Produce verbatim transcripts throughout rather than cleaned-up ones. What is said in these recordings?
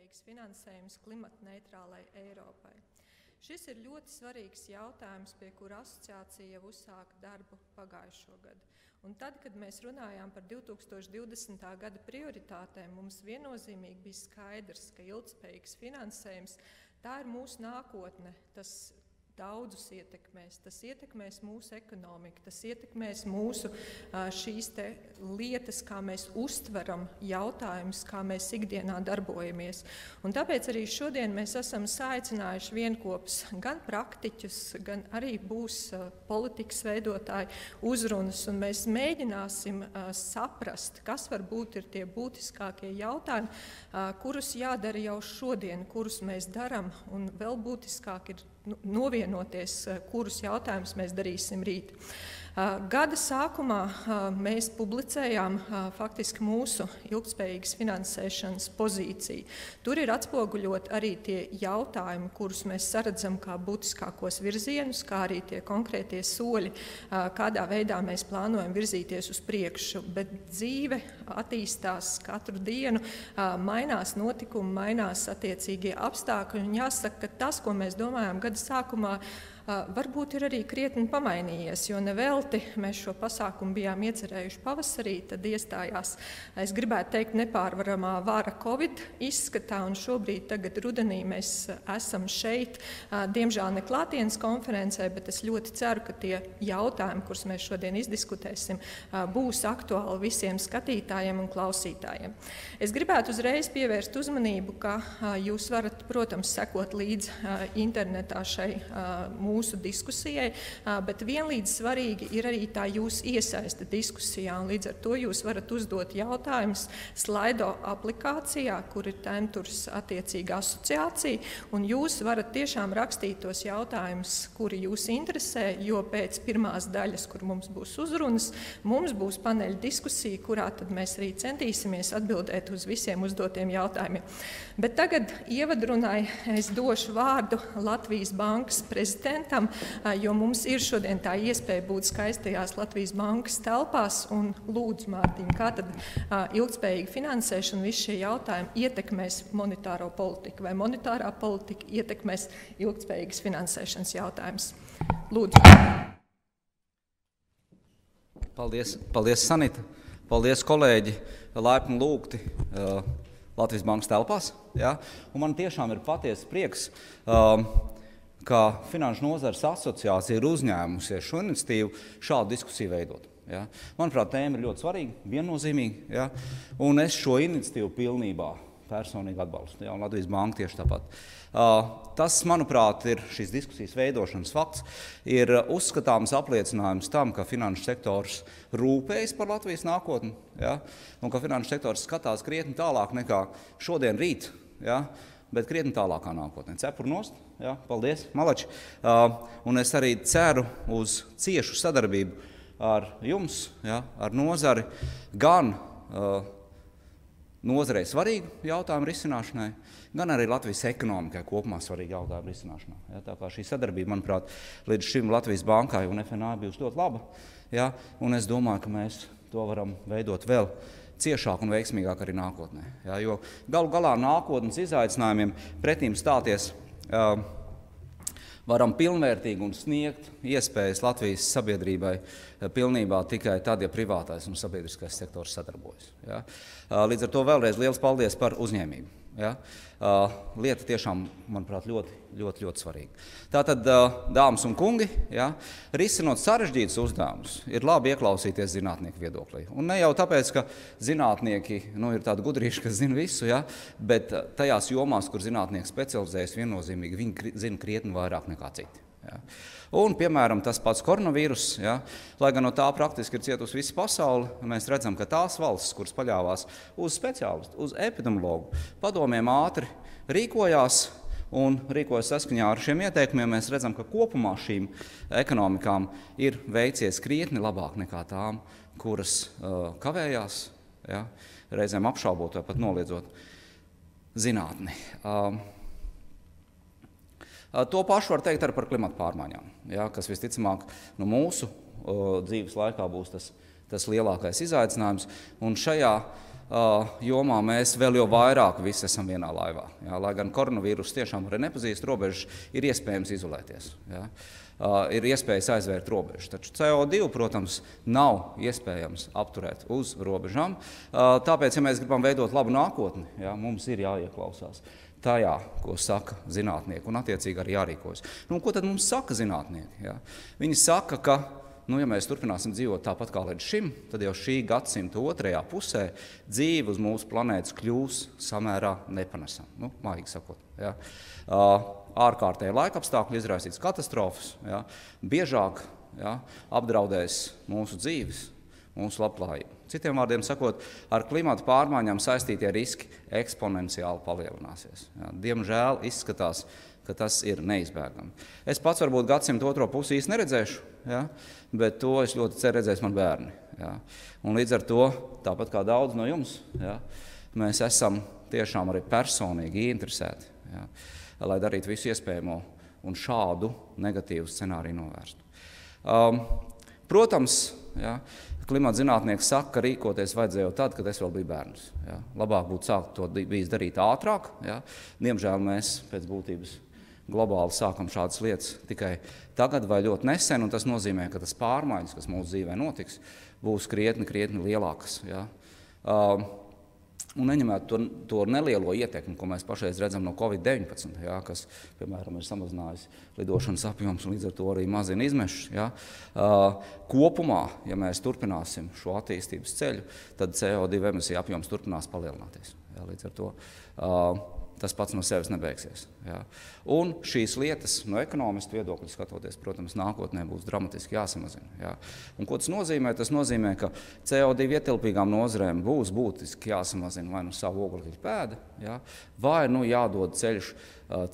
ilgtspējīgs finansējums klimatneitrālai Eiropai. Šis ir ļoti svarīgs jautājums, pie kura asociācija jau uzsāka darbu pagājušo gadu. Un tad, kad mēs runājām par divi tūkstoši divdesmitā gada prioritātēm, mums viennozīmīgi bija skaidrs, ka ilgtspējīgs finansējums tā ir mūsu nākotne, tas daudzus ietekmēs, tas ietekmēs mūsu ekonomiku, tas ietekmēs mūsu šīs te lietas, kā mēs uztveram jautājumus, kā mēs ikdienā darbojamies. Un tāpēc arī šodien mēs esam saicinājuši vienkopus gan praktiķus, gan arī būs politikas veidotāji uzrunas, un mēs mēģināsim saprast, kas varbūt ir tie būtiskākie jautājumi, kurus jādara jau šodien, kurus mēs daram, un vēl būtiskāk ir novienoties, kurus jautājumus mēs darīsim rīt. Gada sākumā mēs publicējām faktiski mūsu ilgtspējīgas finansēšanas pozīciju. Tur ir atspoguļot arī tie jautājumi, kurus mēs saredzam kā būtiskākos virzienus, kā arī tie konkrētie soļi, kādā veidā mēs plānojam virzīties uz priekšu. Bet dzīve attīstās katru dienu, mainās notikumi, mainās attiecīgie apstākļi. Un jāsaka, ka tas, ko mēs domājām gada sākumā, varbūt ir arī krietni pamainījies, jo nevelti mēs šo pasākumu bijām iecerējuši pavasarī, tad iestājās, es gribētu teikt, nepārvaramā vara Covid izskatā, un šobrīd tagad rudenī mēs esam šeit, diemžēl ne klātienes konferencē, bet es ļoti ceru, ka tie jautājumi, kurus mēs šodien izdiskutēsim, būs aktuāli visiem skatītājiem un klausītājiem. Es gribētu uzreiz pievērst uzmanību, ka jūs varat, protams, sekot līdz internetā šai mūsu mūsu diskusijai, bet vienlīdz svarīgi ir arī tā jūs iesaista diskusijā, un līdz ar to jūs varat uzdot jautājumus Slido aplikācijā, kur ir tēmturs attiecīga asociācija, un jūs varat tiešām rakstīt tos jautājumus, kuri jūs interesē, jo pēc pirmās daļas, kur mums būs uzrunas, mums būs paneļa diskusija, kurā tad mēs arī centīsimies atbildēt uz visiem uzdotiem jautājumiem. Bet tagad ievadrunai es došu vārdu Latvijas Bankas prezidentam, jo mums ir šodien tā iespēja būt skaistajās Latvijas Bankas telpās, un lūdzu, Mārtiņ, kā tad ilgtspējīga finansēšana visi šie jautājumi ietekmēs monetāro politiku, vai monetārā politika ietekmēs ilgtspējīgas finansēšanas jautājumus. Lūdzu. Paldies, paldies Sanita, paldies kolēģi, laipni lūgti Latvijas Bankas telpās, ja? Un man tiešām ir patiesa prieks, ka Finanšu nozares asociācija ir uzņēmusies šo iniciatīvu šādu diskusiju veidot. Ja? Manuprāt, tēma ir ļoti svarīga, viennozīmīga, ja? Un es šo iniciatīvu pilnībā personīgi atbalstu, ja? Un Latvijas Banka tieši tāpat. Uh, tas, manuprāt, ir šīs diskusijas veidošanas fakts, ir uzskatāms apliecinājums tam, ka finanšu sektors rūpējas par Latvijas nākotni, ja? Un ka finanšu sektors skatās krietni tālāk nekā šodien rīt, ja? Bet krietni tālākā nākotnē. Cepuri nost, jā, paldies, malači. Uh, un es arī ceru uz ciešu sadarbību ar jums, jā, ar nozari, gan uh, nozarei svarīgu jautājumu risināšanai, gan arī Latvijas ekonomikai kopumā svarīgu jautājumu risināšanai. Jā, tā kā šī sadarbība, manuprāt, līdz šim Latvijas Bankai un F N A bijusi ļoti laba, jā, un es domāju, ka mēs to varam veidot vēl ciešāk un veiksmīgāk arī nākotnē. Ja, jo galu galā nākotnes izaicinājumiem pretīm stāties uh, varam pilnvērtīgi un sniegt iespējas Latvijas sabiedrībai uh, pilnībā tikai tad, ja privātais un sabiedriskais sektors sadarbojas. Ja. Uh, līdz ar to vēlreiz liels paldies par uzņēmību. Ja. Uh, lieta tiešām, manuprāt, ļoti, ļoti, ļoti svarīga. Tātad, uh, dāmas un kungi, ja, risinot sarežģītas uzdevumus, ir labi ieklausīties zinātnieku viedoklī. Un ne jau tāpēc, ka zinātnieki nu, ir tādi gudrīši, kas zina visu, ja, bet tajās jomās, kur zinātnieki specializējas, viennozīmīgi viņi zina krietni vairāk nekā citi. Ja. Un, piemēram, tas pats koronavīrus, ja, lai gan no tā praktiski ir cietusi visa pasaule, mēs redzam, ka tās valstis, kuras paļāvās uz speciālistu, uz epidemiologu, padomiem ātri rīkojās un rīkojas saskaņā ar šiem ieteikumiem, mēs redzam, ka kopumā šīm ekonomikām ir veicies krietni labāk nekā tām, kuras uh, kavējās, ja, reizēm apšaubot vai pat noliedzot zinātni. Um, To pašu var teikt arī par klimatu pārmaiņām, ja, kas visticamāk no mūsu uh, dzīves laikā būs tas, tas lielākais izaicinājums. Un šajā uh, jomā mēs vēl jau vairāk visi esam vienā laivā. Lai gan koronavīrus tiešām arī nepazīst robežas, ir iespējams izolēties, ir iespējas aizvērt robežas. Taču C O divi, protams, nav iespējams apturēt uz robežām. Tāpēc, ja mēs gribam veidot labu nākotni, mums ir jāieklausās tajā, ko saka zinātnieki, un attiecīgi arī jārīkojas. Nu, ko tad mums saka zinātnieki? Viņi saka, ka, nu, ja mēs turpināsim dzīvot tāpat kā līdz šim, tad jau šī gadsimta otrajā pusē dzīve uz mūsu planētas kļūs samērā nepanesam, nu, maigi sakot. Ārkārtēji laikapstākļi izraisīts katastrofas, biežāk apdraudēs mūsu dzīves, mūsu labklājību. Citiem vārdiem sakot, ar klimatu pārmaiņām saistītie riski eksponenciāli palielināsies. Diemžēl izskatās, ka tas ir neizbēgami. Es pats varbūt gadsimtu otro pusi īsti neredzēšu, bet to es ļoti ceru redzēs man bērni. Un līdz ar to, tāpat kā daudz no jums, mēs esam tiešām arī personīgi ieinteresēti, lai darītu visu iespējamo un šādu negatīvu scenāriju novērstu. Protams, klimata zinātnieks saka, ka rīkoties vajadzēja jau tad, kad es vēl biju bērns. Labāk būtu sākt to bijis darīt ātrāk. Diemžēl mēs pēc būtības globāli sākam šādas lietas tikai tagad vai ļoti nesen, un tas nozīmē, ka tas pārmaiņas, kas mūsu dzīvē notiks, būs krietni, krietni lielākas. Un neņemēt to nelielo ietekmi, ko mēs pašreiz redzam no Covid deviņpadsmit, kas, piemēram, ir samazinājis lidošanas apjoms un līdz ar to arī mazina izmešus. Kopumā, ja mēs turpināsim šo attīstības ceļu, tad C O divi emisija apjoms turpinās palielināties. Līdz ar to tas pats no sevis nebeigsies. Un šīs lietas no ekonomistu viedokļa skatoties, protams, nākotnē būs dramatiski jāsamazina. Un ko tas nozīmē? Tas nozīmē, ka C O divi ietilpīgām nozarēm būs būtiski jāsamazina vai nu savu oglekļa pēdu, vai nu jādod ceļš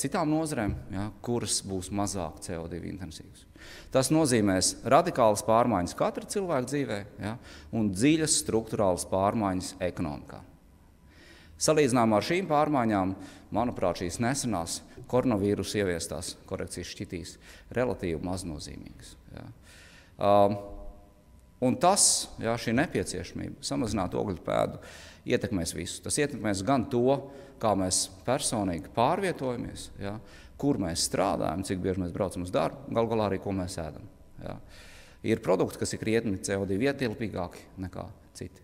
citām nozarēm, kuras būs mazāk C O divi intensīvas. Tas nozīmēs radikālas pārmaiņas katra cilvēka dzīvē un dziļas struktūrālas pārmaiņas ekonomikā. Salīdzinājumā ar šīm pārmaiņām, manuprāt, šīs nesenās koronavīrusa ieviestās korekcijas šķitīs relatīvi maznozīmīgas. Un tas, šī nepieciešamība samazināt ogļu pēdu, ietekmēs visu. Tas ietekmēs gan to, kā mēs personīgi pārvietojamies, kur mēs strādājam, cik bieži mēs braucam uz darbu, galu galā arī, ko mēs ēdam. Ir produkti, kas ir krietni C O divi ietilpīgāki nekā citi.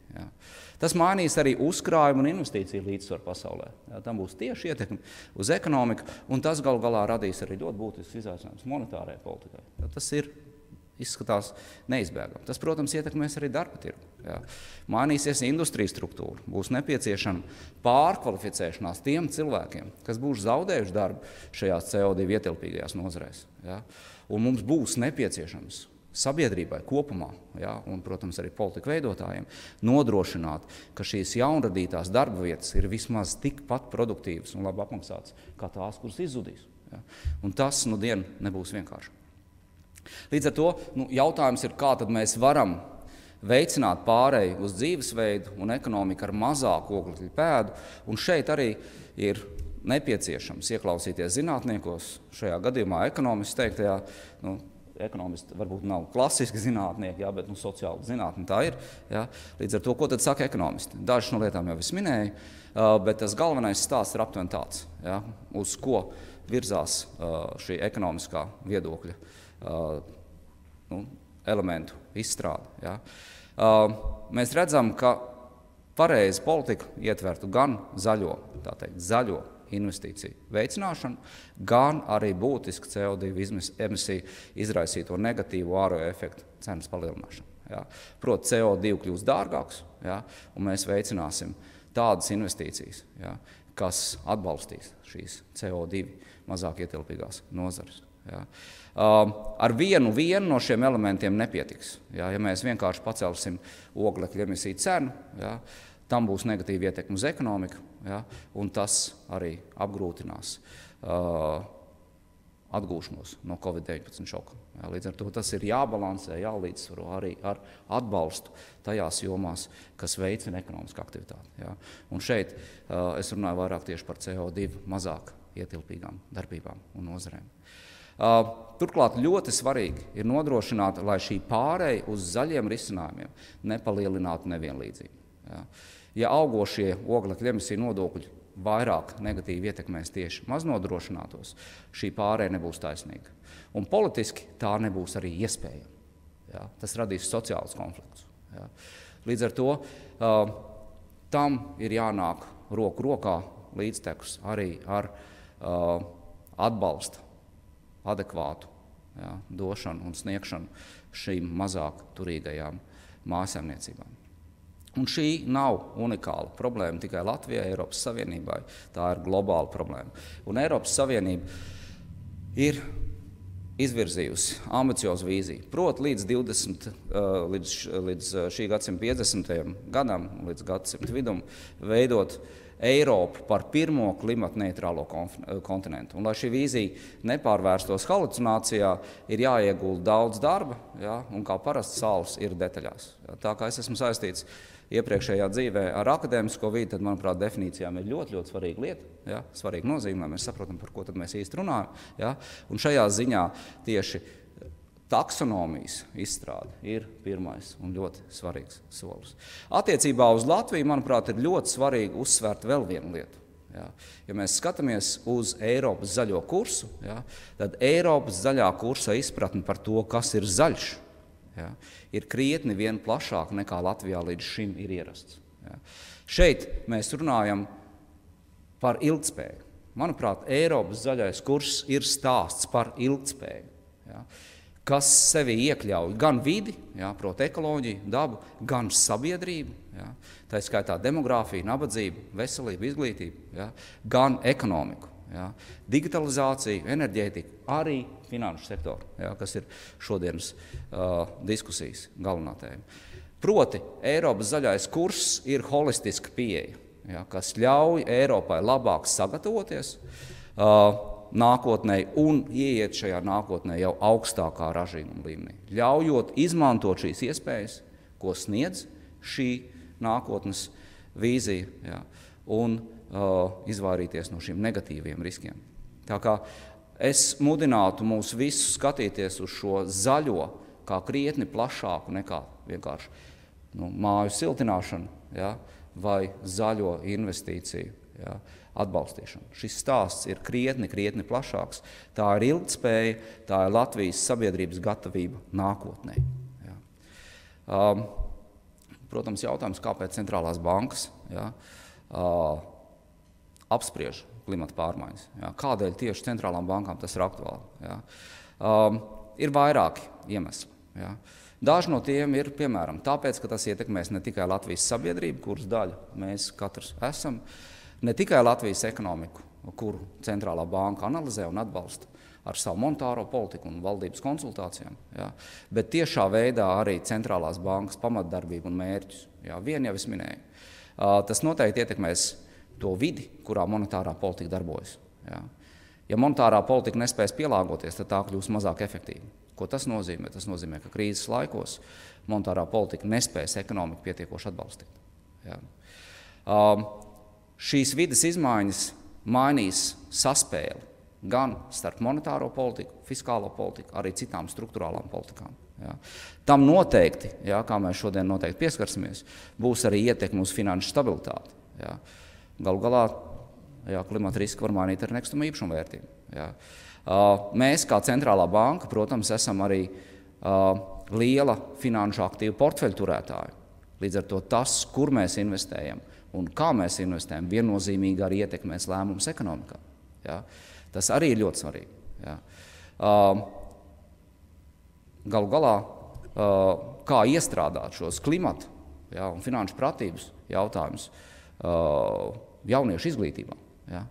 Tas mainīs arī uzkrājumu un investīciju līdzsvaru pasaulē. Tam būs tieši ietekme uz ekonomiku, un tas galu galā radīs arī ļoti būtisks izaicinājums monetārajai politikai. Tas ir, izskatās, neizbēgami. Tas, protams, ietekmēs arī darba tirgu. Mainīsies industrijas struktūra, būs nepieciešama pārkvalificēšanās tiem cilvēkiem, kas būs zaudējuši darbu šajās C O divi ietilpīgajās nozarēs. Un mums būs nepieciešams sabiedrībai kopumā, un, protams, arī politika veidotājiem, nodrošināt, ka šīs jaunradītās darba vietas ir vismaz tikpat produktīvas un labi apmaksātas kā tās, kuras izzudīs. Un tas, nu, dien nebūs vienkārši. Līdz ar to jautājums ir, kā tad mēs varam veicināt pārēju uz dzīvesveidu un ekonomiku ar mazāku oglekļa pēdu, un šeit arī ir nepieciešams ieklausīties zinātniekos, šajā gadījumā ekonomistu teiktajā. Ekonomisti varbūt nav klasiski zinātnieki, bet sociāli zinātni tā ir. Līdz ar to, ko tad saka ekonomisti? Dažas no lietām jau es minēju, bet tas galvenais stāsts ir aptuveni tāds, uz ko virzās šī ekonomiskā viedokļa elementu izstrāde. Mēs redzam, ka pareizi politika ietvertu gan zaļo, tā teikt, zaļo investīciju veicināšanu, gan arī būtiski C O divi emisiju izraisīto negatīvu ārējo efektu cenas palielināšanu. Proti, C O divi kļūs dārgāks, un mēs veicināsim tādas investīcijas, kas atbalstīs šīs C O divi mazāk ietilpīgās nozares. Ar vienu vienu no šiem elementiem nepietiks. Ja mēs vienkārši pacelsim oglekļa emisiju cenu, tam būs negatīva ietekme uz ekonomiku, un tas arī apgrūtinās atgūšanos no Covid deviņpadsmit šoka. Līdz ar to tas ir jābalansē, jālīdzsvaro arī ar atbalstu tajās jomās, kas veicina ekonomisku aktivitāti. Un šeit es runāju vairāk tieši par C O divi mazāk ietilpīgām darbībām un nozarēm. Turklāt ļoti svarīgi ir nodrošināt, lai šī pārēja uz zaļiem risinājumiem nepalielinātu nevienlīdzību. Ja augošie oglekļa emisiju nodokļi vairāk negatīvi ietekmēs tieši maznodrošinātos, šī pārēja nebūs taisnīga. Un politiski tā nebūs arī iespējama. Ja? Tas radīs sociālus konfliktus. Ja? Līdz ar to uh, tam ir jānāk roku rokā līdztekus arī ar uh, atbalsta adekvātu ja, došanu un sniegšanu šīm mazāk turīgajām mājasēmniecībām. Un šī nav unikāla problēma tikai Latvijai, Eiropas Savienībai. Tā ir globāla problēma. Un Eiropas Savienība ir izvirzījusi ambiciozu vīziju. Proti, līdz, līdz šī gadsimta piecdesmitajam gadam, līdz gadsimta vidum, veidot Eiropu par pirmo klimata neitrālo kontinentu. Un, lai šī vīzija nepārvērstos halucinācijā, ir jāiegulda daudz darba, ja, un kā parasti sāls ir detaļās. Ja, tā kā es esmu saistīts iepriekšējā dzīvē ar akadēmisko vidi, tad, manuprāt, definīcijām ir ļoti, ļoti svarīga lieta, ja, svarīga nozīme, mēs saprotam, par ko tad mēs īsti runājam. Ja, un šajā ziņā tieši taksonomijas izstrāde ir pirmais un ļoti svarīgs solis. Attiecībā uz Latviju, manuprāt, ir ļoti svarīgi uzsvērt vēl vienu lietu. Ja, ja mēs skatāmies uz Eiropas zaļo kursu, ja, tad Eiropas zaļā kursa izpratne par to, kas ir zaļš, ja, ir krietni vien plašāk nekā Latvijā līdz šim ir ierasts. Ja. Šeit mēs runājam par ilgtspēju. Manuprāt, Eiropas zaļais kurs ir stāsts par ilgtspēju. Ja, kas sevi iekļauj gan vidi, ja, proti ekoloģiju, dabu, gan sabiedrību, ja, tā skaitā demogrāfiju, nabadzību, veselību, izglītību, ja, gan ekonomiku, ja, digitalizāciju, enerģētiku, arī finanšu sektoru, ja, kas ir šodienas uh, diskusijas galvenā tēma. Proti, Eiropas zaļais kurss ir holistiska pieeja, ja, kas ļauj Eiropai labāk sagatavoties, uh, nākotnē un ieiet šajā nākotnē jau augstākā ražīguma līmenī, ļaujot izmantot šīs iespējas, ko sniedz šī nākotnes vīzija, ja, un uh, izvairīties no šiem negatīviem riskiem. Tā kā es mudinātu mūs visus skatīties uz šo zaļo kā krietni plašāku nekā vienkārši nu, māju siltināšanu, ja, vai zaļo investīciju. Ja, atbalstīšanu. Šis stāsts ir krietni, krietni plašāks. Tā ir ilgtspēja, tā ir Latvijas sabiedrības gatavība nākotnē. Ja. Um, protams, jautājums, kāpēc centrālās bankas ja, uh, apspriež klimata pārmaiņas. Ja. Kādēļ tieši centrālām bankām tas ir aktuāli? Ja. Um, ir vairāki iemesli. Ja. Daži no tiem ir, piemēram, tāpēc, ka tas ietekmēs ne tikai Latvijas sabiedrību, kuras daļa mēs katrs esam, ne tikai Latvijas ekonomiku, kuru centrālā banka analizē un atbalsta ar savu monetāro politiku un valdības konsultācijām, ja, bet tiešā veidā arī centrālās bankas pamatdarbību un mērķus. Ja, vien jau es minēju. Tas noteikti ietekmēs to vidi, kurā monetārā politika darbojas. Ja, ja monetārā politika nespēs pielāgoties, tad tā kļūs mazāk efektīva. Ko tas nozīmē? Tas nozīmē, ka krīzes laikos monetārā politika nespēs ekonomiku pietiekoši atbalstīt. Ja. Um, Šīs vides izmaiņas mainīs saspēli gan starp monetāro politiku, fiskālo politiku, arī citām struktūrālām politikām. Ja. Tam noteikti, ja, kā mēs šodien noteikti pieskarsimies, būs arī ietekme uz finanšu stabilitāti. Ja. Galu galā ja, klimata riski var mainīt ar nekustamo īpašumu vērtību. Ja. Uh, mēs, kā centrālā banka, protams, esam arī uh, liela finanšu aktīvu portfeļu turētāji. Līdz ar to tas, kur mēs investējam, un kā mēs investējam, viennozīmīgi arī ietekmēs lēmumus ekonomikā. Ja? Tas arī ir ļoti svarīgi. Ja? Uh, galu galā, uh, kā iestrādāt šos klimatu ja, un finanšu pratības jautājumus uh, jauniešu izglītībā. Ja?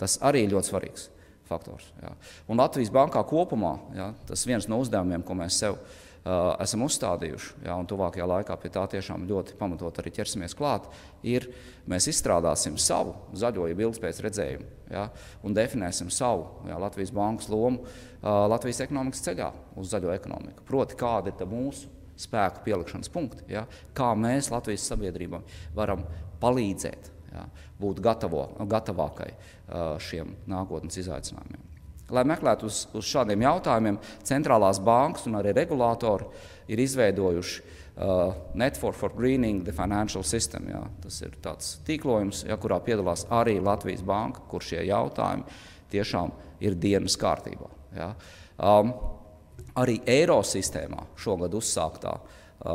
Tas arī ir ļoti svarīgs faktors. Ja? Un Latvijas bankā kopumā ja, tas viens no uzdevumiem, ko mēs sev Uh, esam uzstādījuši, ja, un tuvākajā laikā pie tā tiešām ļoti pamatot arī ķersimies klāt, ir, mēs izstrādāsim savu zaļo ilgspējas redzējumu ja, un definēsim savu ja, Latvijas bankas lomu uh, Latvijas ekonomikas ceļā uz zaļo ekonomiku. Proti, kāda ir tā mūsu spēku pielikšanas punkti, ja, kā mēs Latvijas sabiedrībām varam palīdzēt ja, būt gatavo, gatavākai uh, šiem nākotnes izaicinājumiem. Lai meklētu uz, uz šādiem jautājumiem, centrālās bankas un arī regulātori ir izveidojuši uh, Network for Greening the Financial System. Jā. Tas ir tāds tīklojums, jā, kurā piedalās arī Latvijas Banka, kur šie jautājumi tiešām ir dienas kārtībā. Jā. Um, arī eiro sistēmā šogad uzsāktā uh,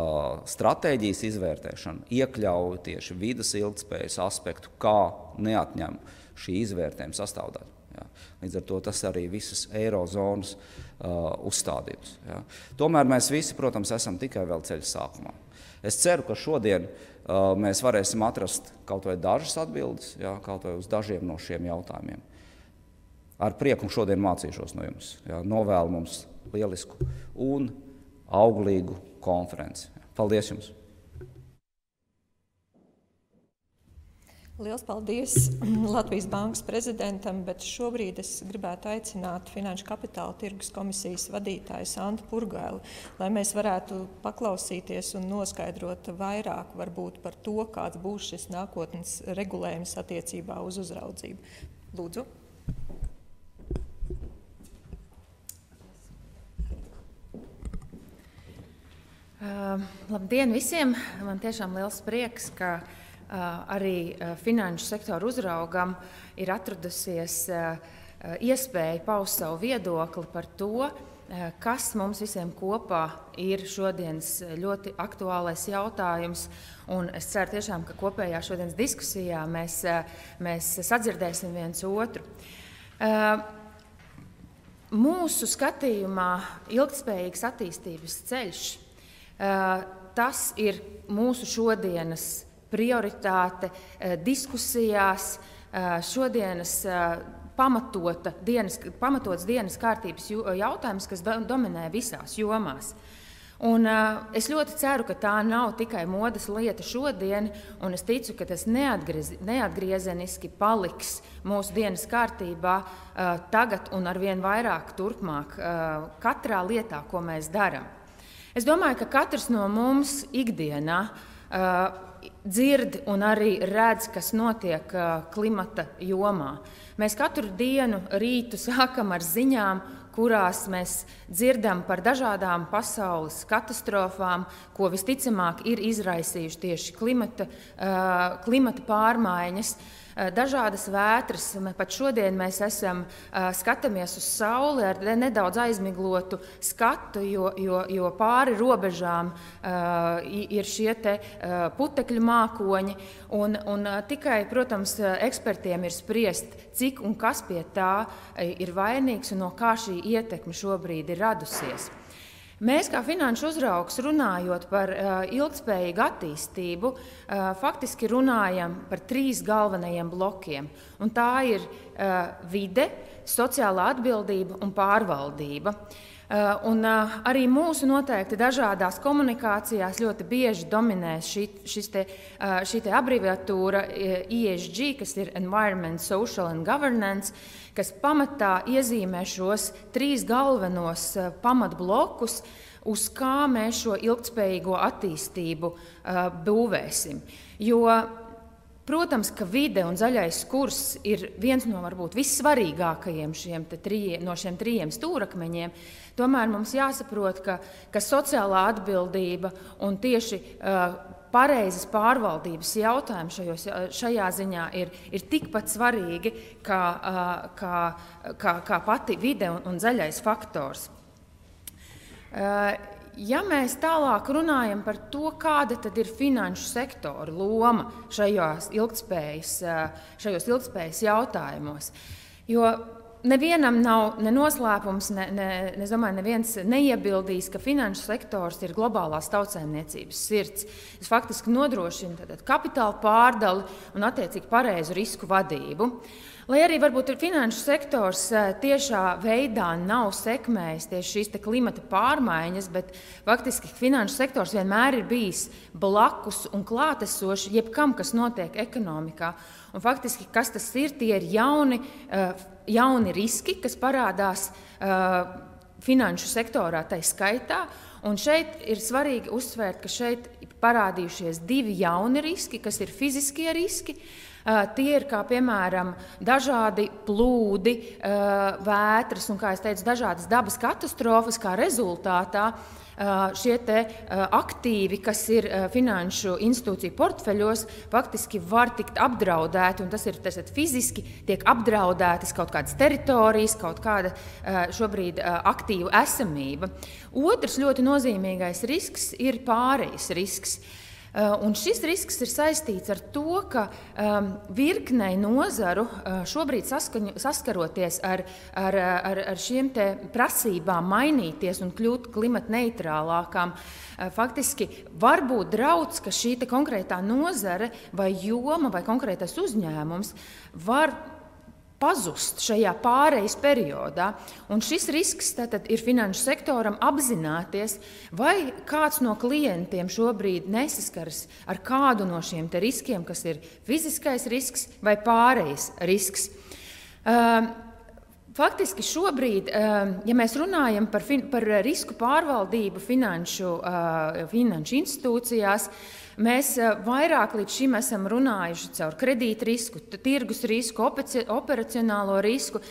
stratēģijas izvērtēšana iekļauj tieši vidas ilgtspējas aspektu, kā neatņem šī izvērtējuma sastāvdaļa. Ja. Līdz ar to tas arī visas eirozonas uh, uzstādījums. Ja. Tomēr mēs visi, protams, esam tikai vēl ceļa sākumā. Es ceru, ka šodien uh, mēs varēsim atrast kaut vai dažas atbildes, ja, kaut vai uz dažiem no šiem jautājumiem. Ar prieku šodien mācīšos no jums. Ja. Novēlu mums lielisku un auglīgu konferenci. Paldies jums! Liels paldies Latvijas Bankas prezidentam, bet šobrīd es gribētu aicināt Finanšu kapitāla tirgus komisijas vadītāju Santu Purgaili, lai mēs varētu paklausīties un noskaidrot vairāk varbūt par to, kāds būs šis nākotnes regulējums attiecībā uz uzraudzību. Lūdzu. Uh, labdien visiem! Man tiešām liels prieks, ka arī finanšu sektoru uzraugam ir atradusies iespēja paust savu viedokli par to, kas mums visiem kopā ir šodienas ļoti aktuālais jautājums. Un es ceru tiešām, ka kopējā šodienas diskusijā mēs, mēs sadzirdēsim viens otru. Mūsu skatījumā ilgtspējīgs attīstības ceļš, tas ir mūsu šodienas prioritāte diskusijās, šodienas pamatota dienas, pamatots dienas kārtības jautājums, kas dominē visās jomās. Un es ļoti ceru, ka tā nav tikai modas lieta šodien, un es ticu, ka tas neatgriez, neatgriezeniski paliks mūsu dienas kārtībā tagad un arvien vairāk turpmāk katrā lietā, ko mēs darām. Es domāju, ka katrs no mums ikdienā dzird un arī redz, kas notiek klimata jomā. Mēs katru dienu rītu sākam ar ziņām, kurās mēs dzirdam par dažādām pasaules katastrofām, ko visticamāk ir izraisījuši tieši klimata, klimata pārmaiņas, dažādas vētras. Pat šodien mēs esam, skatāmies uz sauli ar nedaudz aizmiglotu skatu, jo, jo, jo pāri robežām ir šie te putekļu mākoņi. Un, un tikai, protams, ekspertiem ir spriest, cik un kas pie tā ir vainīgs un no kā šī ietekme šobrīd ir radusies. Mēs, kā finanšu uzraugs, runājot par uh, ilgtspējīgu attīstību, uh, faktiski runājam par trīs galvenajiem blokiem. Un tā ir uh, vide, sociālā atbildība un pārvaldība. Uh, un uh, arī mūsu noteikti dažādās komunikācijās ļoti bieži dominē šī, šis te, uh, šī te abreviatūra E S G, kas ir Environment, Social and Governance, kas pamatā iezīmē šos trīs galvenos uh, pamatblokus, uz kā mēs šo ilgtspējīgo attīstību uh, būvēsim. Jo, protams, ka vide un zaļais kurs ir viens no varbūt vissvarīgākajiem šiem te trije, no šiem trijiem stūrakmeņiem. Tomēr mums jāsaprot, ka, ka sociālā atbildība un tieši uh, pareizas pārvaldības jautājumi šajos, šajā ziņā ir, ir tikpat svarīgi kā, uh, kā, kā, kā pati vide un, un zaļais faktors. Uh, Ja mēs tālāk runājam par to, kāda tad ir finanšu sektora loma šajos ilgtspējas, šajos ilgtspējas jautājumos, jo nevienam nav ne noslēpums, ne, ne, es domāju, neviens neiebildīs, ka finanšu sektors ir globālās tautsēmniecības sirds. Es faktiski nodrošinu tātad kapitāla pārdali un attiecīgi pareizu risku vadību. Lai arī varbūt finanšu sektors tiešā veidā nav sekmējis tieši šīs te klimata pārmaiņas, bet faktiski finanšu sektors vienmēr ir bijis blakus un klātesoši jebkam, kas notiek ekonomikā. Un faktiski, kas tas ir, tie ir jauni, jauni riski, kas parādās finanšu sektorā tai skaitā. Un šeit ir svarīgi uzsvērt, ka šeit parādījušies divi jauni riski, kas ir fiziskie riski. Tie ir, kā piemēram, dažādi plūdi, vētras un, kā es teicu, dažādas dabas katastrofas, kā rezultātā šie te aktīvi, kas ir finanšu institūciju portfeļos, faktiski var tikt apdraudēti, un tas ir tas, fiziski tiek apdraudētas kaut kādas teritorijas, kaut kāda šobrīd aktīvu esamība. Otrs ļoti nozīmīgais risks ir pārejas risks. Un šis risks ir saistīts ar to, ka virknei nozaru šobrīd saskaņu, saskaroties ar, ar, ar, ar šiem te prasībām mainīties un kļūt klimatneitrālākām, faktiski var būt draudz, ka šī te konkrētā nozare vai joma vai konkrētais uzņēmums var pazust šajā pārejas periodā, un šis risks tātad ir finanšu sektoram apzināties, vai kāds no klientiem šobrīd nesaskaras ar kādu no šiem te riskiem, kas ir fiziskais risks vai pārejas risks. Faktiski šobrīd, ja mēs runājam par, fin, par risku pārvaldību finanšu, finanšu institūcijās, mēs vairāk līdz šim esam runājuši caur kredīta risku, tirgus risku, operacionālo risku,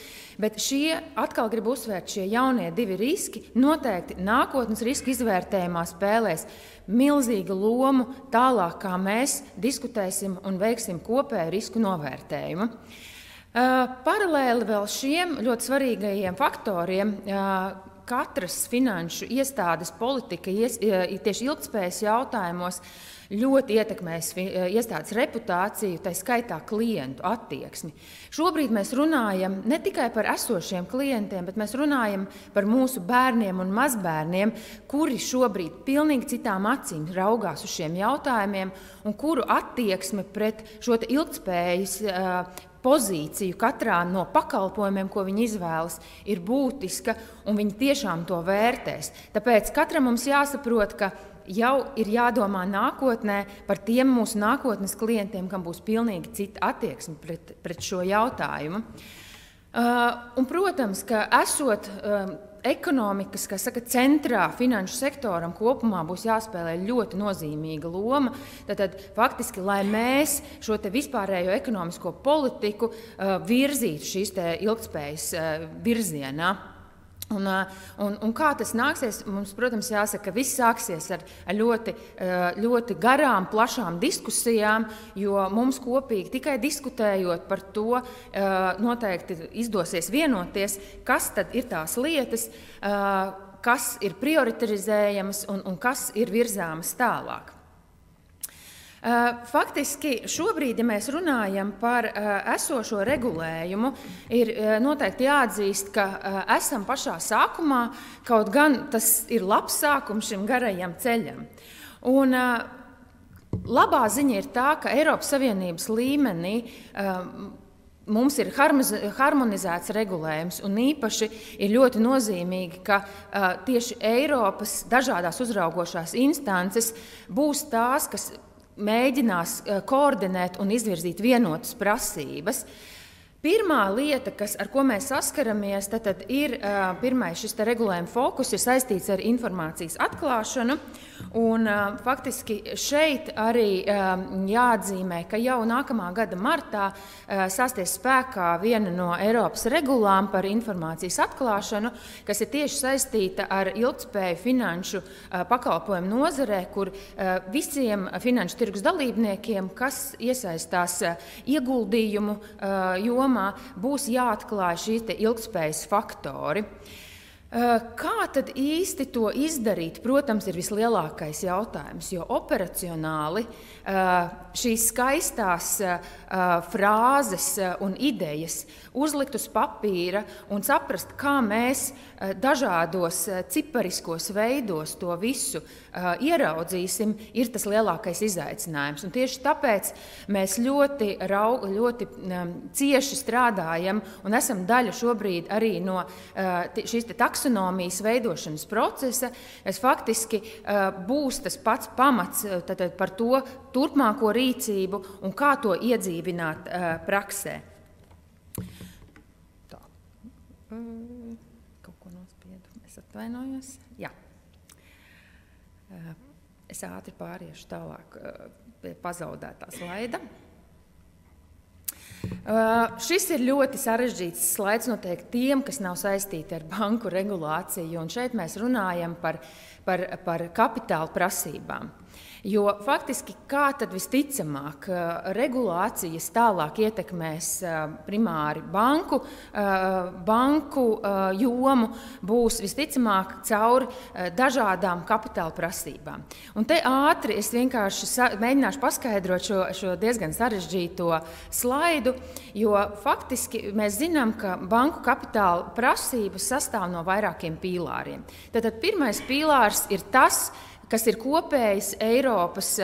bet šie, atkal gribu uzsvērt, šie jaunie divi riski noteikti nākotnes riska izvērtējumā spēlēs milzīgu lomu tālāk, kā mēs diskutēsim un veiksim kopēju risku novērtējumu. Paralēli vēl šiem ļoti svarīgajiem faktoriem, katras finanšu iestādes politika tieši ilgtspējas jautājumos ļoti ietekmēs iestādes reputāciju, tai skaitā klientu attieksmi. Šobrīd mēs runājam ne tikai par esošiem klientiem, bet mēs runājam par mūsu bērniem un mazbērniem, kuri šobrīd pilnīgi citām acīm raugās uz šiem jautājumiem un kuru attieksme pret šo te ilgtspējas pozīciju katrā no pakalpojumiem, ko viņi izvēlas, ir būtiska, un viņi tiešām to vērtēs. Tāpēc katram mums jāsaprot, ka jau ir jādomā nākotnē par tiem mūsu nākotnes klientiem, kam būs pilnīgi cita attieksme pret, pret šo jautājumu. Uh, un, protams, ka esot uh, ekonomikas, kā saka, centrā finanšu sektoram kopumā būs jāspēlē ļoti nozīmīga loma. Tātad, faktiski, lai mēs šo te vispārējo ekonomisko politiku uh, virzītu šīs te ilgtspējas uh, virzienā. Un, un, un kā tas nāksies, mums, protams, jāsaka, ka viss sāksies ar, ar ļoti, ļoti garām, plašām diskusijām, jo mums kopīgi tikai diskutējot par to noteikti izdosies vienoties, kas tad ir tās lietas, kas ir prioritarizējamas un, un kas ir virzāmas tālāk. Faktiski šobrīd, ja mēs runājam par esošo regulējumu, ir noteikti jāatzīst, ka esam pašā sākumā, kaut gan tas ir labs sākums šim garajam ceļam. Un labā ziņa ir tā, ka Eiropas Savienības līmenī mums ir harmonizēts regulējums, un īpaši ir ļoti nozīmīgi, ka uh, tieši Eiropas dažādās uzraugošās instances būs tās, kas mēģinās uh, koordinēt un izvirzīt vienotas prasības. Pirmā lieta, kas, ar ko mēs saskaramies, tad, tad ir uh, pirmais šis te regulējuma fokus ir saistīts ar informācijas atklāšanu, un uh, faktiski šeit arī uh, jāatzīmē, ka jau nākamā gada martā uh, stāsies spēkā viena no Eiropas regulām par informācijas atklāšanu, kas ir tieši saistīta ar ilgtspēju finanšu uh, pakalpojumu nozarē, kur uh, visiem finanšu tirgus dalībniekiem, kas iesaistās uh, ieguldījumu uh, jomā, būs jāatklāj šī te ilgtspējas faktori. Kā tad īsti to izdarīt, protams, ir vislielākais jautājums, jo operacionāli šīs skaistās frāzes un idejas uzlikt uz papīra un saprast, kā mēs dažādos cipariskos veidos to visu ieraudzīsim, ir tas lielākais izaicinājums. Un tieši tāpēc mēs ļoti, raug, ļoti cieši strādājam un esam daļa šobrīd arī no šīs te taksonomijas veidošanas procesa, es faktiski būs tas pats pamats tātad, par to turpmāko rīcību un kā to iedzīvināt praksē. Tā. Kaut ko nospiedu, es atvainojos. Jā. Es ātri pāriešu tālāk pie pazaudētā slaida. Uh, šis ir ļoti sarežģīts slaids noteikti tiem, kas nav saistīti ar banku regulāciju, un šeit mēs runājam par, par, par kapitāla prasībām. Jo faktiski, kā tad visticamāk regulācijas tālāk ietekmēs primāri banku, banku jomu, būs visticamāk cauri dažādām kapitāla prasībām. Un te ātri es vienkārši mēģināšu paskaidrot šo, šo diezgan sarežģīto slaidu, jo faktiski mēs zinām, ka banku kapitāla prasības sastāv no vairākiem pīlāriem. Tātad pirmais pīlārs ir tas, kas ir kopējs Eiropas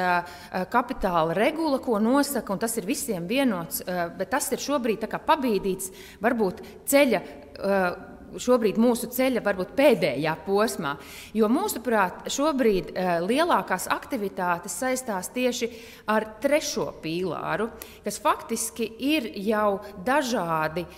kapitāla regula, ko nosaka, un tas ir visiem vienots, bet tas ir šobrīd tā kā pabīdīts, varbūt ceļa, šobrīd mūsu ceļa varbūt pēdējā posmā, jo mūsuprāt šobrīd lielākās aktivitātes saistās tieši ar trešo pīlāru, kas faktiski ir jau dažādi,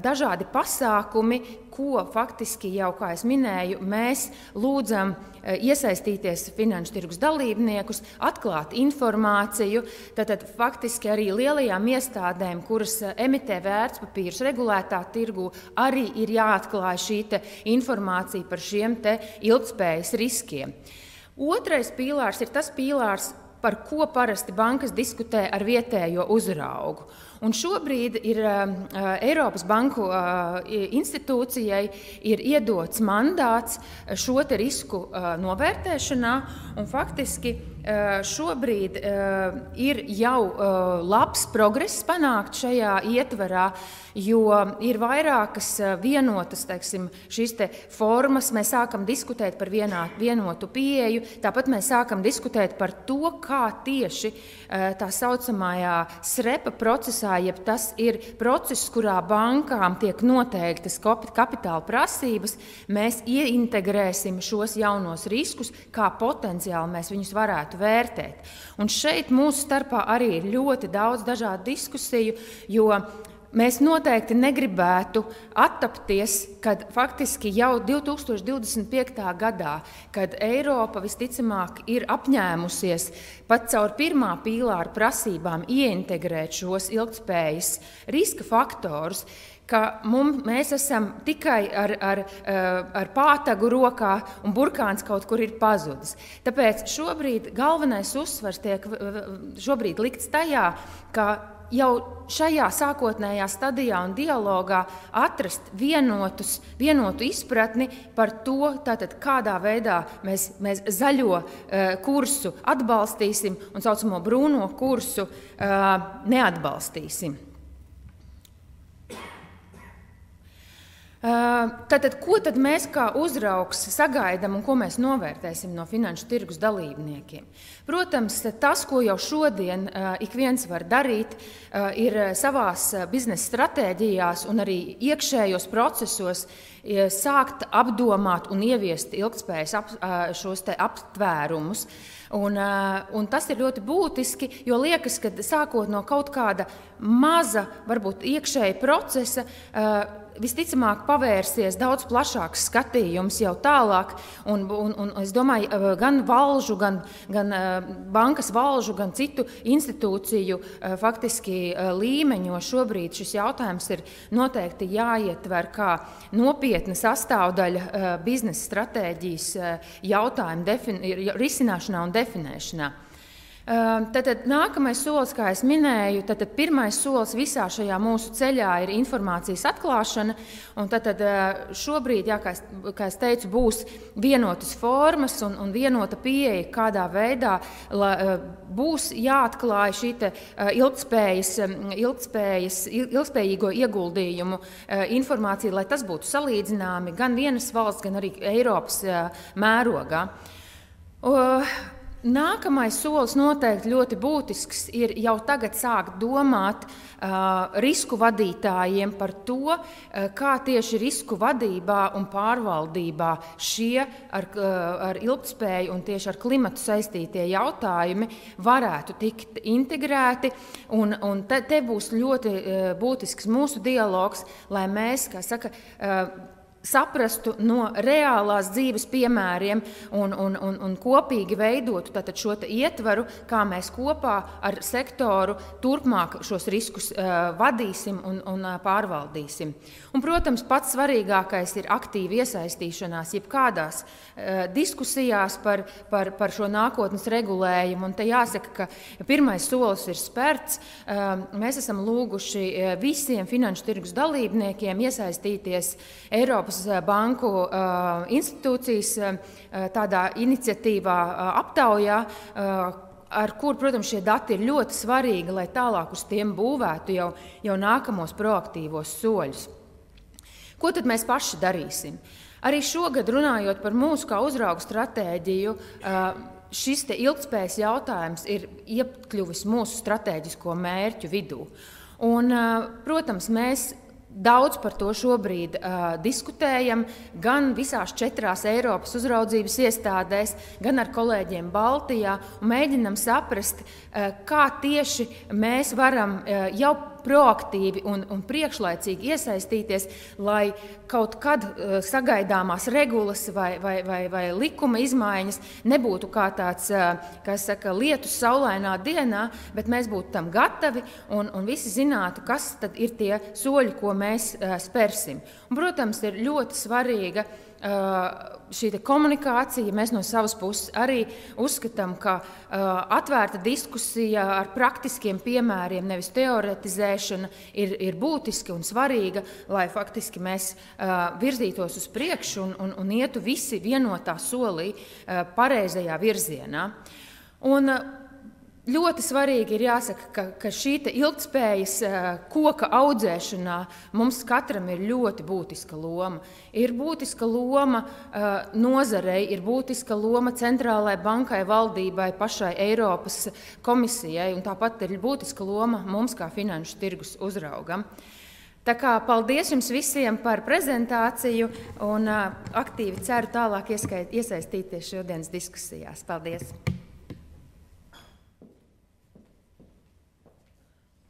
dažādi pasākumi, ko faktiski jau, kā es minēju, mēs lūdzam iesaistīties finanšu tirgus dalībniekus, atklāt informāciju, tātad faktiski arī lielajām iestādēm, kuras emitē vērtspapīrus regulētā tirgu, arī ir jāatklāja šī te informācija par šiem te ilgtspējas riskiem. Otrais pīlārs ir tas pīlārs, par ko parasti bankas diskutē ar vietējo uzraugu. Un šobrīd ir Eiropas banku institūcijai ir iedots mandāts šo te risku novērtēšanā, un faktiski šobrīd ir jau labs progress panākt šajā ietverā, jo ir vairākas vienotas, teiksim, šīs te formas, mēs sākam diskutēt par vienā, vienotu pieeju, tāpat mēs sākam diskutēt par to, kā tieši tā saucamajā srepa procesā, jeb tas ir process, kurā bankām tiek noteiktas kapitāla prasības, mēs ieintegrēsim šos jaunos riskus, kā potenciāli mēs viņus varētu vērtēt. Un šeit mūsu starpā arī ir ļoti daudz dažādu diskusiju, jo mēs noteikti negribētu attapties, kad faktiski jau divi tūkstoši divdesmit piektā. gadā, kad Eiropa visticamāk ir apņēmusies pat caur pirmā pīlāra prasībām ieintegrēt šos ilgtspējas riska faktorus, ka mums, mēs esam tikai ar, ar, ar pātagu rokā un burkāns kaut kur ir pazudis. Tāpēc šobrīd galvenais uzsvars tiek šobrīd likts tajā, ka jau šajā sākotnējā stadijā un dialogā atrast vienotus, vienotu izpratni par to, tātad, kādā veidā mēs, mēs zaļo uh, kursu atbalstīsim un saucamo brūno kursu uh, neatbalstīsim. Tātad, ko tad mēs kā uzraugs sagaidām un ko mēs novērtēsim no finanšu tirgus dalībniekiem? Protams, tas, ko jau šodien ik viens var darīt, ir savās biznesa stratēģijās un arī iekšējos procesos sākt apdomāt un ieviest ilgtspējas ap, šos te aptvērumus. Un, un tas ir ļoti būtiski, jo liekas, ka sākot no kaut kāda maza, varbūt iekšēja procesa, visticamāk pavērsies daudz plašāks skatījums jau tālāk, un, un, un es domāju, gan valžu, gan, gan bankas valžu, gan citu institūciju faktiski līmeņo šobrīd šis jautājums ir noteikti jāietver kā nopietna sastāvdaļa biznesa stratēģijas jautājumu risināšanā un definēšanā. Tātad nākamais solis, kā es minēju, tātad pirmais solis visā šajā mūsu ceļā ir informācijas atklāšana, un tātad šobrīd, jā, kā es, kā es teicu, būs vienotas formas un, un vienota pieeja, kādā veidā la, būs jāatklāja šī te ilgtspējas, ilgtspējas, ilgtspējīgo ieguldījumu informācija, lai tas būtu salīdzināmi gan vienas valsts, gan arī Eiropas mērogā. Uh, Nākamais solis noteikti ļoti būtisks ir jau tagad sākt domāt uh, risku vadītājiem par to, uh, kā tieši risku vadībā un pārvaldībā šie ar, uh, ar ilgtspēju un tieši ar klimatu saistītie jautājumi varētu tikt integrēti. Un, un te, te būs ļoti uh, būtisks mūsu dialogs, lai mēs, kā saka, uh, saprastu no reālās dzīves piemēriem un, un, un, un kopīgi veidotu tātad šo ietvaru, kā mēs kopā ar sektoru turpmāk šos riskus uh, vadīsim un, un uh, pārvaldīsim. Un, protams, pats svarīgākais ir aktīva iesaistīšanās jebkādās uh, diskusijās par, par, par šo nākotnes regulējumu. Un te jāsaka, ka pirmais solis ir spērts. Uh, mēs esam lūguši visiem finanšu tirgus dalībniekiem iesaistīties Eiropas Banku uh, institūcijas uh, tādā iniciatīvā uh, aptaujā, uh, ar kur, protams, šie dati ir ļoti svarīgi, lai tālāk uz tiem būvētu jau, jau nākamos proaktīvos soļus. Ko tad mēs paši darīsim? Arī šogad runājot par mūsu kā uzraugu stratēģiju, uh, šis te ilgtspējas jautājums ir iekļuvis mūsu stratēģisko mērķu vidū. Un, uh, protams, mēs daudz par to šobrīd uh, diskutējam, gan visās četrās Eiropas uzraudzības iestādēs, gan ar kolēģiem Baltijā, un mēģinam saprast, uh, kā tieši mēs varam uh, jau proaktīvi un, un priekšlaicīgi iesaistīties, lai kaut kad uh, sagaidāmās regulas vai, vai, vai, vai likuma izmaiņas nebūtu kā tāds, uh, kas saka, lietus saulainā dienā, bet mēs būtu tam gatavi un, un visi zinātu, kas tad ir tie soļi, ko mēs uh, spērsim. Un, protams, ir ļoti svarīga šī te komunikācija. Mēs no savas puses arī uzskatām, ka uh, atvērta diskusija ar praktiskiem piemēriem, nevis teoretizēšana, ir, ir būtiska un svarīga, lai faktiski mēs uh, virzītos uz priekšu un, un, un ietu visi vienotā solī uh, pareizajā virzienā. Un, uh, Ļoti svarīgi ir jāsaka, ka, ka šī ilgtspējas koka audzēšanā mums katram ir ļoti būtiska loma. Ir būtiska loma nozarei, ir būtiska loma centrālajai bankai, valdībai, pašai Eiropas komisijai, un tāpat ir būtiska loma mums kā finanšu tirgus uzraugam. Tā kā paldies jums visiem par prezentāciju un aktīvi ceru tālāk ieskait, iesaistīties šodienas diskusijās. Paldies!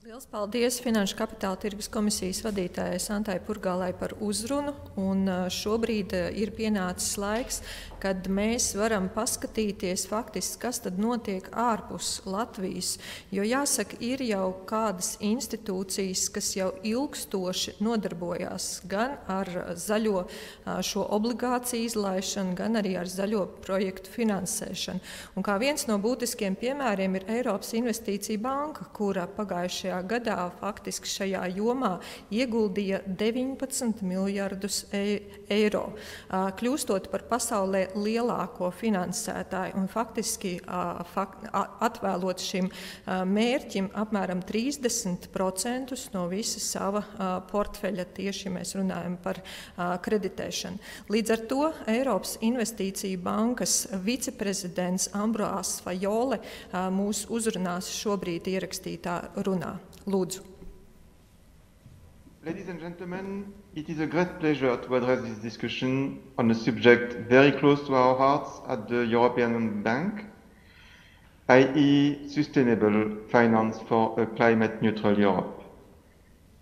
Liels paldies Finanšu kapitāla tirgus komisijas vadītājai Sanitai Purgailai par uzrunu. Un šobrīd ir pienācis laiks, kad mēs varam paskatīties faktiski, kas tad notiek ārpus Latvijas. Jo jāsaka, ir jau kādas institūcijas, kas jau ilgstoši nodarbojās gan ar zaļo šo obligāciju izlaišanu, gan arī ar zaļo projektu finansēšanu. Un kā viens no būtiskiem piemēriem ir Eiropas Investīciju banka, kura pagājušajā gadā faktiski šajā jomā ieguldīja deviņpadsmit miljardus e eiro, kļūstot par pasaulē lielāko finansētāju un faktiski fakt, atvēlot šim mērķim apmēram trīsdesmit procentus no visa sava portfeļa, tieši mēs runājam par kreditēšanu. Līdz ar to Eiropas Investīciju bankas viceprezidents Ambroise Fayolle mūs uzrunās šobrīd ierakstītā runā. Lūdzu. Ladies and gentlemen, it is a great pleasure to address this discussion on a subject very close to our hearts at the European Bank, that is sustainable finance for a climate-neutral Europe.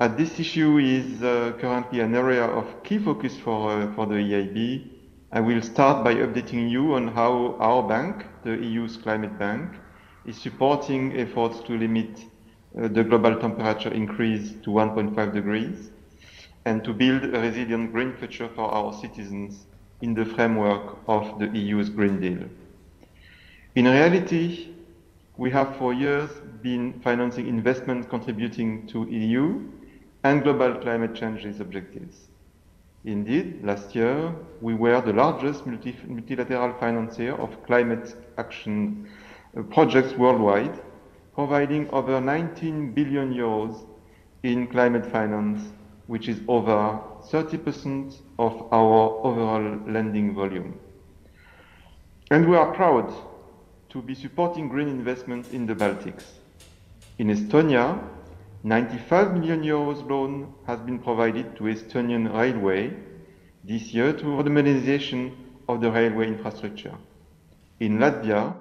As this issue is uh, currently an area of key focus for, uh, for the E I B, I will start by updating you on how our bank, the E U's Climate Bank, is supporting efforts to limit Uh, the global temperature increase to one point five degrees and to build a resilient green future for our citizens in the framework of the E U's Green Deal. In reality, we have for years been financing investments contributing to E U and global climate change's objectives. Indeed, last year, we were the largest multi multilateral financier of climate action uh, projects worldwide, providing over nineteen billion euros in climate finance, which is over thirty percent of our overall lending volume. And we are proud to be supporting green investment in the Baltics. In Estonia, ninety-five million euros loan has been provided to Estonian railway this year to the modernization of the railway infrastructure. In Latvia,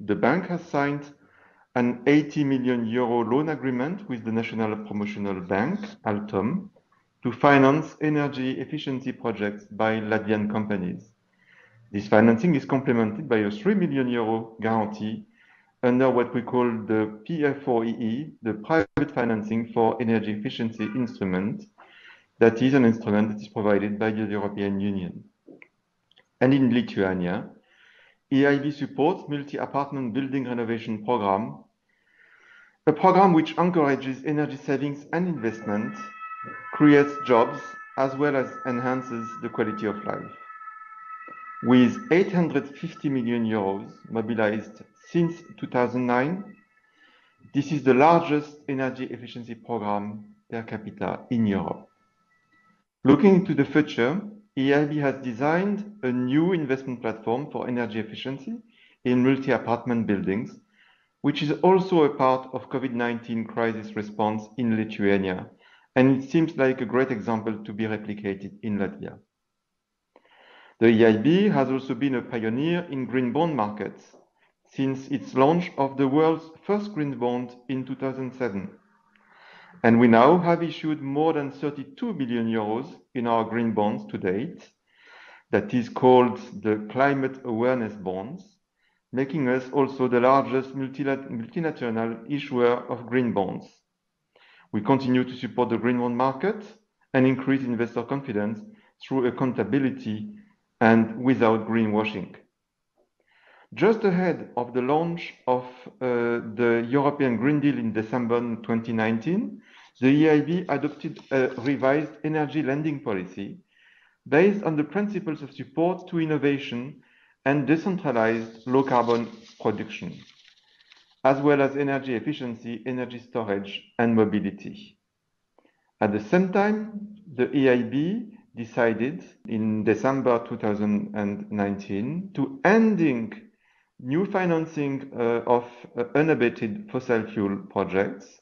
the bank has signed an eighty million euro loan agreement with the National Promotional Bank, Altum, to finance energy efficiency projects by Latvian companies. This financing is complemented by a three million euro guarantee under what we call the P F four E E, the Private Financing for Energy Efficiency Instrument, that is an instrument that is provided by the European Union. And in Lithuania, E I B supports multi-apartment building renovation program, a program which encourages energy savings and investment, creates jobs, as well as enhances the quality of life. With eight hundred fifty million euros mobilized since two thousand nine, this is the largest energy efficiency program per capita in Europe. Looking into the future, E I B has designed a new investment platform for energy efficiency in multi-apartment buildings, which is also a part of COVID nineteen crisis response in Lithuania, and it seems like a great example to be replicated in Latvia. The E I B has also been a pioneer in green bond markets since its launch of the world's first green bond in two thousand seven. And we now have issued more than thirty-two billion euros in our green bonds to date, that is called the Climate Awareness Bonds, making us also the largest multinational issuer of green bonds. We continue to support the green bond market and increase investor confidence through accountability and without greenwashing. Just ahead of the launch of uh, the European Green Deal in December twenty nineteen, the E I B adopted a revised energy lending policy based on the principles of support to innovation and decentralized low-carbon production, as well as energy efficiency, energy storage, and mobility. At the same time, the E I B decided in December two thousand nineteen to ending new financing uh, of uh, unabated fossil fuel projects,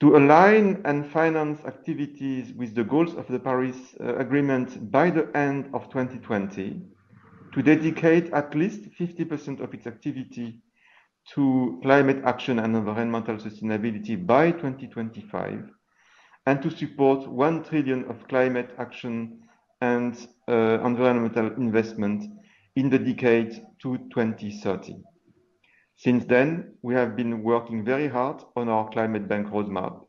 to align and finance activities with the goals of the Paris uh, Agreement by the end of twenty twenty, to dedicate at least fifty percent of its activity to climate action and environmental sustainability by twenty twenty-five, and to support one trillion of climate action and uh, environmental investment in the decade to twenty thirty. Since then, we have been working very hard on our Climate Bank roadmap,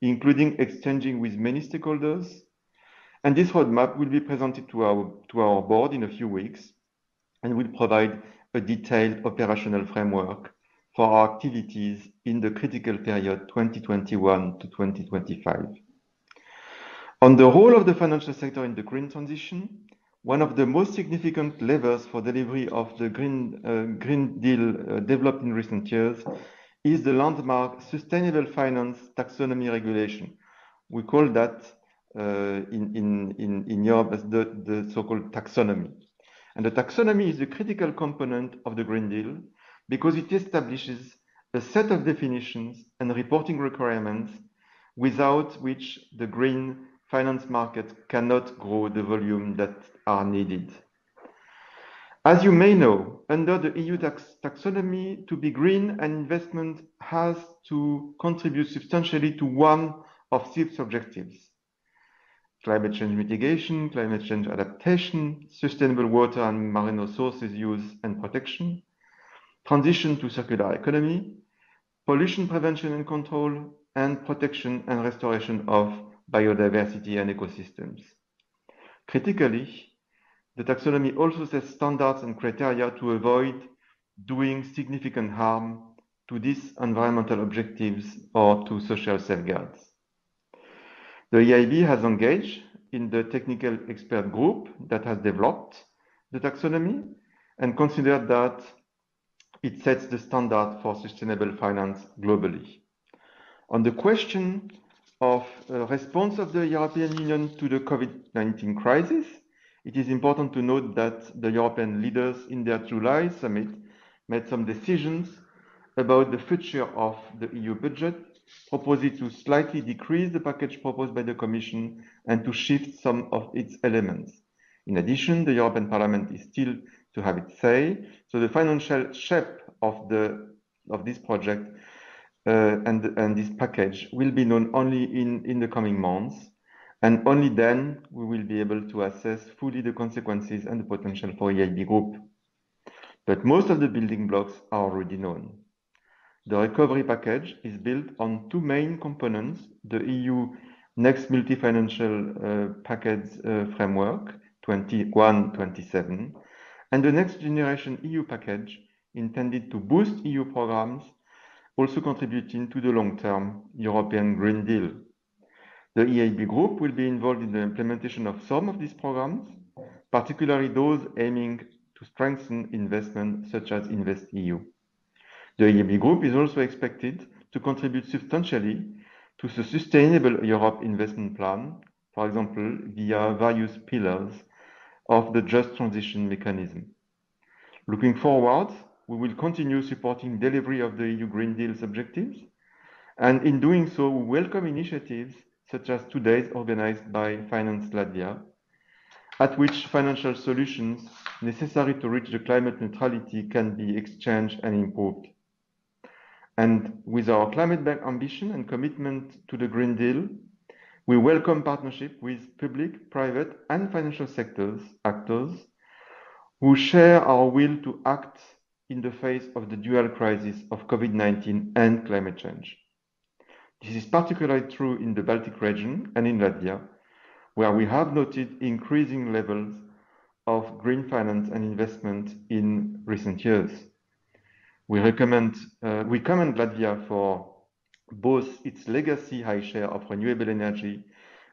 including exchanging with many stakeholders. And this roadmap will be presented to our, to our board in a few weeks and will provide a detailed operational framework for our activities in the critical period twenty twenty-one to twenty twenty-five. On the role of the financial sector in the green transition, one of the most significant levers for delivery of the Green, uh, Green Deal uh, developed in recent years is the landmark Sustainable Finance Taxonomy Regulation. We call that uh, in, in, in, in Europe as the, the so-called taxonomy. And the taxonomy is a critical component of the Green Deal because it establishes a set of definitions and reporting requirements without which the green finance market cannot grow the volume that are needed. As you may know, under the E U tax taxonomy, to be green, an investment has to contribute substantially to one of six objectives: climate change mitigation, climate change adaptation, sustainable water and marine resources use and protection, transition to circular economy, pollution prevention and control, and protection and restoration of biodiversity and ecosystems. Critically, the taxonomy also sets standards and criteria to avoid doing significant harm to these environmental objectives or to social safeguards. The E I B has engaged in the technical expert group that has developed the taxonomy and considered that it sets the standard for sustainable finance globally. On the question of uh, response of the European Union to the COVID nineteen crisis, it is important to note that the European leaders in their July summit made some decisions about the future of the E U budget, proposing to slightly decrease the package proposed by the Commission and to shift some of its elements. In addition, the European Parliament is still to have its say, so the financial shape of, the, of this project Uh, and, and this package will be known only in, in the coming months, And only then we will be able to assess fully the consequences and the potential for E I B Group. But most of the building blocks are already known. The recovery package is built on two main components, the E U next multi-financial uh, package uh, framework twenty-one twenty-seven, and the next generation E U package intended to boost E U programs, also contributing to the long-term European Green Deal. The E I B Group will be involved in the implementation of some of these programs, particularly those aiming to strengthen investment, such as InvestEU. The E I B Group is also expected to contribute substantially to the Sustainable Europe Investment Plan, for example, via various pillars of the Just Transition Mechanism. Looking forward, we will continue supporting delivery of the E U Green Deal's objectives, and in doing so, we welcome initiatives such as today's organized by Finance Latvia, at which financial solutions necessary to reach the climate neutrality can be exchanged and improved. And with our climate-backed ambition and commitment to the Green Deal, we welcome partnership with public, private, and financial sectors actors who share our will to act in the face of the dual crisis of COVID nineteen and climate change. This is particularly true in the Baltic region and in Latvia, where we have noted increasing levels of green finance and investment in recent years. We recommend, uh, we commend Latvia for both its legacy high share of renewable energy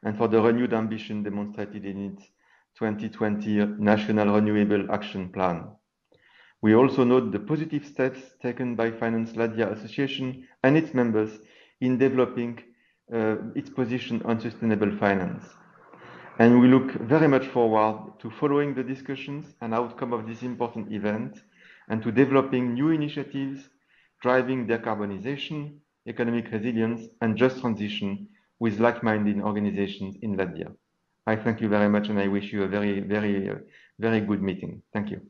and for the renewed ambition demonstrated in its twenty twenty National Renewable Action Plan. We also note the positive steps taken by Finance Latvia Association and its members in developing uh, its position on sustainable finance. And we look very much forward to following the discussions and outcome of this important event and to developing new initiatives driving decarbonization, economic resilience, and just transition with like-minded organizations in Latvia. I thank you very much and I wish you a very, very, uh, very good meeting. Thank you.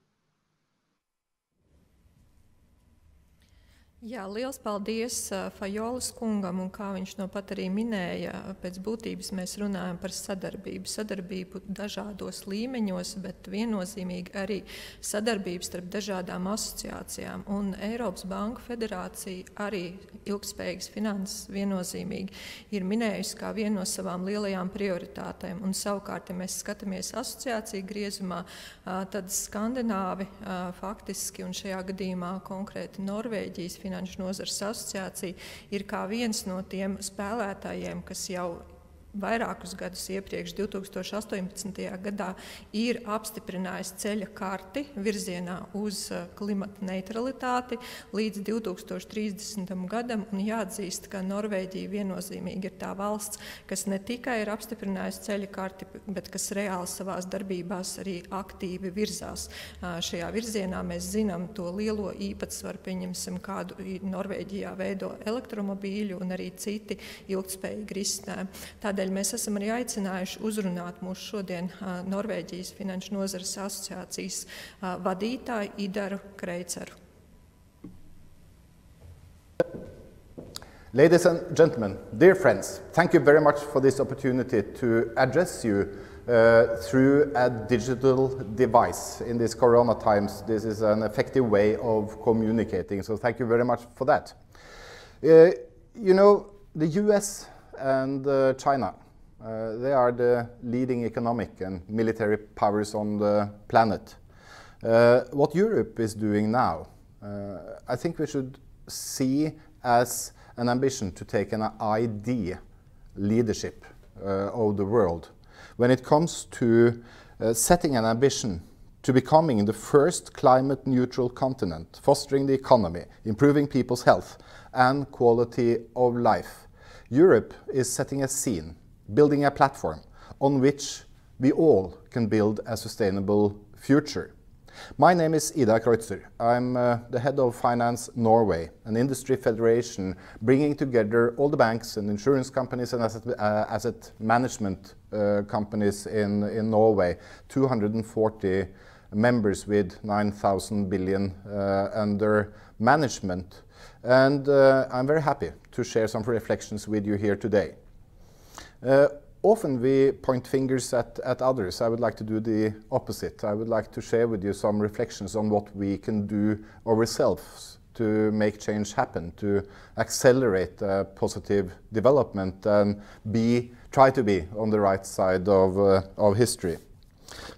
Jā, liels paldies uh, Fajolles kungam, un kā viņš no pat arī minēja, pēc būtības mēs runājam par sadarbību. Sadarbību dažādos līmeņos, bet viennozīmīgi arī sadarbības starp dažādām asociācijām. Un Eiropas Banku federācija arī ilgspējīgas finanses viennozīmīgi ir minējusi kā vienu no savām lielajām prioritātēm. Un savukārt, ja mēs skatāmies asociāciju griezumā, uh, tad Skandināvi uh, faktiski un šajā gadījumā konkrēti Norvēģijas finanses Finanšu nozares asociācija ir kā viens no tiem spēlētājiem, kas jau vairākus gadus iepriekš, divtūkstoš astoņpadsmitajā. Gadā, ir apstiprinājis ceļa karti virzienā uz klimata neutralitāti līdz divtūkstoš trīsdesmitajam. Gadam. Un jāatzīst, ka Norvēģija viennozīmīgi ir tā valsts, kas ne tikai ir apstiprinājusi ceļa karti, bet kas reāli savās darbībās arī aktīvi virzās. Šajā virzienā mēs zinām to lielo īpatsvaru, pieņemsim, kādu Norvēģijā veido elektromobīļu un arī citi ilgtspējīgi risinājumi. Tādēļ mēs esam arī aicinājuši uzrunāt mūsu šodien Norvēģijas Finanšu nozares asociācijas vadītāju Idaru Kreutzeru. Ladies and gentlemen, dear friends, thank you very much for this opportunity to address you uh, through a digital device. In these corona times, this is an effective way of communicating, so thank you very much for that. Uh, you know, the U S and uh, China. Uh, they are the leading economic and military powers on the planet. Uh, what Europe is doing now, uh, I think we should see as an ambition to take an I D leadership uh, of the world. When it comes to uh, setting an ambition to becoming the first climate neutral continent, fostering the economy, improving people's health and quality of life, Europe is setting a scene, building a platform on which we all can build a sustainable future. My name is Ida Kreutzer. I'm uh, the head of Finance Norway, an industry federation bringing together all the banks and insurance companies and asset, uh, asset management uh, companies in, in Norway, two hundred forty members with nine thousand billion uh, under management. And uh, I'm very happy to share some reflections with you here today. Uh, often we point fingers at, at others. I would like to do the opposite. I would like to share with you some reflections on what we can do ourselves to make change happen, to accelerate uh, positive development and be, try to be on the right side of, uh, of history.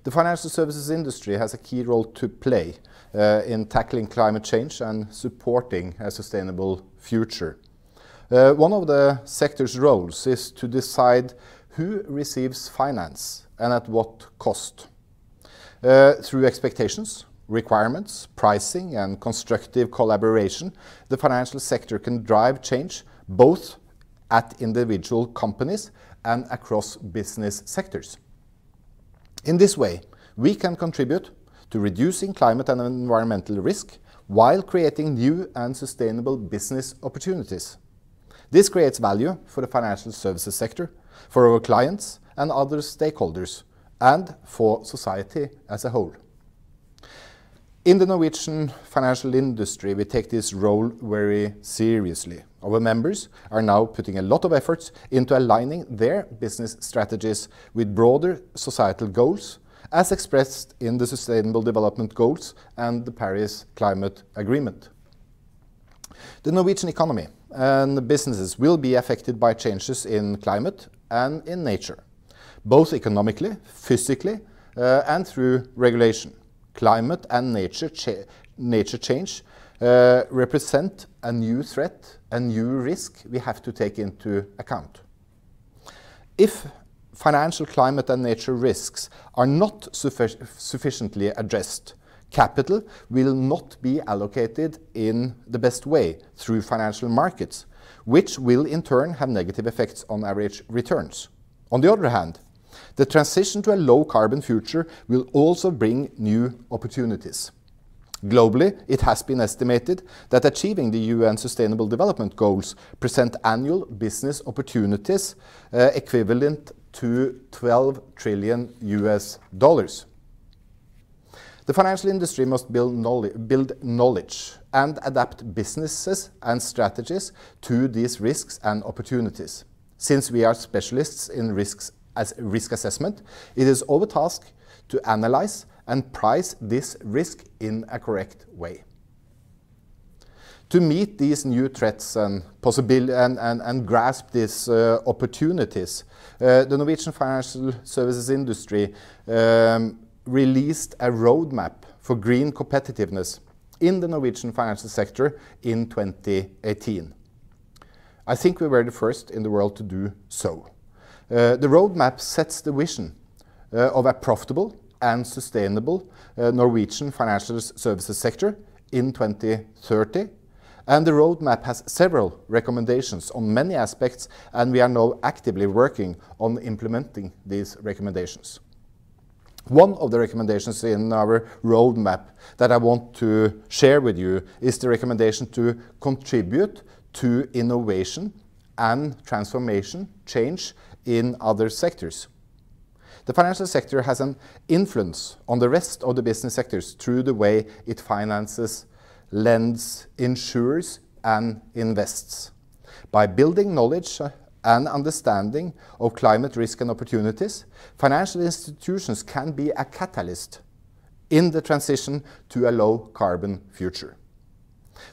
The financial services industry has a key role to play uh, in tackling climate change and supporting a sustainable future. Uh, one of the sector's roles is to decide who receives finance and at what cost, uh, through expectations, requirements, pricing and constructive collaboration. The financial sector can drive change both at individual companies and across business sectors. In this way, we can contribute to reducing climate and environmental risk while creating new and sustainable business opportunities. This creates value for the financial services sector, for our clients and other stakeholders, and for society as a whole. In the Norwegian financial industry, we take this role very seriously. Our members are now putting a lot of efforts into aligning their business strategies with broader societal goals, as expressed in the Sustainable Development Goals and the Paris Climate Agreement. The Norwegian economy and businesses will be affected by changes in climate and in nature, both economically, physically, uh, and through regulation. Climate and nature, cha nature change uh, represent a new threat, a new risk we have to take into account. If financial climate and nature risks are not suffi sufficiently addressed, capital will not be allocated in the best way through financial markets, which will in turn have negative effects on average returns. On the other hand, the transition to a low-carbon future will also bring new opportunities. Globally, it has been estimated that achieving the U N Sustainable Development Goals present annual business opportunities uh, equivalent to twelve trillion U S dollars. The financial industry must build knowledge, build knowledge and adapt businesses and strategies to these risks and opportunities. Since we are specialists in risks as risk assessment, it is our task to analyze and price this risk in a correct way. To meet these new threats and, and, and, and grasp these uh, opportunities, uh, the Norwegian financial services industry um, released a roadmap for green competitiveness in the Norwegian financial sector in twenty eighteen. I think we were the first in the world to do so. Uh, the roadmap sets the vision uh, of a profitable and sustainable uh, Norwegian financial services sector in twenty thirty, and the roadmap has several recommendations on many aspects, and we are now actively working on implementing these recommendations. One of the recommendations in our roadmap that I want to share with you is the recommendation to contribute to innovation and transformation change in other sectors. The financial sector has an influence on the rest of the business sectors through the way it finances, lends, insures, and invests. By building knowledge and understanding of climate risk and opportunities, financial institutions can be a catalyst in the transition to a low-carbon future.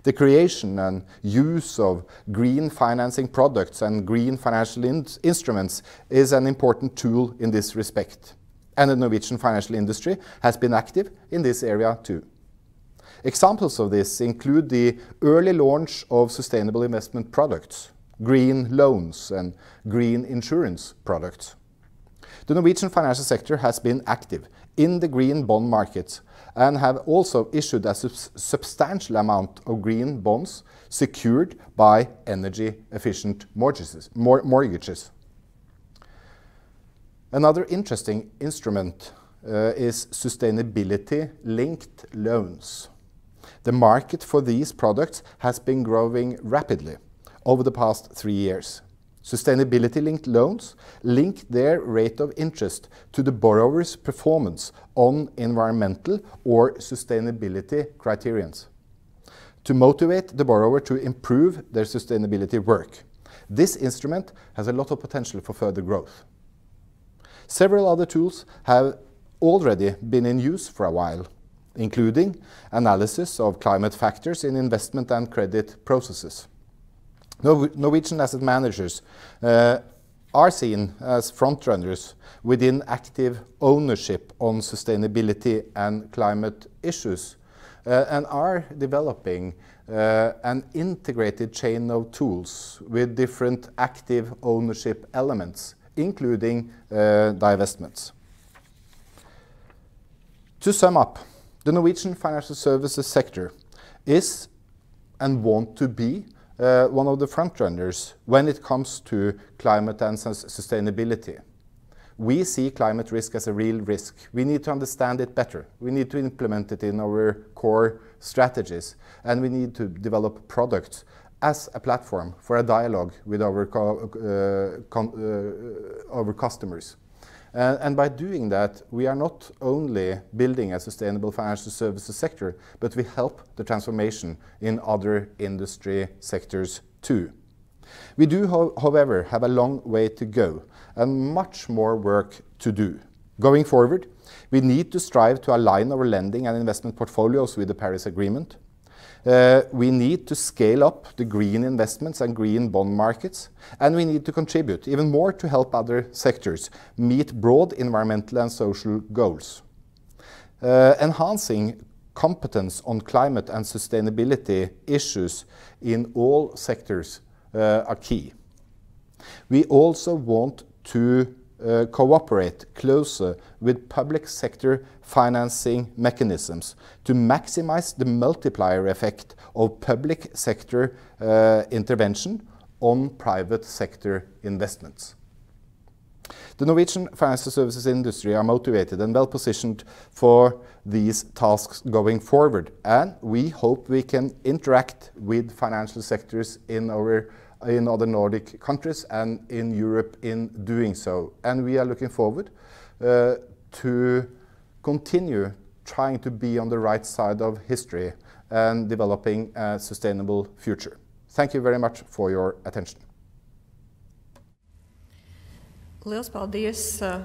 The creation and use of green financing products and green financial in instruments is an important tool in this respect, and the Norwegian financial industry has been active in this area too. Examples of this include the early launch of sustainable investment products, green loans and green insurance products. The Norwegian financial sector has been active in the green bond markets and have also issued a sub substantial amount of green bonds secured by energy-efficient mortgages, mor mortgages. Another interesting instrument uh, is sustainability-linked loans. The market for these products has been growing rapidly over the past three years. Sustainability-linked loans link their rate of interest to the borrower's performance on environmental or sustainability criterions to motivate the borrower to improve their sustainability work. This instrument has a lot of potential for further growth. Several other tools have already been in use for a while, including analysis of climate factors in investment and credit processes. Norwegian asset managers uh, are seen as frontrunners within active ownership on sustainability and climate issues, uh, and are developing uh, an integrated chain of tools with different active ownership elements, including uh, divestments. To sum up, the Norwegian financial services sector is and want to be Uh, one of the frontrunners when it comes to climate and sustainability. We see climate risk as a real risk. We need to understand it better. We need to implement it in our core strategies, and we need to develop products as a platform for a dialogue with our, co uh, com uh, our customers. Uh, and by doing that, we are not only building a sustainable financial services sector, but we help the transformation in other industry sectors too. We do, ho however, have a long way to go and much more work to do. Going forward, we need to strive to align our lending and investment portfolios with the Paris Agreement. Uh, we need to scale up the green investments and green bond markets, and we need to contribute even more to help other sectors meet broad environmental and social goals. Uh, enhancing competence on climate and sustainability issues in all sectors uh, are key. We also want to Uh, cooperate closer with public sector financing mechanisms to maximize the multiplier effect of public sector uh, intervention on private sector investments. The Norwegian financial services industry are motivated and well positioned for these tasks going forward, and we hope we can interact with financial sectors in our in other Nordic countries and in Europe in doing so. And we are looking forward uh, to continue trying to be on the right side of history and developing a sustainable future. Thank you very much for your attention. Liels paldies uh,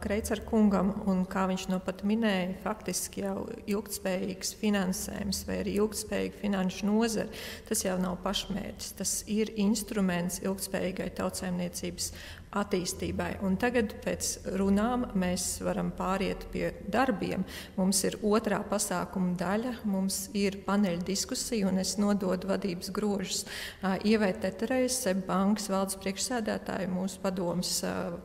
Kreutzer kungam, un kā viņš nu pat minēja, faktiski jau ilgtspējīgs finansējums vai arī ilgtspējīga finanšu nozara, tas jau nav pašmērķis, tas ir instruments ilgtspējīgai tautsaimniecības attīstībai. Un tagad pēc runām mēs varam pāriet pie darbiem. Mums ir otrā pasākuma daļa, mums ir paneļa diskusija, un es nododu vadības grožus uh, Ievetai Reizsei, bankas valdes priekšsēdētāju, mūsu padomas uh,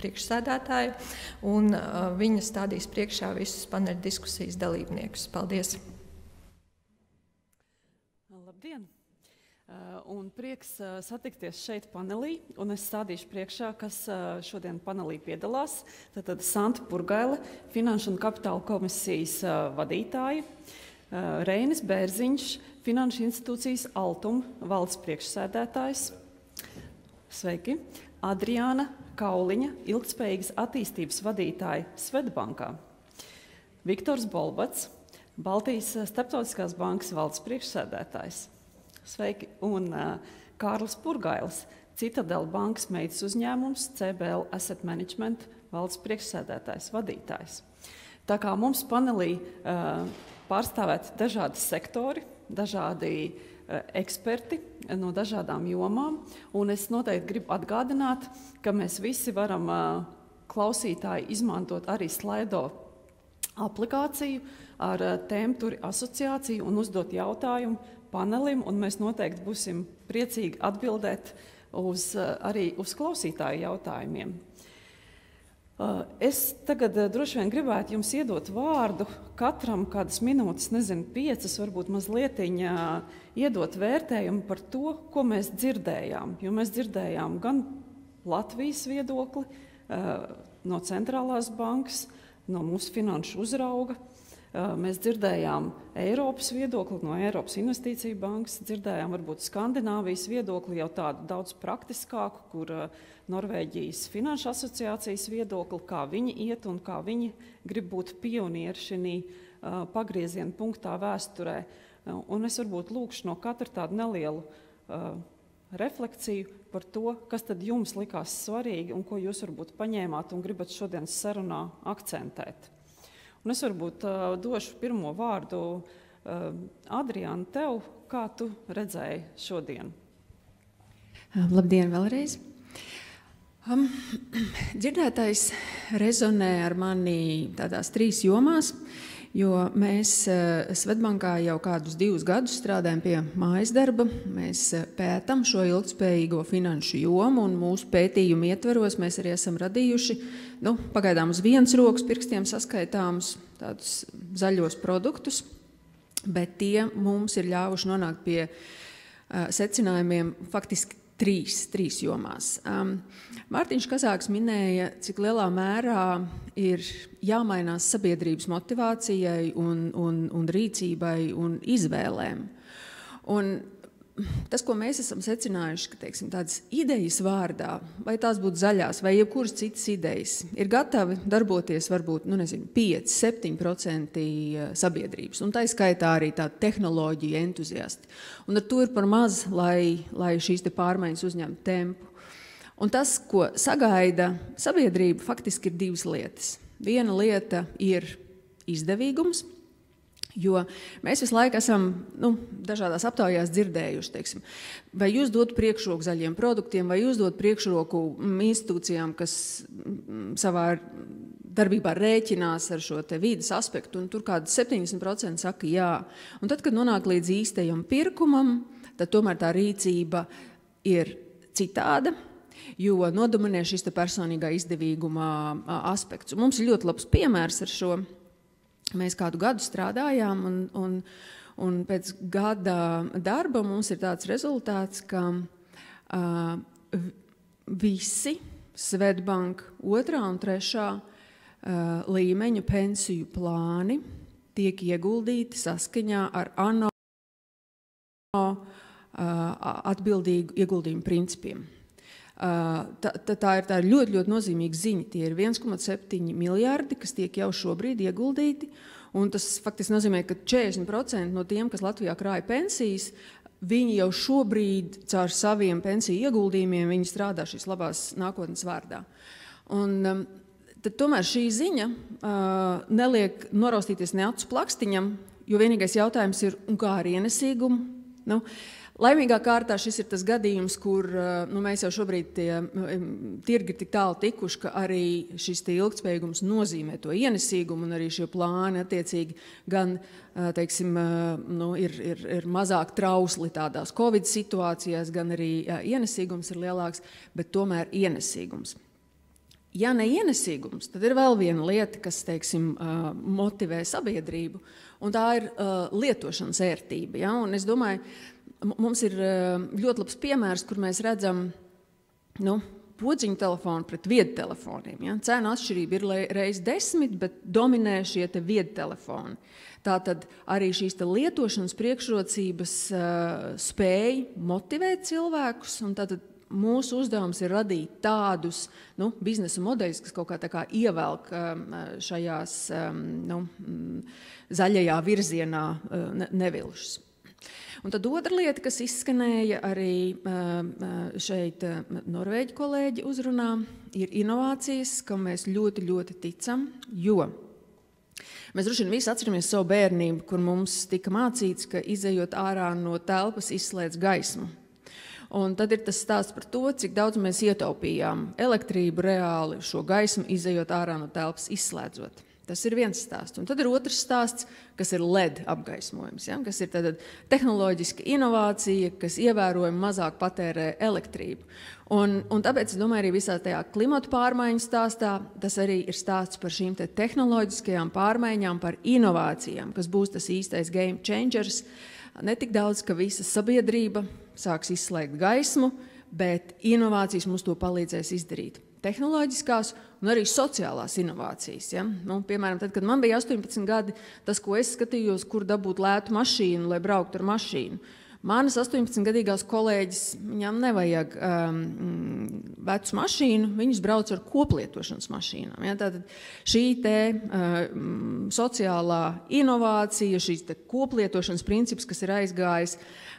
priekšsēdētāju, un viņa stādīs priekšā visus paneļa diskusijas dalībniekus. Paldies! Labdien! Un prieks satikties šeit panelī, un es stādīšu priekšā, kas šodien panelī piedalās. Tātad Sanita Purgaila, Finanšu un kapitāla komisijas vadītāja, Reinis Bērziņš, Finanšu institūcijas Altum valdes priekšsēdētājs. Sveiki! Adriāna Kauliņa, ilgtspējīgas attīstības vadītāja Swedbankā. Viktors Bolbats, Baltijas starptautiskās bankas valdes priekšsēdētājs. Sveiki! Un uh, Kārlis Purgailis, Citadeles Bankas meitas uzņēmums, C B L Asset Management valdes priekšsēdētājs, vadītājs. Tā kā mums panelī uh, pārstāvēt dažādi sektori, dažādi eksperti no dažādām jomām, un es noteikti gribu atgādināt, ka mēs visi varam klausītāji izmantot arī Slido aplikāciju ar tēmturi asociāciju un uzdot jautājumu panelim, un mēs noteikti būsim priecīgi atbildēt uz, arī uz klausītāju jautājumiem. Es tagad droši vien gribētu jums iedot vārdu, katram kādas minūtes, nezinu, piecas, varbūt mazlietiņa iedot vērtējumu par to, ko mēs dzirdējām. Jo mēs dzirdējām gan Latvijas viedokli no Centrālās bankas, no mūsu finanšu uzrauga, mēs dzirdējām Eiropas viedokli no Eiropas Investīciju bankas, dzirdējām varbūt Skandināvijas viedokli, jau tādu daudz praktiskāku, kur Norvēģijas Finanšu asociācijas viedokli, kā viņi iet un kā viņi grib būt pionieri šī pagrieziena punktā vēsturē. Un es varbūt lūkšu no katra tādu nelielu refleksiju par to, kas tad jums likās svarīgi un ko jūs varbūt paņēmāt un gribat šodienas sarunā akcentēt. Un es varbūt uh, došu pirmo vārdu uh, Adriāna tev, kā tu redzēji šodien? Labdien vēlreiz! Um, dzirdētais rezonē ar mani tādās trīs jomās, jo mēs Swedbankā jau kādus divus gadus strādājam pie mājas darba. Mēs pētam šo ilgtspējīgo finanšu jomu, un mūsu pētījumu ietveros mēs arī esam radījuši, nu, pagaidām uz viens rokas pirkstiem saskaitāmus tādus zaļos produktus, bet tie mums ir ļāvuši nonākt pie uh, secinājumiem faktiski Trīs, trīs jomās. Um, Mārtiņš Kazāks minēja, cik lielā mērā ir jāmainās sabiedrības motivācijai un, un, un rīcībai un izvēlēm. Un tas, ko mēs esam secinājuši, ka teiksim, tādas idejas vārdā, vai tās būtu zaļās, vai jebkuras citas idejas, ir gatavi darboties varbūt nu, nezinu, pieci līdz septiņi procenti sabiedrības. Un tā skaitā arī tā tehnoloģija entuziasti. Un ar to ir par maz, lai, lai šīs te pārmaiņas uzņemtu tempu. Un tas, ko sagaida sabiedrība, faktiski ir divas lietas. Viena lieta ir izdevīgums. Jo mēs visu laiku esam nu, dažādās aptaujās dzirdējuši, teiksim, vai jūs dotu priekšroku zaļiem produktiem, vai jūs dotu priekšroku institūcijām, kas savā darbībā rēķinās ar šo te vides aspektu, un tur kāds septiņdesmit procenti saka jā. Un tad, kad nonāk līdz īstajam pirkumam, tad tomēr tā rīcība ir citāda, jo nodominē šis te personīgā izdevīguma aspekts. Mums ir ļoti labs piemērs ar šo. Mēs kādu gadu strādājām, un, un, un pēc gada darba mums ir tāds rezultāts, ka uh, visi Swedbank otrā un trešā uh, līmeņa pensiju plāni tiek ieguldīti saskaņā ar ANO uh, atbildīgu ieguldījumu principiem. Tā, tā, tā ir tā ļoti, ļoti nozīmīga ziņa. Tie ir viens komats septiņi miljardi, kas tiek jau šobrīd ieguldīti. Un tas faktiski nozīmē, ka četrdesmit procenti no tiem, kas Latvijā krāja pensijas, viņi jau šobrīd caur saviem pensiju ieguldījumiem viņi strādā šīs labās nākotnes vārdā. Un tad tomēr šī ziņa uh, neliek noraustīties ne acu plakstiņam, jo vienīgais jautājums ir, un kā ar ienesīgumu? Nu, laimīgā kārtā šis ir tas gadījums, kur nu, mēs jau šobrīd tie tirgi ir tik tālu tikuši, ka arī šis ilgtspējīgums nozīmē to ienesīgumu, un arī šie plāni attiecīgi gan teiksim, nu, ir, ir, ir mazāk trausli tādās Covid situācijās, gan arī jā, ienesīgums ir lielāks, bet tomēr ienesīgums. Ja ne ienesīgums, tad ir vēl viena lieta, kas, teiksim, motivē sabiedrību, un tā ir lietošanas ērtība. Ja? Un es domāju, mums ir ļoti labs piemērs, kur mēs redzam nu, podziņu telefonu pret viedu telefoniem. Ja? Cēna atšķirība ir reiz desmit, bet dominē šie te viedu telefoni. Tātad arī šīs te lietošanas priekšrocības spēj motivēt cilvēkus, un tātad mūsu uzdevums ir radīt tādus nu, biznesa modeļus, kas kaut kā tā kā ievelk šajās nu, zaļajā virzienā nevilšus. Un tad otra lieta, kas izskanēja arī šeit norvēģi kolēģi uzrunā, ir inovācijas, kam mēs ļoti, ļoti ticam, jo mēs droši vien visi atceramies savu bērnību, kur mums tika mācīts, ka izejot ārā no telpas izslēdz gaismu. Un tad ir tas stāsts par to, cik daudz mēs ietaupījām elektrību reāli šo gaismu, izejot ārā no telpas, izslēdzot. Tas ir viens stāsts. Un tad ir otrs stāsts, kas ir L E D apgaismojums, ja? Kas ir tāda tehnoloģiska inovācija, kas ievērojami mazāk patērē elektrību. Un, un tāpēc, es domāju, arī visā tajā klimata pārmaiņu stāstā, tas arī ir stāsts par šīm te tehnoloģiskajām pārmaiņām, par inovācijām, kas būs tas īstais game changers, ne tik daudz, ka visa sabiedrība sāks izslēgt gaismu, bet inovācijas mums to palīdzēs izdarīt. Tehnoloģiskās un arī sociālās inovācijas. Ja? Nu, piemēram, tad, kad man bija astoņpadsmit gadi, tas, ko es skatījos, kur dabūt lētu mašīnu, lai braukt ar mašīnu. Manas astoņpadsmit gadīgās kolēģis, viņam nevajag um, vecu mašīnu, viņas brauc ar koplietošanas mašīnām. Ja, tātad šī te um, sociālā inovācija, šīs te koplietošanas princips, kas ir aizgājis,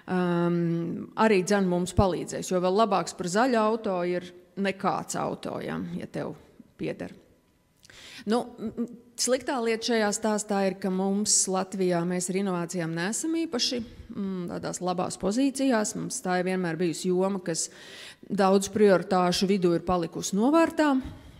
um, arī dzen mums palīdzēs, jo vēl labāks par zaļu auto ir nekāds auto, ja, ja tev pieder. Nu, sliktā lieta šajā stāstā ir, ka mums Latvijā mēs ar inovācijām neesam īpaši tādās labās pozīcijās. Mums tā ir vienmēr bijusi joma, kas daudz prioritāšu vidū ir palikusi novārtā,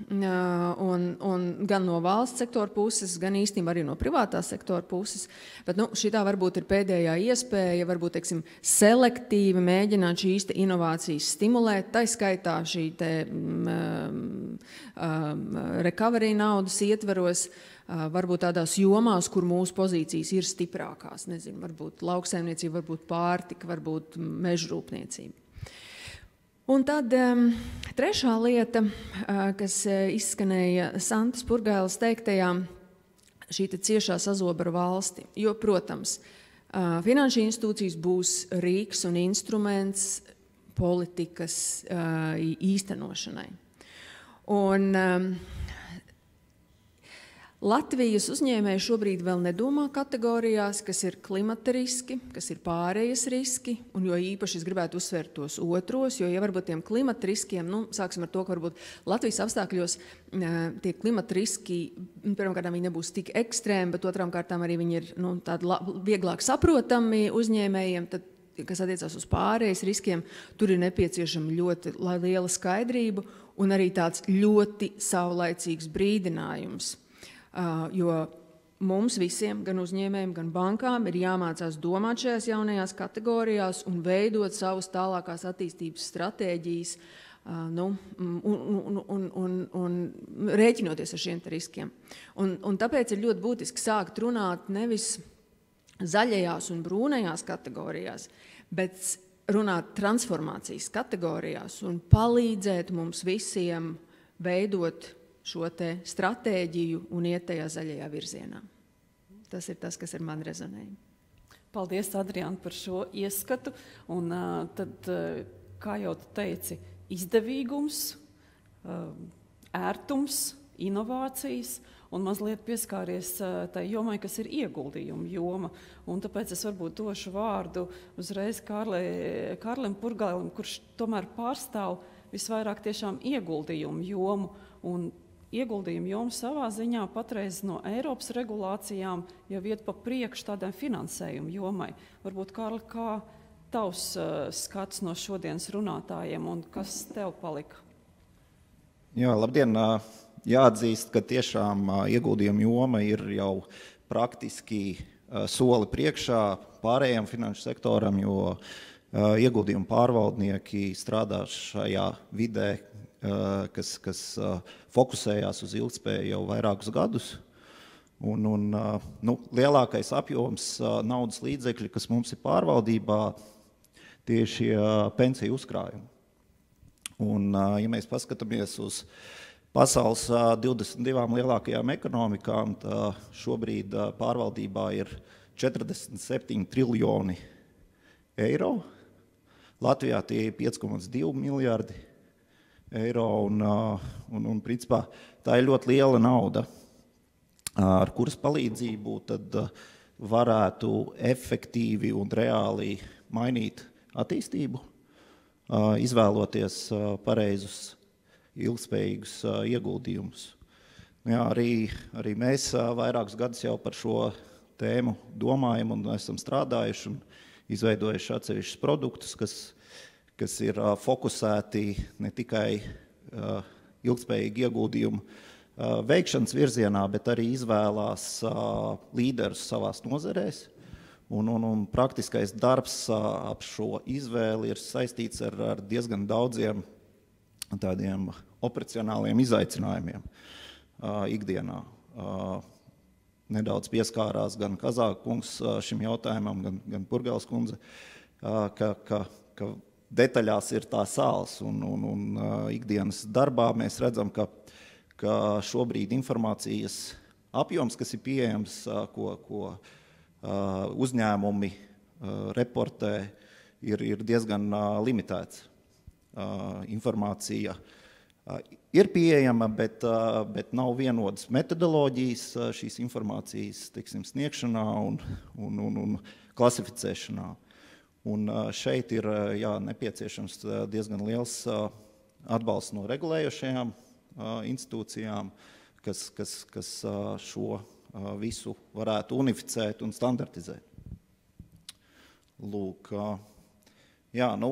un, un gan no valsts sektora puses, gan īstenībā arī no privātā sektora puses. Bet nu, šitā varbūt ir pēdējā iespēja, varbūt teiksim, selektīvi mēģināt šīs te inovācijas stimulēt, tai skaitā šī te um, um, recovery naudas ietveros, varbūt tādās jomās, kur mūsu pozīcijas ir stiprākās. Nezinu, varbūt lauksaimniecība, varbūt pārtika, varbūt mežrūpniecība. Un tad trešā lieta, kas izskanēja Santas Purgailas teiktajā, šī te ciešā sazoba ar valsti. Jo, protams, finanšu institūcijas būs rīks un instruments politikas īstenošanai. Un Latvijas uzņēmēji šobrīd vēl nedomā kategorijās, kas ir klimata riski, kas ir pārējas riski, un jo īpaši es gribētu uzsvērt tos otros, jo, ja varbūt tiem klimata riskiem, nu, sāksim ar to, ka varbūt Latvijas apstākļos tie klimata riski, pirmām kārtām viņi nebūs tik ekstrēmi, bet otrām kārtām arī viņi ir nu, tādi vieglāk saprotami uzņēmējiem, tad, kas attiecās uz pārējas riskiem, tur ir nepieciešama ļoti liela skaidrība un arī tāds ļoti savlaicīgs brīdinājums. Jo mums visiem, gan uzņēmējiem, gan bankām, ir jāmācās domāt šajās jaunajās kategorijās un veidot savas tālākās attīstības stratēģijas nu, un, un, un, un, un rēķinoties ar šiem riskiem. Un, un tāpēc ir ļoti būtiski sākt runāt nevis zaļajās un brūnajās kategorijās, bet runāt transformācijas kategorijās un palīdzēt mums visiem veidot šo te stratēģiju un iet tajā zaļajā virzienā. Tas ir tas, kas ar mani rezonēja. Paldies, Adriāna, par šo ieskatu. Un tad, kā jau tu teici, izdevīgums, ērtums, inovācijas un mazliet pieskāries tai jomai, kas ir ieguldījuma joma. Un tāpēc es varbūt došu vārdu uzreiz Kārlē, Kārlim Purgailim, kurš tomēr pārstāv visvairāk tiešām ieguldījumu jomu un ieguldījumu jomu savā ziņā patreiz no Eiropas regulācijām jau iet pa priekš tādai finansējumu jomai. Varbūt, Kārli, kā tavs uh, skats no šodienas runātājiem un kas tev palika? Jā, labdien, uh, jāatzīst, ka tiešām uh, ieguldījumu joma ir jau praktiski uh, soli priekšā pārējiem finanšu sektoram, jo uh, ieguldījumu pārvaldnieki strādā šajā vidē, kas, kas fokusējās uz ilgspēju jau vairākus gadus. Un, un, nu, lielākais apjoms naudas līdzekļi, kas mums ir pārvaldībā, tieši pensiju uzkrājumi. Un, ja mēs paskatāmies uz pasaules divdesmit divām lielākajām ekonomikām, tad šobrīd pārvaldībā ir četrdesmit septiņi triljoni eiro. Latvijā tie ir pieci komats divi miljardi. Eiro un, un, un principā tā ir ļoti liela nauda, ar kuras palīdzību tad varētu efektīvi un reāli mainīt attīstību, izvēloties pareizus ilgspējīgus ieguldījumus. Jā, arī, arī mēs vairākus gadus jau par šo tēmu domājam un esam strādājuši un izveidojuši atsevišķus produktus, kas kas ir uh, fokusēti ne tikai uh, ilgspējīgi ieguldījumu uh, veikšanas virzienā, bet arī izvēlās uh, līderus savās nozerēs. Un, un, un praktiskais darbs uh, ap šo izvēli ir saistīts ar, ar diezgan daudziem tādiem operacionāliem izaicinājumiem uh, ikdienā. Uh, nedaudz pieskārās gan Kazāka kungs uh, šim jautājumam, gan, gan Purgailas kundze, uh, ka, ka, ka detaļās ir tā sāls, un, un, un ikdienas darbā mēs redzam, ka, ka šobrīd informācijas apjoms, kas ir pieejams, ko, ko uzņēmumi reportē, ir, ir diezgan limitēts. informācija ir pieejama, bet, bet nav vienodas metodoloģijas šīs informācijas, teiksim, sniegšanā un, un, un, un klasificēšanā. Un šeit ir jā, nepieciešams diezgan liels atbalsts no regulējošajām institūcijām, kas, kas, kas šo visu varētu unificēt un standartizēt. Lūk, jā, nu,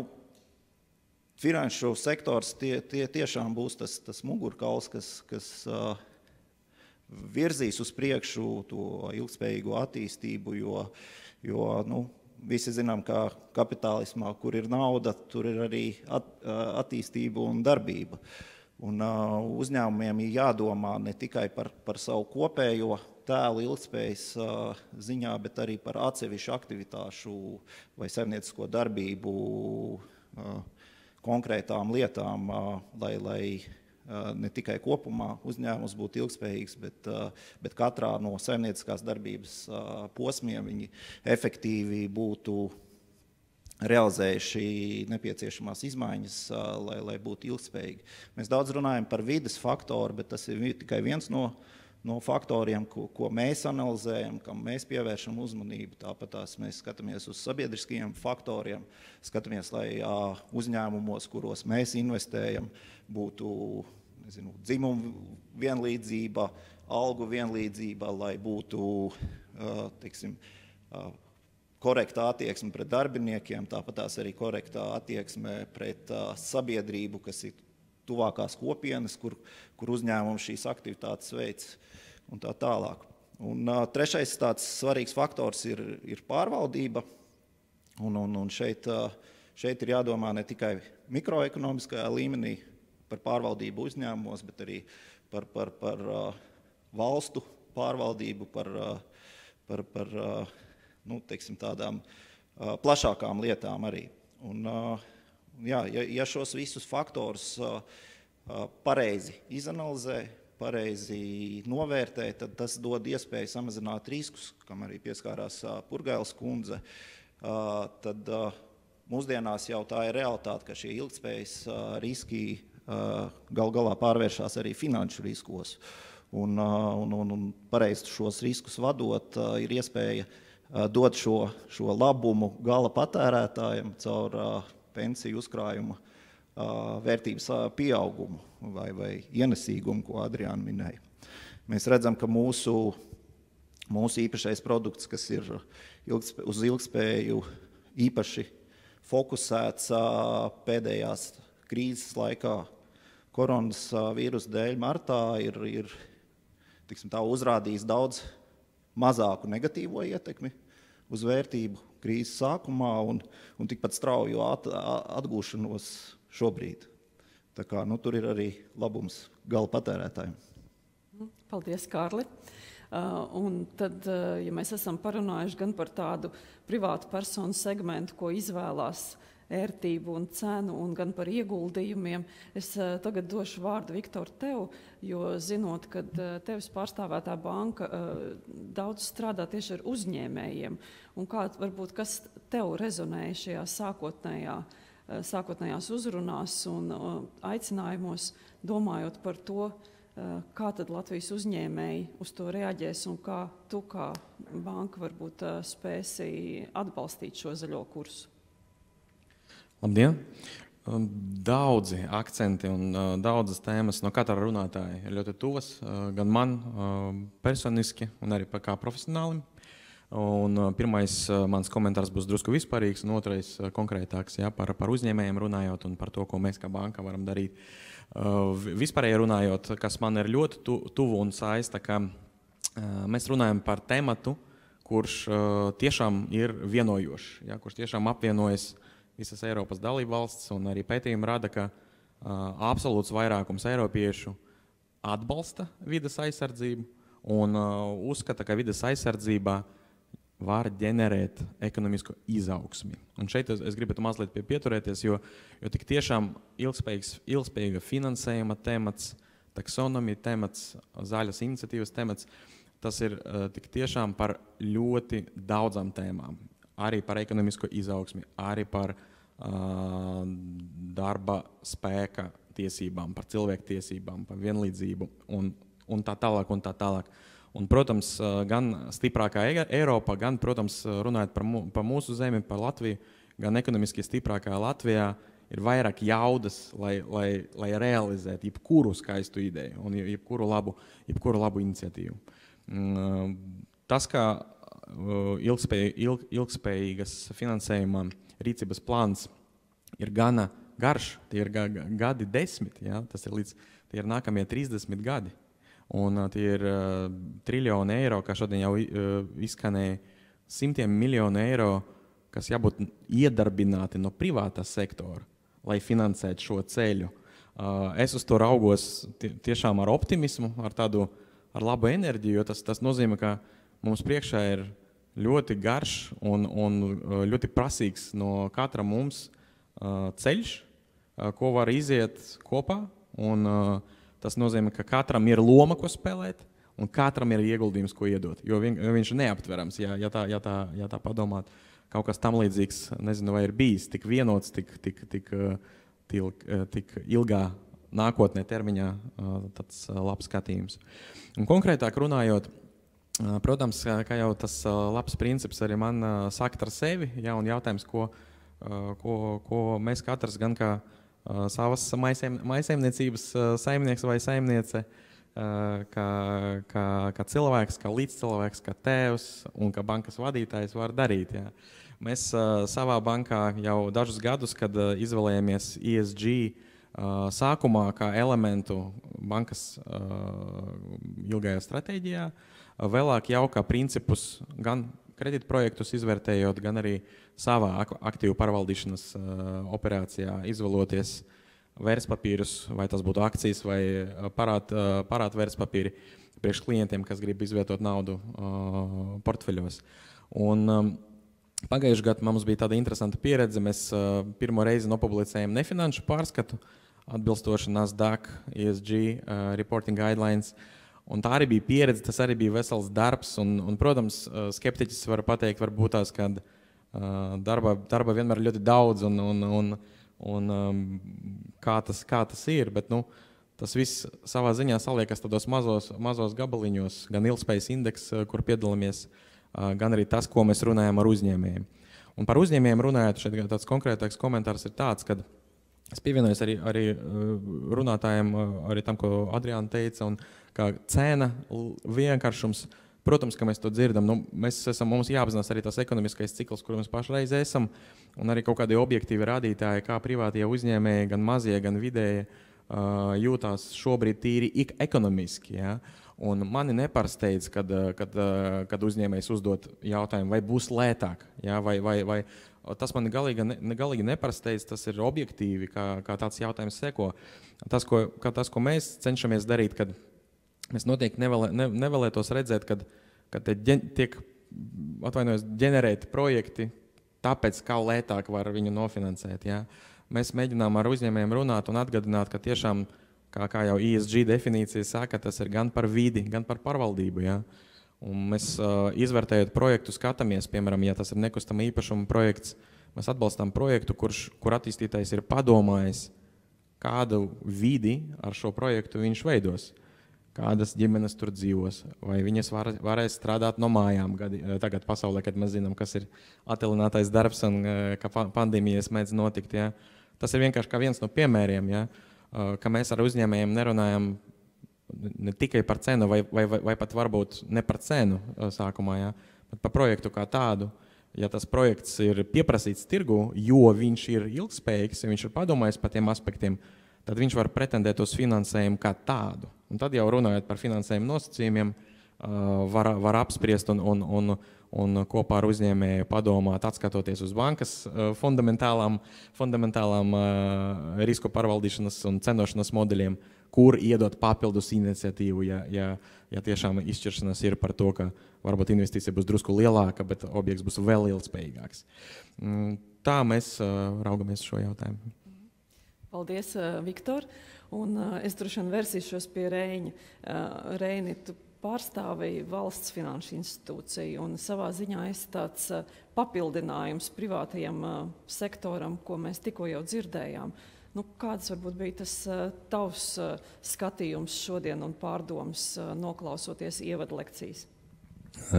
finanšu sektors tie, tie tiešām būs tas, tas mugurkauls, kas, kas virzīs uz priekšu to ilgspējīgo attīstību, jo, jo nu, visi zinām, ka kapitālismā, kur ir nauda, tur ir arī at, attīstība un darbība. Un uh, uzņēmumiem ir jādomā ne tikai par, par savu kopējo tēlu ilgspējas uh, ziņā, bet arī par atsevišķu aktivitāšu vai saimniecisko darbību uh, konkrētām lietām, uh, lai, lai uh, ne tikai kopumā uzņēmums būtu ilgspējīgs, bet, uh, bet katrā no saimnieciskās darbības uh, posmiem viņi efektīvi būtu realizējuši nepieciešamās izmaiņas, lai, lai būtu ilgspējīgi. Mēs daudz runājam par vides faktoru, bet tas ir tikai viens no, no faktoriem, ko, ko mēs analizējam, kam mēs pievēršam uzmanību. Tāpat tās mēs skatāmies uz sabiedriskajiem faktoriem, skatāmies, lai uzņēmumos, kuros mēs investējam, būtu nezinu, dzimumu vienlīdzība, algu vienlīdzība, lai būtu, teiksim, korektā attieksme pret darbiniekiem, tāpat tās arī korektā attieksme pret uh, sabiedrību, kas ir tuvākās kopienas, kur, kur uzņēmums šīs aktivitātes veids un tā tālāk. Un uh, trešais tāds svarīgs faktors ir, ir pārvaldība, un, un, un šeit, uh, šeit ir jādomā ne tikai mikroekonomiskajā līmenī par pārvaldību uzņēmumos, bet arī par, par, par uh, valstu pārvaldību, par, uh, par, par uh, nu, teiksim, tādām uh, plašākām lietām arī. Un, uh, jā, ja, ja šos visus faktorus uh, uh, pareizi izanalizē, pareizi novērtē, tad tas dod iespēju samazināt riskus, kam arī pieskārās uh, Purgailas kundze, uh, tad uh, mūsdienās jau tā ir realitāte, ka šie ilgspējas uh, riski uh, gal galā pārvēršās arī finanšu riskos. Un, uh, un, un, un pareizi šos riskus vadot, uh, ir iespēja dod šo, šo labumu gala patērētājiem caur uh, pensiju uzkrājuma uh, vērtības uh, pieaugumu vai, vai ienesīgumu, ko Adriāna minēja. Mēs redzam, ka mūsu, mūsu īpašais produkts, kas ir ilgspē, uz ilgspēju īpaši fokusēts uh, pēdējās krīzes laikā koronas uh, vīrusa dēļ martā, ir, ir tiksim, tā uzrādījis daudz mazāku negatīvo ietekmi uz vērtību krīzes sākumā un, un tikpat strauju at, atgūšanos šobrīd. Tā kā, nu, tur ir arī labums gala patērētājiem. Paldies, Kārli. Uh, un tad, uh, ja mēs esam parunājuši gan par tādu privātu personu segmentu, ko izvēlās ērtību un cenu, un gan par ieguldījumiem. Es uh, tagad došu vārdu, Viktor, tev, jo zinot, ka uh, tevis pārstāvētā banka uh, daudz strādā tieši ar uzņēmējiem, un kā, varbūt, kas tev rezonēja šajā sākotnējā, uh, sākotnējās uzrunās un uh, aicinājumos, domājot par to, uh, kā tad Latvijas uzņēmēji uz to reaģēs un kā tu, kā banka, varbūt uh, spēsi atbalstīt šo zaļo kursu. Labdien! Daudzi akcenti un daudzas tēmas no katra runātāja ir ļoti tuvas, gan man personiski un arī kā profesionālim. Un pirmais mans komentārs būs drusku vispārīgs, un otrais konkrētāks, jā, par, par uzņēmējiem runājot un par to, ko mēs kā banka varam darīt. Vispārēji runājot, kas man ir ļoti tuvu un saista, ka mēs runājam par tematu, kurš tiešām ir vienojošs, jā, kurš tiešām apvienojas visas Eiropas dalībvalsts, un arī pētījumi rada, ka uh, absolūts vairākums eiropiešu atbalsta vides aizsardzību un uh, uzskata, ka vides aizsardzībā var ģenerēt ekonomisko izaugsmi. Un šeit es, es gribētu mazliet pie pieturēties, jo, jo tik tiešām ilgspējīga finansējuma temats, taksonomija temats, zaļas iniciatīvas temats, tas ir uh, tik tiešām par ļoti daudzām tēmām. Arī par ekonomisko izaugsmi, arī par darba spēka tiesībām, par cilvēktiesībām, par vienlīdzību un, un tā tālāk un tā tālāk. Un, protams, gan stiprākā Eiropa, gan, protams, runājot par, mū, par mūsu zemi, par Latviju, gan ekonomiski stiprākā Latvijā ir vairāk jaudas, lai, lai, lai realizētu jebkuru skaistu ideju un jebkuru labu, jebkuru labu iniciatīvu. Tas, kā ilgspēj, ilg, ilgspējīgas finansējuma rīcības plāns ir gana garš, tie ir ga, gadi desmit, ja? Tas ir līdz, tie ir nākamie trīsdesmit gadi. Un tie ir uh, triljoni eiro, kā šodien jau uh, izskanēja, simtiem miljonu eiro, kas jābūt iedarbināti no privātā sektora, lai finansētu šo ceļu. Uh, es uz to raugos tie, tiešām ar optimismu, ar tādu, ar labu enerģiju, jo tas, tas nozīmē, ka mums priekšā ir ļoti garš un, un ļoti prasīgs no katra mums uh, ceļš, uh, ko var iziet kopā. Un, uh, tas nozīmē, ka katram ir loma, ko spēlēt, un katram ir ieguldījums, ko iedot, jo vien, viņš ir neaptverams, ja, ja, tā, ja, tā, ja tā padomāt. Kaut kas tam līdzīgs, nezinu, vai ir bijis tik vienots, tik, tik, tik, tik, tik ilgā nākotnē termiņā tāds labs skatījums. Un konkrētāk runājot, protams, kā jau tas labs princips arī man sakt ar sevi, ja, un jautājums, ko, ko, ko mēs katrs gan kā savas maisēm, maisaimniecības saimnieks vai saimniece, kā, kā, kā cilvēks, kā līdzcilvēks, kā tēvs un kā bankas vadītājs var darīt. Ja. Mēs savā bankā jau dažus gadus, kad izvēlējāmies E S G sākumā kā elementu bankas ilgajā stratēģijā, vēlāk jau kā principus gan kredītprojektus izvērtējot, gan arī savā aktīvu pārvaldīšanas operācijā izvēloties vērtspapīrus, vai tas būtu akcijas vai parādu vērtspapīri priekš klientiem, kas grib izvietot naudu portfeļos. Un pagājuši gadu mums bija tāda interesanta pieredze. Mēs pirmo reizi nopublicējam nefinanšu pārskatu, atbilstoši Nasdaq E S G reporting guidelines. Un tā arī bija pieredze, tas arī bija vesels darbs. Un, un protams, skeptiķis var pateikt, varbūt tās, kad darba, darba vienmēr ļoti daudz un, un, un, un kā, tas, kā tas ir. Bet nu, tas viss savā ziņā saliekas tādos mazos, mazos gabaliņos, gan ilgspējas indeks, kur piedalāmies, gan arī tas, ko mēs runājam ar uzņēmējiem. Un par uzņēmējiem runājot, šeit tāds konkrētāks komentārs ir tāds, kad es pievienojos arī, arī runātājiem, arī tam, ko Adriāna teica, un kā cena, vienkāršums, protams, ka mēs to dzirdam, nu, mēs esam, mums jāapzinās arī tas ekonomiskais cikls, kur mēs pašreiz esam, un arī kaut kādi objektīvi rādītāji, kā privātie uzņēmēji, gan mazie, gan vidēji, jūtās šobrīd tīri ekonomiski, ja? Un mani neparsteidz, kad, kad, kad uzņēmējs uzdod jautājumu, vai būs lētāk, ja? vai, vai, vai tas mani galīgi, ne, galīgi neparsteidz, tas ir objektīvi, kā, kā tāds jautājums seko. Tas ko, kā tas, ko mēs cenšamies darīt, kad mēs noteikti nevēlē, ne, nevēlētos redzēt, kad, kad te tiek, atvainojos, ģenerēti projekti tāpēc, kā lētāk var viņu nofinansēt, ja? Mēs mēģinām ar uzņēmējiem runāt un atgādināt, ka tiešām, kā, kā jau E S G definīcija saka, tas ir gan par vidi, gan par pārvaldību. Ja? Un mēs uh, izvērtējot projektu skatāmies, piemēram, ja tas ir nekustama īpašuma projekts, mēs atbalstām projektu, kurš, kur attīstītājs ir padomājis, kādu vidi ar šo projektu viņš veidos, kādas ģimenes tur dzīvos, vai viņas var, varēs strādāt no mājām gadi, tagad pasaulē, kad mēs zinām, kas ir attālinātais darbs un ka pandēmijas mēdz notikt. Ja? Tas ir vienkārši kā viens no piemēriem, ja? Ka mēs ar uzņēmējiem nerunājam ne tikai par cenu, vai, vai, vai pat varbūt ne par cenu sākumā, ja? Bet par projektu kā tādu. Ja tas projekts ir pieprasīts tirgu, jo viņš ir ilgspējīgs, ja viņš ir padomājis par tiem aspektiem, tad viņš var pretendēt uz finansējumu kā tādu. Un tad jau runājot par finansējumu nosacījumiem, var, var apspriest un, un, un, un kopā ar uzņēmēju padomāt, atskatoties uz bankas fundamentālām, fundamentālām risku pārvaldīšanas un cenošanas modeļiem, kur iedot papildus iniciatīvu, ja, ja, ja tiešām izšķiršanās ir par to, ka varbūt investīcija būs drusku lielāka, bet objekts būs vēl ilgspējīgāks. Tā mēs raugamies šo jautājumu. Paldies, Viktor. Un es droši vien versīšos pie Reini. Reini, tu pārstāvēju valsts finanšu institūciju, un savā ziņā es tāds papildinājums privātajam sektoram, ko mēs tikko jau dzirdējām. Nu, kāds varbūt bija tas tavs skatījums šodien un pārdoms noklausoties ievadlekcijas?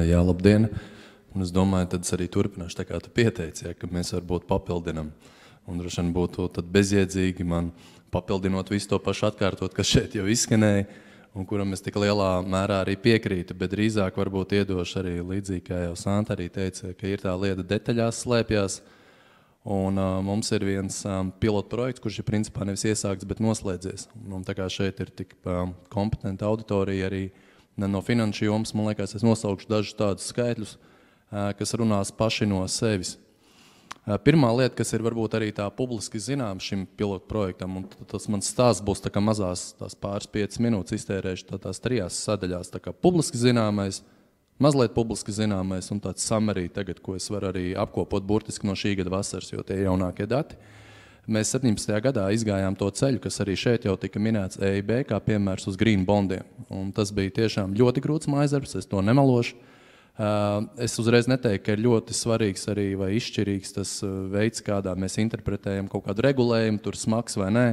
Jā, labdien. Un es domāju, tad es arī turpināšu, tā kā tu pieteici, ja, ka mēs varbūt papildinam. Un droši vien būtu tad bezjēdzīgi man papildinot visu to pašu atkārtot, kas šeit jau izskanēja, un kuram es tik lielā mērā arī piekrītu, bet drīzāk varbūt iedošu arī līdzīgi, kā jau Santa arī teica, ka ir tā lieta detaļās slēpjās, un uh, mums ir viens um, pilotprojekts, kurš ir principā nevis iesākts, bet noslēdzies. Un, un tā kā šeit ir tik um, kompetenta auditorija arī no finanšu jomas, man liekas, es nosaukšu dažus tādus skaitļus, uh, kas runās paši no sevis. Pirmā lieta, kas ir varbūt arī tā publiski zinām šim pilotprojektam, un tas mans stāsts būs tā kā mazās tās pāris piecas minūtes iztērējuši tā tās trijās sadaļās, tā kā publiski zināmais, mazliet publiski zināmais un tāds samarī tagad, ko es varu arī apkopot burtiski no šī gada vasaras, jo tie jaunākie dati. Mēs septiņpadsmitajā gadā izgājām to ceļu, kas arī šeit jau tika minēts E I B kā piemērs uz green bondiem, un tas bija tiešām ļoti grūts mājasdarbs, es to nemalošu. Es uzreiz neteiktu, ka ir ļoti svarīgs arī vai izšķirīgs tas veids, kādā mēs interpretējam kaut kādu regulējumu, tur smags vai nē.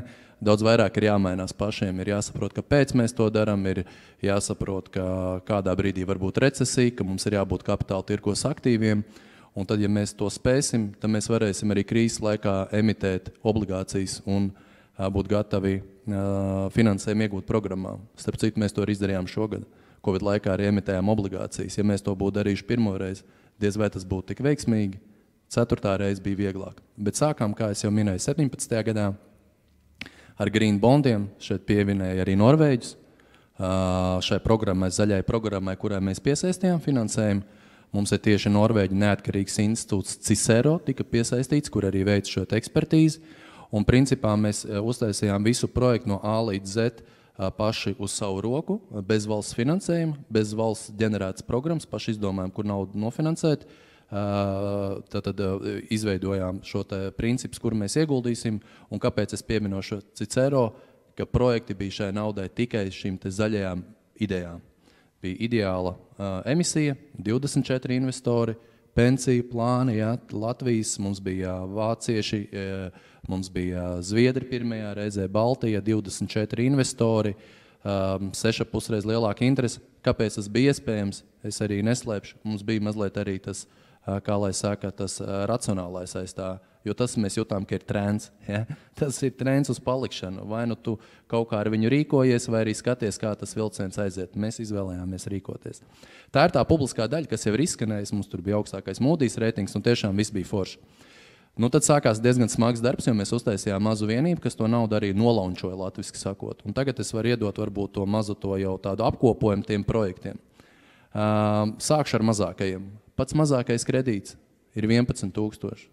Daudz vairāk ir jāmainās pašiem, ir jāsaprot, kāpēc mēs to darām, ir jāsaprot, ka kādā brīdī var būt recesija, ka mums ir jābūt kapitāla tirgos aktīviem, un tad, ja mēs to spēsim, tad mēs varēsim arī krīzes laikā emitēt obligācijas un būt gatavi finansējumu iegūt programmā. Starp citu, mēs to arī izdarījām šogad. Covid laikā arī emitējām obligācijas. Ja mēs to būtu darījuši pirmoreiz, diez vai tas būtu tik veiksmīgi, ceturtā reize bija vieglāk. Bet sākām, kā es jau minēju, septiņpadsmitajā gadā ar green bondiem, šeit pievinēja arī Norvēģus, šai programmai, zaļai programmai, kurai mēs piesaistījām finansējumu. Mums ir tieši Norvēģi neatkarīgs institūts CICERO, tika piesaistīts, kur arī veic šo ekspertīzi, un principā mēs uztaisījām visu projektu no A līdz Z, paši uz savu roku, bez valsts finansējuma, bez valsts ģenerētas programmas, paši izdomājām, kur naudu nofinansēt, tad, tad izveidojām šo te principus, kur mēs ieguldīsim, un kāpēc es pieminošu CICERO, ka projekti bija šai naudai tikai šīm te zaļajām idejām. Bija ideāla emisija, divdesmit četri investori, pensiju plāni, jā, Latvijas, mums bija vācieši, mums bija Zviedri pirmajā reizē, Baltija, divdesmit četri investori, seša pusreiz lielāka interese. Kāpēc tas bija iespējams? Es arī neslēpšu. Mums bija mazliet arī tas, kā lai saka, tas racionālais aiz tā, jo tas mēs jutām, ka ir trends. Ja? Tas ir trends uz palikšanu. Vai nu tu kaut kā ar viņu rīkojies, vai arī skaties, kā tas vilciens aiziet. Mēs izvēlējāmies rīkoties. Tā ir tā publiskā daļa, kas jau ir izskanējis. Mums tur bija augstākais Moody's reitings un tiešām viss bija forši. Nu, tad sākās diezgan smags darbs, jo mēs uztaisījām mazu vienību, kas to naudu arī nolaunčoja, latviski sakot. Un tagad es varu iedot varbūt to mazu to jau tādu apkopojumu tiem projektiem. Sākšu ar mazākajiem. Pats mazākais kredīts ir vienpadsmit tūkstoši.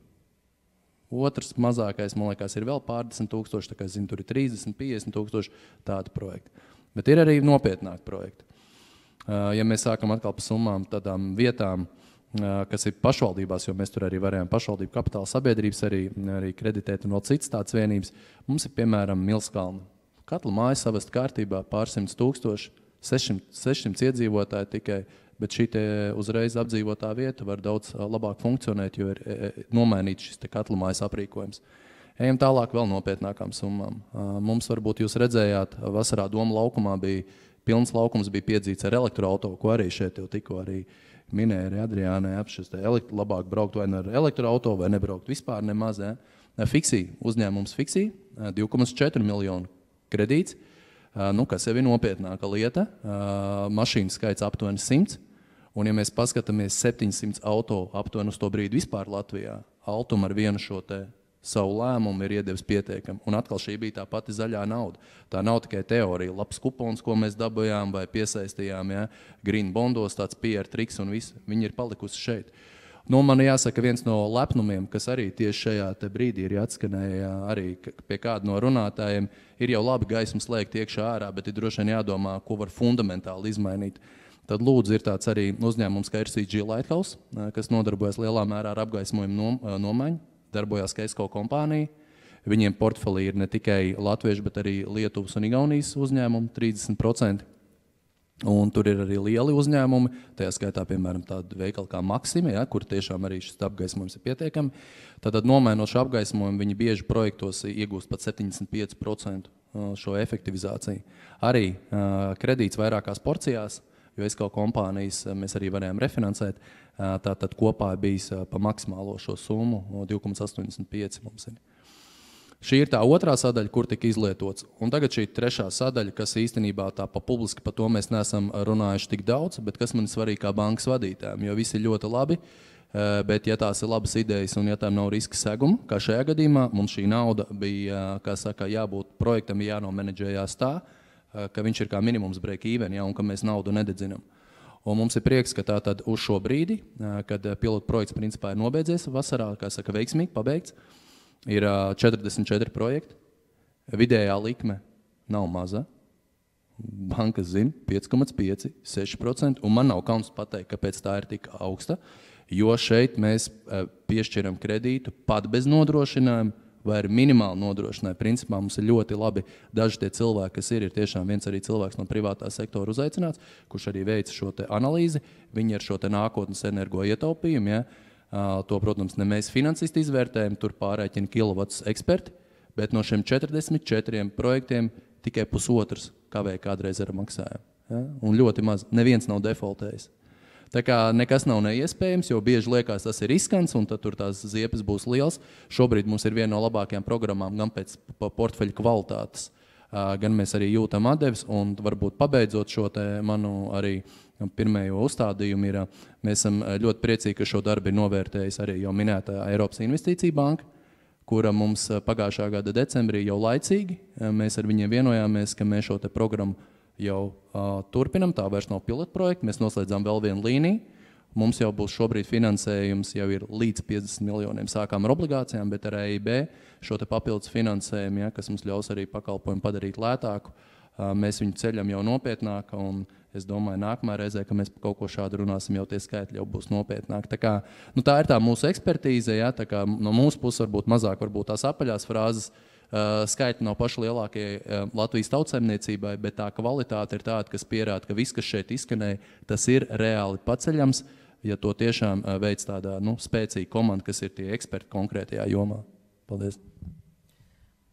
Otrs mazākais, man liekas, ir vēl pārdesmit tūkstoši, tā kā es zinu, tur ir trīsdesmit, piecdesmit tūkstoši tādu projektu. Bet ir arī nopietnāk projekti. Ja mēs sākam atkal pa summām tādām vietām, kas ir pašvaldībās, jo mēs tur arī varējām pašvaldību kapitāla sabiedrības arī, arī kreditēt un vēl cits tāds vienības, mums ir, piemēram, Milskalna. Katla māja savest kārtībā pārsimt tūkstoši, sešsimt iedzīvotāji tikai, bet šī te uzreiz apdzīvotā vieta var daudz labāk funkcionēt, jo ir nomainīts šis te katlumājas aprīkojums. Ejam tālāk vēl nopietnākām summām. Mums varbūt jūs redzējāt, vasarā Doma laukumā bija, pilns laukums bija piedzīts ar elektroauto, ko arī šeit jau tikko arī minēja arī Adriānai, ap šis te labāk braukt vai ar elektroauto, vai nebraukt vispār nemaz. Fiksija, uzņēmums Fiksija, divi komats četri miljonu kredīts, nu, kas jau ir nopietnāka lieta, mašīnas skaits aptuveni simts. Un, ja mēs paskatāmies septiņsimt auto aptuveni uz to brīdi vispār Latvijā, Altum ar vienu šo te savu lēmumu ir iedevis pietiekami. Un atkal šī bija tā pati zaļā nauda. Tā nav tikai teorija, labs kupons, ko mēs dabujām vai piesaistījām, ja, green bondos, tāds P R triks un viss, viņi ir palikusi šeit. Nu, man jāsaka viens no lepnumiem, kas arī tieši šajā te brīdī ir atskanēja arī pie kāda no runātājiem, ir jau labi gaismas liekt iekšā ārā, bet ir droši vien jādomā, ko var fundamentāli izmainīt. Tad lūdzu ir tāds arī uzņēmums, kā R C G Lighthouse, kas nodarbojas lielā mērā ar apgaismojumu nomaiņu, darbojās Keisko kompānija. Viņiem portfelī ir ne tikai latvieši, bet arī Lietuvas un Igaunijas uzņēmumi, trīsdesmit procenti. Un tur ir arī lieli uzņēmumi, tajā skaitā, piemēram, tāda veikala kā Maxima, ja, kur tiešām arī šis apgaismojums ir pietiekami. Tātad nomainošu apgaismojumu viņi bieži projektos iegūst pat septiņdesmit pieci procenti šo efektivizāciju. Arī kredīts vairākās porcijās, jo es kaut kompānijas mēs arī varējām refinansēt, tātad kopā bijis pa maksimālo šo summu divi komats astoņdesmit pieci mums ir. Šī ir tā otrā sadaļa, kur tika izlietots. Un tagad šī trešā sadaļa, kas īstenībā tā pa publiski, par to mēs neesam runājuši tik daudz, bet kas man ir svarīgi kā bankas vadītājiem, jo visi ir ļoti labi, bet ja tās ir labas idejas un ja tām nav riska seguma, kā šajā gadījumā, mums šī nauda bija, kā saka, jābūt projektam, jānomenedžējās tā, ka viņš ir kā minimums break even, ja, un ka mēs naudu nededzinam. Un mums ir prieks, ka tātad uz šo brīdi, kad pilotu projekts principā ir nobeidzies vasarā, kā saka, veiksmīgi pabeigts, ir četrdesmit četri projekti, vidējā likme nav maza, banka zina pieci komats pieci, seši procenti, un man nav kauns pateikt, kāpēc tā ir tik augsta, jo šeit mēs piešķiram kredītu pat bez nodrošinājuma vai ar minimāli nodrošinājumu. Principā mums ir ļoti labi daži tie cilvēki, kas ir, ir tiešām viens arī cilvēks no privātā sektora uzaicināts, kurš arī veica šo te analīzi, viņi ar šo te nākotnes energo ietaupījumu, ja, to, protams, ne mēs finansisti izvērtējam, tur pārēķina kilovats eksperti, bet no šiem četrdesmit četriem projektiem tikai pusotrs kavēja kādreiz ar maksājumu. Ja? Un ļoti maz, neviens nav defaultējis. Tā kā nekas nav neiespējams, jo bieži liekas, tas ir riskants un tad tur tās ziepes būs liels. Šobrīd mums ir viena no labākajām programmām gan pēc portfeļa kvalitātes, gan mēs arī jūtam atdevis un varbūt pabeidzot šo te manu arī pirmējo uzstādījumu ir, mēs esam ļoti priecīgi, ka šo darbu ir novērtējis arī jau minētā Eiropas Investīciju banka, kura mums pagājušā gada decembrī jau laicīgi, mēs ar viņiem vienojāmies, ka mēs šo te programmu jau uh, turpinam, tā vairs nav pilotprojekta, mēs noslēdzām vēl vienu līniju, mums jau būs šobrīd finansējums, jau ir līdz piecdesmit miljoniem sākām ar obligācijām, bet ar E I B šo te papildus finansējumu, ja, kas mums ļaus arī pakalpojumu padarīt lētāku, uh, mēs viņu ceļam jau nopietnāk un es domāju, nākamā reizē, ka mēs kaut ko šādu runāsim, jau tie skaitļi jau būs nopietnāk. Tā, kā, nu tā ir tā mūsu ekspertīze, ja, tā kā no mūsu puses varbūt mazāk varbūt tās apaļās frāzes uh, skaitļi nav paši lielākie uh, Latvijas tautsaimniecībai, bet tā kvalitāte ir tāda, kas pierāda, ka viss, kas šeit izskanēja, tas ir reāli paceļams, ja to tiešām uh, veic tādā nu, spēcīga komanda, kas ir tie eksperti konkrētajā jomā. Paldies.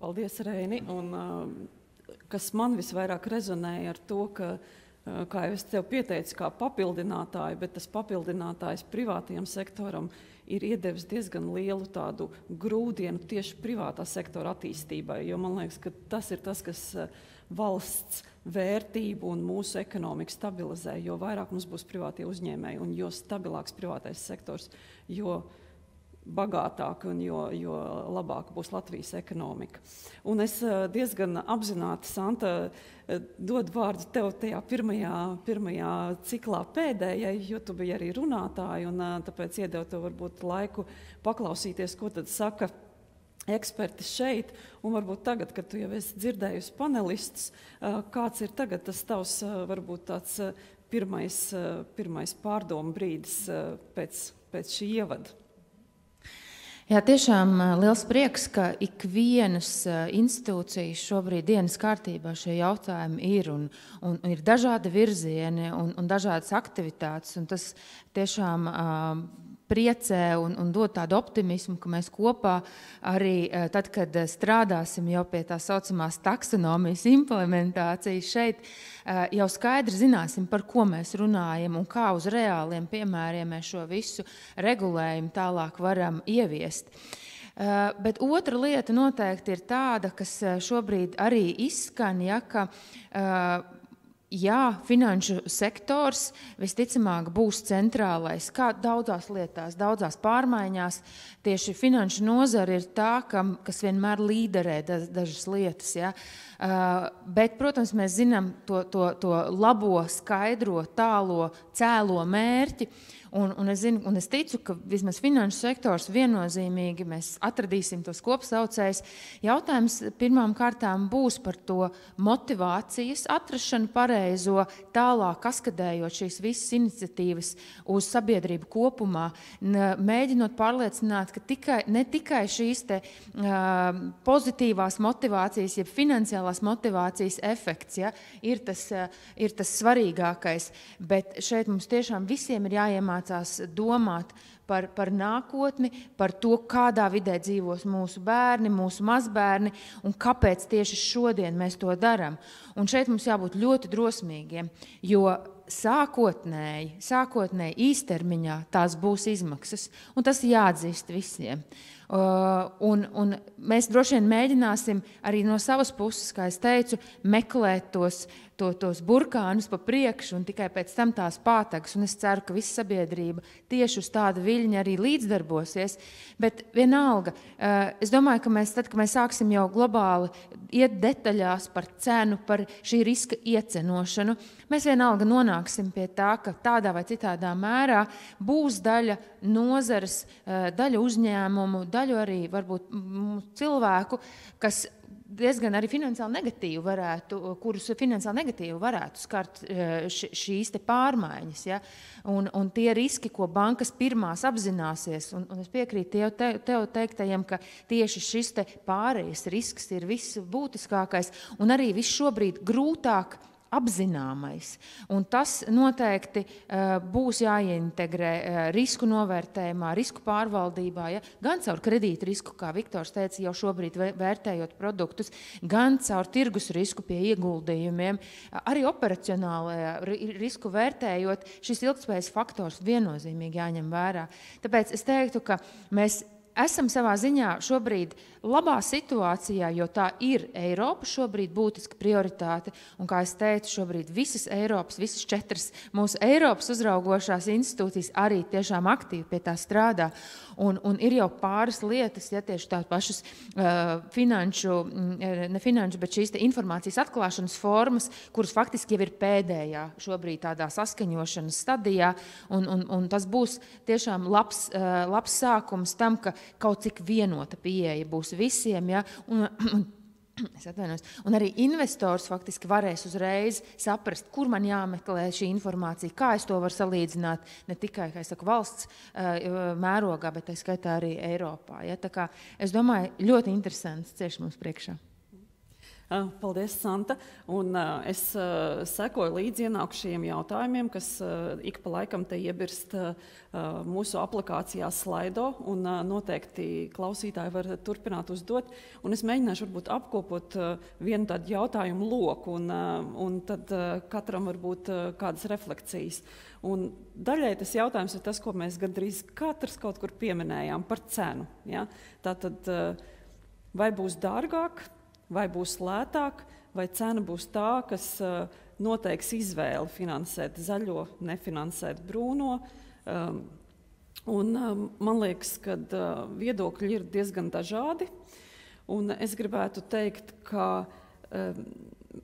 Paldies, Reini. Un, uh, kas man visvairāk rezonēja ar to, ka kā jau es tev pieteicu, kā papildinātāju, bet tas papildinātājs privātajam sektoram ir iedevis diezgan lielu tādu grūdienu tieši privātā sektora attīstībai, jo man liekas, ka tas ir tas, kas valsts vērtību un mūsu ekonomiku stabilizē, jo vairāk mums būs privātie uzņēmēji un jo stabilāks privātais sektors, jo bagātāk un jo, jo labāk būs Latvijas ekonomika. Un es diezgan apzināti, Santa, dodu vārdu tev tajā pirmajā, pirmajā ciklā pēdējai, jo tu biji arī runātāji un tāpēc iedevu tev varbūt laiku paklausīties, ko tad saka eksperti šeit, un varbūt tagad, kad tu jau esi dzirdējusi panelistus, kāds ir tagad tas tavs varbūt tāds pirmais, pirmais pārdomu brīdis pēc, pēc šī ievada. Jā, tiešām liels prieks, ka ikvienas institūcijas šobrīd dienas kārtībā šie jautājumi ir un, un, un ir dažādi virzieni un, un dažādas aktivitātes, un tas tiešām um, priecē un, un dod tādu optimismu, ka mēs kopā arī tad, kad strādāsim jau pie tā saucamās taksonomijas implementācijas šeit, jau skaidri zināsim, par ko mēs runājam un kā uz reāliem piemēriem mēs šo visu regulējumu tālāk varam ieviest. Bet otra lieta noteikti ir tāda, kas šobrīd arī izskan, ja, ka jā, finanšu sektors visticamāk būs centrālais, kā daudzās lietās, daudzās pārmaiņās. Tieši finanšu nozara ir tā, kam, kas vienmēr līderē dažas lietas. Ja. Bet, protams, mēs zinām to, to, to labo, skaidro, tālo, cēlo mērķi. Un, un, es zinu, un es ticu, ka vismaz finanšu sektors viennozīmīgi mēs atradīsim tos kopsaucējus. Jautājums pirmām kārtām būs par to motivācijas atrašanu pareizo, tālāk kaskadējot šīs visas iniciatīvas uz sabiedrību kopumā, mēģinot pārliecināt, ka tikai, ne tikai šīs te, uh, pozitīvās motivācijas, jeb finansiālās motivācijas efekts ja, ir, tas, uh, ir tas svarīgākais, bet šeit mums tiešām visiem ir jāiemācās domāt par, par nākotni, par to, kādā vidē dzīvos mūsu bērni, mūsu mazbērni un kāpēc tieši šodien mēs to darām. Un šeit mums jābūt ļoti drosmīgiem, jo sākotnēji, sākotnēji īstermiņā tās būs izmaksas, un tas jāatzīst visiem. Uh, un, un mēs droši vien mēģināsim arī no savas puses, kā es teicu, meklēt tos, to, tos burkānus pa priekšu un tikai pēc tam tās pātagas. Un es ceru, ka visa sabiedrība tieši uz tādu viļņu arī līdzdarbosies. Bet vienalga, uh, es domāju, ka mēs, tad, kad mēs sāksim jau globāli iet detaļās par cenu, par šī riska iecenošanu, mēs vienalga nonāksim pie tā, ka tādā vai citādā mērā būs daļa nozares, uh, daļa uzņēmumu, daļu arī varbūt cilvēku, kas diezgan arī finansiāli negatīvi varētu, kurus finansiāli negatīvi varētu skart šīs te pārmaiņas. Ja? Un, un tie riski, ko bankas pirmās apzināsies, un, un es piekrītu tev, te, tev teiktajiem, ka tieši šis te pārējais risks ir viss būtiskākais un arī viss šobrīd grūtāk apzināmais. Un tas noteikti uh, būs jāieintegrē uh, risku novērtējumā, risku pārvaldībā, ja? Gan caur kredītu risku, kā Viktors teica, jau šobrīd vērtējot produktus, gan caur tirgus risku pie ieguldījumiem, uh, arī operacionālajā risku vērtējot, šis ilgtspējas faktors viennozīmīgi jāņem vērā. Tāpēc es teiktu, ka mēs esam savā ziņā šobrīd labā situācijā, jo tā ir Eiropa šobrīd būtiska prioritāte. Un, kā es teicu, šobrīd visas Eiropas, visas četras mūsu Eiropas uzraugošās institūcijas arī tiešām aktīvi pie tā strādā. Un, un ir jau pāris lietas, ja tieši tās pašas uh, finanšu, ne finanšu, bet šīs te informācijas atklāšanas formas, kuras faktiski jau ir pēdējā šobrīd tādā saskaņošanas stadijā. Un, un, un tas būs tiešām labs, uh, labs sākums tam, ka kaut cik vienota pieeja būs visiem, ja, un, un, es atvainojos, un arī investors faktiski varēs uzreiz saprast, kur man jāmeklē šī informācija, kā es to varu salīdzināt ne tikai, kā es saku, valsts uh, mērogā, bet tā skaitā arī Eiropā. Ja, tā kā es domāju, ļoti interesants ceļš mums priekšā. Paldies, Santa. Un, uh, es uh, sekoju līdz ienākušajiem jautājumiem, kas uh, ik pa laikam te iebirst uh, mūsu aplikācijā Slido, un uh, noteikti klausītāji var turpināt uzdot. Un es mēģināšu varbūt apkopot uh, vienu tādu jautājumu loku, un, uh, un tad uh, katram varbūt uh, kādas reflekcijas. Un daļai tas jautājums ir tas, ko mēs gandrīz katrs kaut kur pieminējām par cenu. Ja? Tātad, uh, vai būs dārgāk? Vai būs lētāk, vai cena būs tā, kas uh, noteiks izvēli finansēt zaļo, nefinansēt brūno. Um, un, um, man liekas, ka uh, viedokļi ir diezgan dažādi. Un es gribētu teikt, ka um,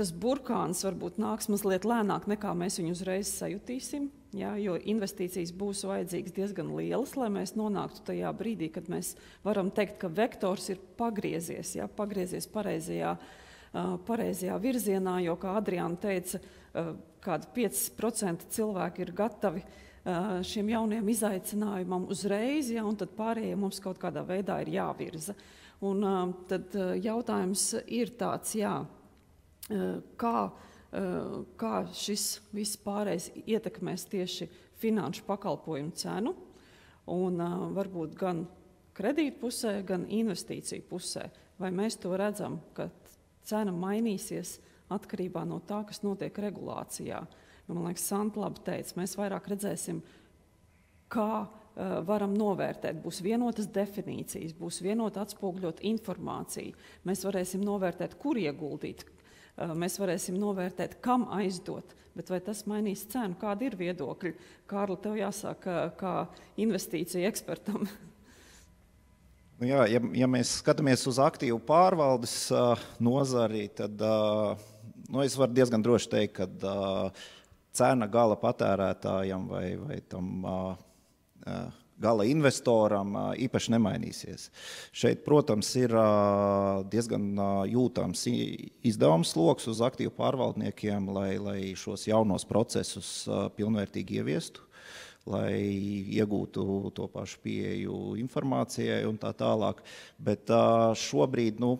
tas burkāns varbūt nāks mazliet lēnāk, nekā mēs viņu uzreiz sajutīsim. Ja, jo investīcijas būs vajadzīgas diezgan lielas, lai mēs nonāktu tajā brīdī, kad mēs varam teikt, ka vektors ir pagriezies, ja, pagriezies pareizajā, uh, pareizajā virzienā, jo, kā Adriāna teica, uh, kādi pieci procenti cilvēki ir gatavi uh, šiem jauniem izaicinājumam uzreiz, ja, un tad pārējie mums kaut kādā veidā ir jāvirza. Un uh, tad uh, jautājums ir tāds, jā, uh, kā... kā šis viss pārējais ietekmēs tieši finanšu pakalpojumu cenu, un uh, varbūt gan kredītu pusē, gan investīciju pusē. Vai mēs to redzam, ka cena mainīsies atkarībā no tā, kas notiek regulācijā? Jo, man liekas, Santa labi teica, mēs vairāk redzēsim, kā varam novērtēt. Būs vienotas definīcijas, būs vienota atspoguļot informācija. Mēs varēsim novērtēt, kur ieguldīt, mēs varēsim novērtēt, kam aizdot, bet vai tas mainīs cenu, kāda ir viedokļa? Kārli, tev jāsāk kā investīcija ekspertam. Nu jā, ja, ja mēs skatāmies uz aktīvu pārvaldes nozari, tad nu, es varu diezgan droši teikt, ka cena gala patērētājam vai, vai tam uh, gala investoram uh, īpaši nemainīsies. Šeit, protams, ir uh, diezgan uh, jūtams izdevums sloks uz aktīvu pārvaldniekiem, lai, lai šos jaunos procesus uh, pilnvērtīgi ieviestu, lai iegūtu to pašu pieeju informācijai un tā tālāk. Bet šobrīd nu,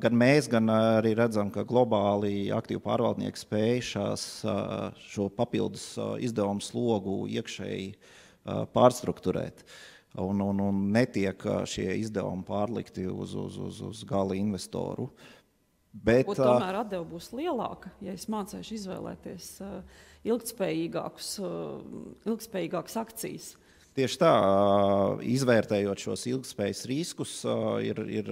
gan mēs, gan arī redzam, ka globāli aktīvu pārvaldnieku spēj šās, šo papildus izdevumu slogu iekšēji pārstrukturēt. Un, un, un netiek šie izdevumi pārlikti uz, uz, uz, uz gala investoru. Bet, un tomēr atdeva būs lielāka, ja es mācēšu izvēlēties ilgtspējīgākus, ilgtspējīgākas akcijas. Tieši tā, izvērtējot šos ilgtspējas riskus, ir, ir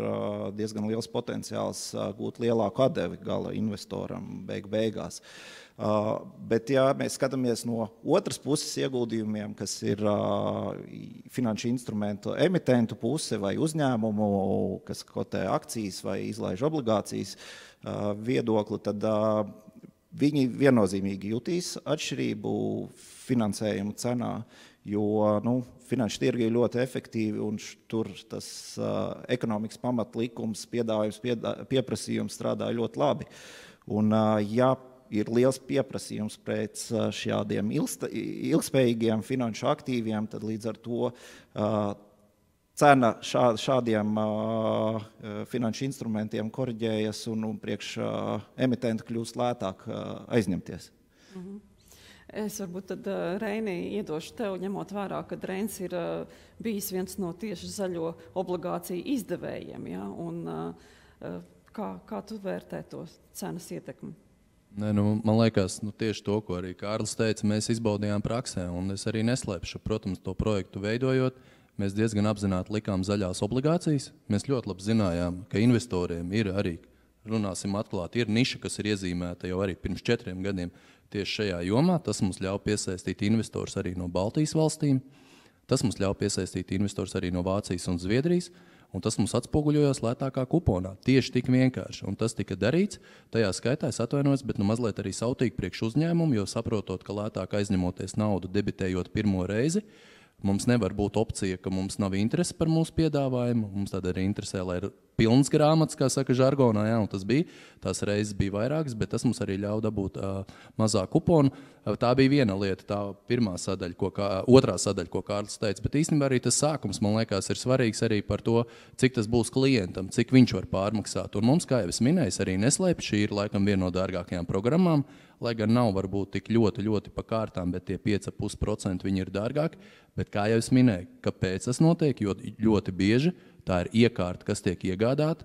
diezgan liels potenciāls gūt lielāku atdevi gala investoram beig beigās. Bet ja mēs skatāmies no otras puses ieguldījumiem, kas ir finanšu instrumentu emitentu puse vai uzņēmumu, kas kotē akcijas vai izlaiž obligācijas viedokli, tad viņi viennozīmīgi jutīs atšķirību finansējumu cenā, jo nu, finanšu tirgi ir ļoti efektīvi un tur tas ekonomikas pamatlikums, piedāvājums, piedā, pieprasījums strādā ļoti labi. Un ja ir liels pieprasījums pēc šādiem ilgspējīgiem finanšu aktīviem, tad līdz ar to cena šādiem finanšu instrumentiem koriģējas un priekš emitenta kļūst lētāk aizņemties. Mhm. Es varbūt tad, Reini, iedošu tev, ņemot vērā, ka Reins ir bijis viens no tieši zaļo obligāciju izdevējiem. Ja? Un, kā, kā tu vērtē to cenas ietekmi? Nē, nu, man liekas, nu, tieši to, ko arī Kārlis teica, mēs izbaudījām praksē, un es arī neslēpšu. Protams, to projektu veidojot, mēs diezgan apzināti likām zaļās obligācijas. Mēs ļoti labi zinājām, ka investoriem ir arī, runāsim atklāti, ir niša, kas ir iezīmēta jau arī pirms četriem gadiem tieši šajā jomā. Tas mums ļauj piesaistīt investors arī no Baltijas valstīm, tas mums ļauj piesaistīt investors arī no Vācijas un Zviedrijas, un tas mums atspoguļojās lētākā kuponā. Tieši tik vienkārši. Un tas tika darīts. Tajā skaitā es atvainojos, bet nu mazliet arī sautīgi priekš uzņēmumu, jo saprotot, ka lētāk aizņemoties naudu, debitējot pirmo reizi, mums nevar būt opcija, ka mums nav interesi par mūsu piedāvājumu. Mums tad arī interesē, lai ir pilns grāmatas, kā saka žargonā, jā, un tas bija. Tās reizes bija vairākas, bet tas mums arī ļauj dabūt uh, mazā kuponu. Uh, tā bija viena lieta, tā pirmā sadaļa, ko kā, otrā sadaļa, ko Kārlis teica, bet īstenībā arī tas sākums, man liekas, ir svarīgs arī par to, cik tas būs klientam, cik viņš var pārmaksāt. Un mums, kā jau es minēju, arī neslēp, šī ir laikam viena no dārgākajām programmām, lai gan nav varbūt tik ļoti, ļoti pa kārtām, bet tie pieci komats pieci procenti viņi ir dārgāki. Bet kā jau es minēju, kāpēc tas notiek, jo ļoti bieži tā ir iekārta, kas tiek iegādāta.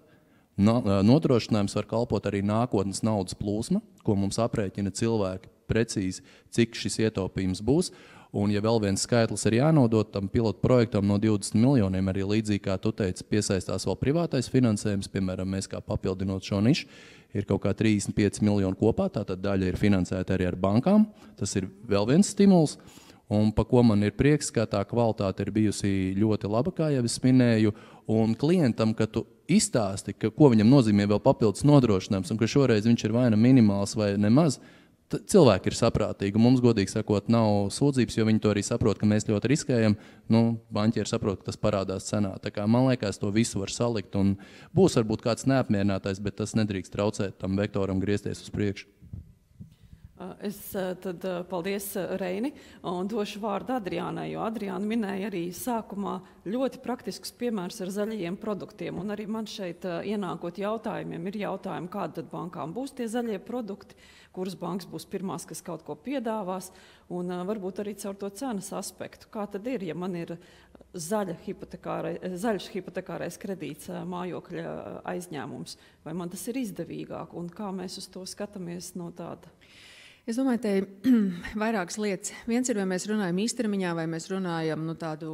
Nodrošinājums var kalpot arī nākotnes naudas plūsma, ko mums aprēķina cilvēki precīzi, cik šis ietaupījums būs. Un ja vēl viens skaitlis ir jānodot tam pilotu projektam no divdesmit miljoniem, arī līdzīgi kā tu teici, piesaistās vēl privātais finansējums, piemēram, mēs kā papildinot šo nišu, ir kaut kā trīsdesmit pieci miljoni kopā, tātad daļa ir finansēta arī ar bankām, tas ir vēl viens stimuls. Un pa ko man ir prieks, ka tā kvalitāte ir bijusi ļoti laba, kā jau es minēju, un klientam, ka tu izstāsti, ka ko viņam nozīmē vēl papildus nodrošinājums, un ka šoreiz viņš ir vai nu minimāls vai nemaz, cilvēki ir saprātīgi, mums godīgi sakot nav sūdzības, jo viņi to arī saprot, ka mēs ļoti riskējam, nu, banķieri saprot, ka tas parādās cenā. Tā kā man liekas, to visu var salikt, un būs varbūt kāds neapmierinātais, bet tas nedrīkst traucēt tam vektoram griezties uz priekšu. Es tad paldies, Reini, un došu vārdu Adriānai, jo Adriāna minēja arī sākumā ļoti praktiskus piemērus ar zaļajiem produktiem, un arī man šeit ienākot jautājumiem ir jautājumi, kāda tad bankām būs tie zaļie produkti, kuras bankas būs pirmās, kas kaut ko piedāvās, un varbūt arī caur to cenas aspektu. Kā tad ir, ja man ir zaļa hipotekārai, zaļš hipotekārais kredīts mājokļa aizņēmums, vai man tas ir izdevīgāk, un kā mēs uz to skatāmies no tāda? Es domāju, te ir vairākas lietas. Viens ir, vai mēs runājam īstermiņā, vai mēs runājam nu, tādu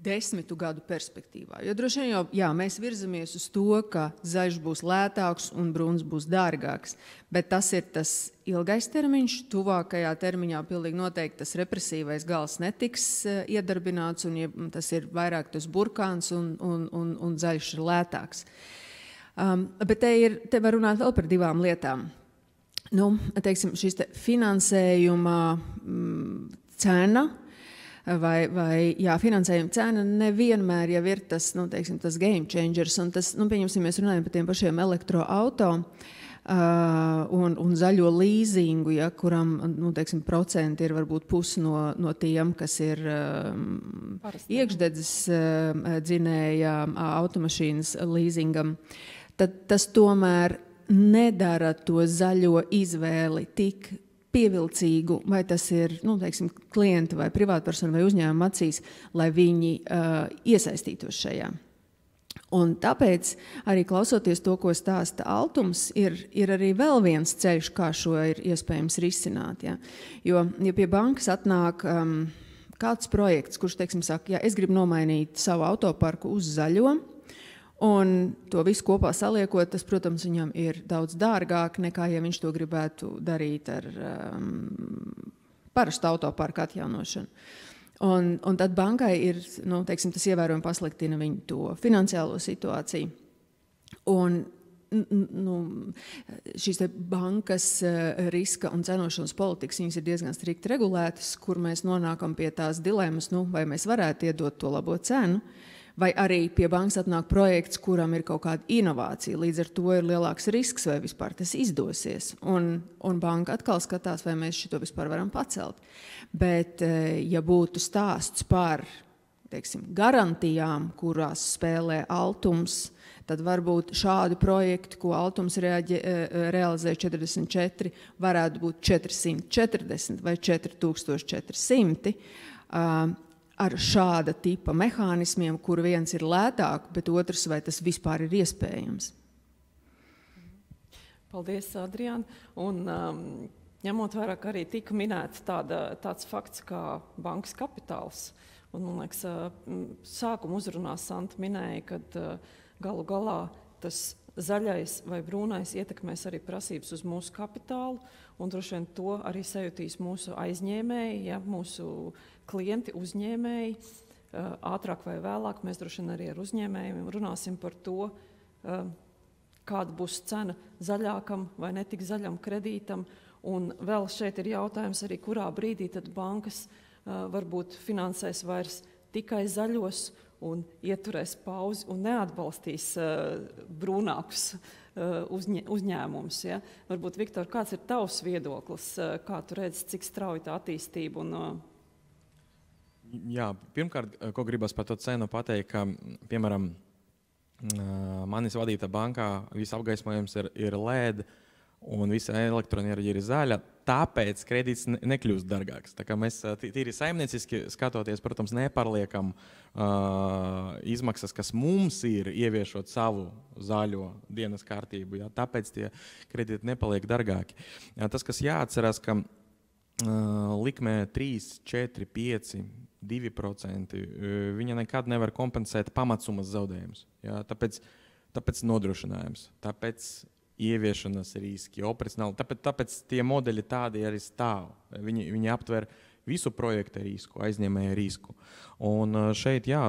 desmitu gadu perspektīvā. Jo droši vien jau, jā, mēs virzamies uz to, ka zaļš būs lētāks un brūns būs dārgāks, bet tas ir tas ilgais termiņš. Tuvākajā termiņā pilnīgi noteikti tas represīvais gals netiks iedarbināts, un tas ir vairāk tas burkāns un, un, un, un zaļš ir lētāks. Um, bet te, ir, te var runāt vēl par divām lietām. Nu, teiksim, šis te finansējuma cena vai, vai jā, finansējuma cena nevienmēr jau ir tas, nu, teiksim, tas game changers. Un tas, nu, pieņemsim, mēs runājam par tiem pašiem elektroauto uh, un, un zaļo līzingu, ja, kuram, nu, teiksim, procenti ir varbūt pusi no, no tiem, kas ir um, iekšdedzes uh, dzinēja automašīnas līzingam. Tad tas tomēr nedara to zaļo izvēli tik pievilcīgu, vai tas ir, nu, teiksim, klienta vai privātpersona vai uzņēmuma acīs, lai viņi uh, iesaistītos šajā. Un tāpēc, arī klausoties to, ko stāsta Altums, ir, ir arī vēl viens ceļš, kā šo ir iespējams risināt. Ja? Jo, ja pie bankas atnāk um, kāds projekts, kurš, teiksim, saka, ja es gribu nomainīt savu autoparku uz zaļo, un to visu kopā saliekot, tas, protams, viņam ir daudz dārgāk nekā, ja viņš to gribētu darīt ar um, parastu autoparku atjaunošanu. Un, un tad bankai ir, nu, teiksim, tas ievērojami pasliktina viņu to finansiālo situāciju. Un, nu, šīs te bankas riska un cenošanas politikas, viņas ir diezgan strikti regulētas, kur mēs nonākam pie tās dilemmas, nu, vai mēs varētu iedot to labo cenu, vai arī pie bankas atnāk projekts, kuram ir kaut kāda inovācija, līdz ar to ir lielāks risks, vai vispār tas izdosies. Un, un banka atkal skatās, vai mēs šito vispār varam pacelt. Bet, ja būtu stāsts par, teiksim, garantijām, kurās spēlē Altums, tad varbūt šādu projektu, ko Altums reaģē, realizē četrdesmit četri, varētu būt četrsimt četrdesmit vai četri tūkstoši četri simti, ar šāda tipa mehānismiem, kur viens ir lētāk, bet otrs, vai tas vispār ir iespējams. Paldies, Adriāna. Un um, ņemot vairāk arī tika minēts tāda, tāds fakts kā bankas kapitāls. Un, man liekas, sākuma uzrunā Santa minēja, kad galu galā tas zaļais vai brūnais ietekmēs arī prasības uz mūsu kapitālu, un droši vien to arī sajutīs mūsu aizņēmēji, ja, mūsu klienti, uzņēmēji. Ātrāk vai vēlāk mēs droši vien arī ar uzņēmējiem runāsim par to, kāda būs cena zaļākam vai netik zaļam kredītam. Un vēl šeit ir jautājums arī, kurā brīdī tad bankas varbūt finansēs vairs tikai zaļos un ieturēs pauzi un neatbalstīs uh, brūnākus uh, uzņē, uzņēmumus. Ja? Varbūt, Viktor, kāds ir tavs viedoklis, uh, kā tu redzi, cik strauji tā attīstība? Un, uh... Jā, pirmkārt, ko gribas par to cenu pateikt, ka, piemēram, uh, manis vadīta bankā viss apgaismojums ir, ir L E D un visa elektroenerģija ir zaļa, tāpēc kredīts nekļūst dargāks. Tā kā mēs tīri saimnieciski skatoties, protams, nepārliekam uh, izmaksas, kas mums ir, ieviešot savu zaļo dienas kārtību, jā, tāpēc tie kredīti nepaliek dargāki. Jā, tas, kas jāatcerās, ka uh, likmē trīs, četri, pieci, divi procenti, viņa nekad nevar kompensēt pamatsumas zaudējumus. Jā, tāpēc, tāpēc nodrošinājums, tāpēc ieviešanas riski, operacionāli. Tāpēc, tāpēc tie modeļi tādi arī stāv. Viņi, viņi aptver visu projekta risku, aizņēmēja risku. Un šeit, jā,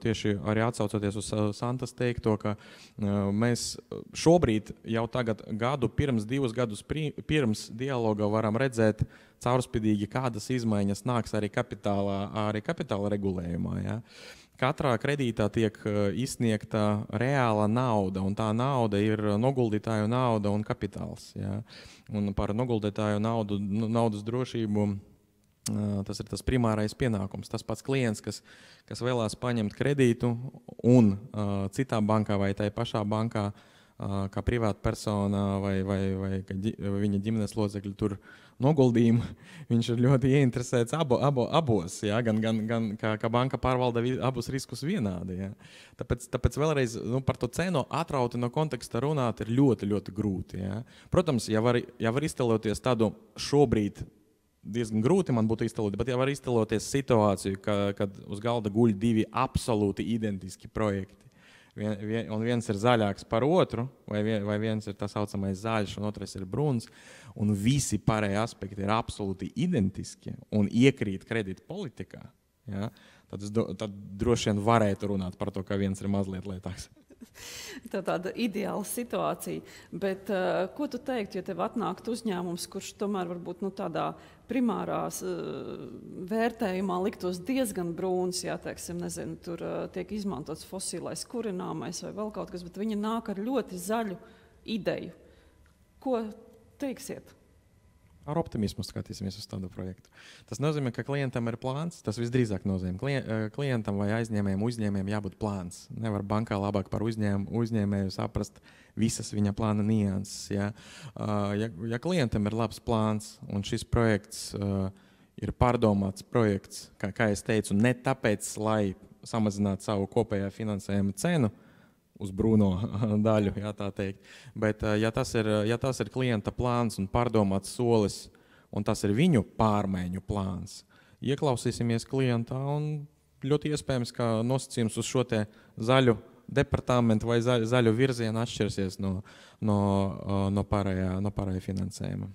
tieši arī atsaucoties uz Santas teikto, ka mēs šobrīd jau tagad gadu pirms, divus gadus pirms dialoga varam redzēt caurspidīgi, kādas izmaiņas nāks arī kapitāla, arī kapitāla regulējumā. Jā. Katrā kredītā tiek izsniegta reāla nauda, un tā nauda ir noguldītāju nauda un kapitāls. Jā. Un par noguldītāju naudu, naudas drošību, tas ir tas primārais pienākums. Tas pats klients, kas, kas vēlās paņemt kredītu un uh, citā bankā vai tai pašā bankā, uh, kā privāta persona vai, vai, vai, vai viņa ģimenes locekļi tur noguldījumu, viņš ir ļoti ieinteresēts abo, abo, abos, jā, gan, gan, gan kā, kā banka pārvalda abus riskus vienādi. Jā. Tāpēc, tāpēc vēlreiz nu, par to cenu atrauti no konteksta runāt ir ļoti, ļoti grūti. Jā. Protams, ja var, ja var iztēloties tādu šobrīd diezgan grūti man būtu iztēlot, bet ja var iztēloties situāciju, ka, kad uz galda guļ divi absolūti identiski projekti. Vien, vien, un viens ir zaļāks par otru, vai, vien, vai viens ir tā saucamais zaļš, un otrs ir brūns, un visi pārējie aspekti ir absolūti identiski un iekrīt kredīta politikā, ja? Tad, tad droši vien varētu runāt par to, ka viens ir mazliet lētāks. Tā tāda ideāla situācija. Bet uh, ko tu teiktu, ja tev atnāktu uzņēmums, kurš tomēr varbūt nu, tādā primārās uh, vērtējumā liktos diezgan brūns, jā, teiksim, nezinu, tur uh, tiek izmantots fosilais kurināmais vai vēl kaut kas, bet viņi nāk ar ļoti zaļu ideju. Ko teiksiet? Ar optimismu skatīsimies uz tādu projektu. Tas nozīmē, ka klientam ir plāns, tas visdrīzāk nozīmē. Klientam vai aizņēmējiem, uzņēmējiem jābūt plāns. Nevar bankā labāk par uzņēm, uzņēmēju saprast visas viņa plāna nianses. Ja? Ja, ja klientam ir labs plāns un šis projekts uh, ir pārdomāts projekts, kā, kā es teicu, ne tāpēc, lai samazinātu savu kopējā finansējuma cenu, uz brūno daļu, jā, tā teikt. Bet, ja tas ir, ja tas ir klienta plāns un pārdomāts solis, un tas ir viņu pārmaiņu plāns, ieklausīsimies klientā un ļoti iespējams, ka nosacījums uz šo te zaļu departamentu vai zaļu, zaļu virzienu atšķirsies no, no, no pārējā, no pārējā finansējuma.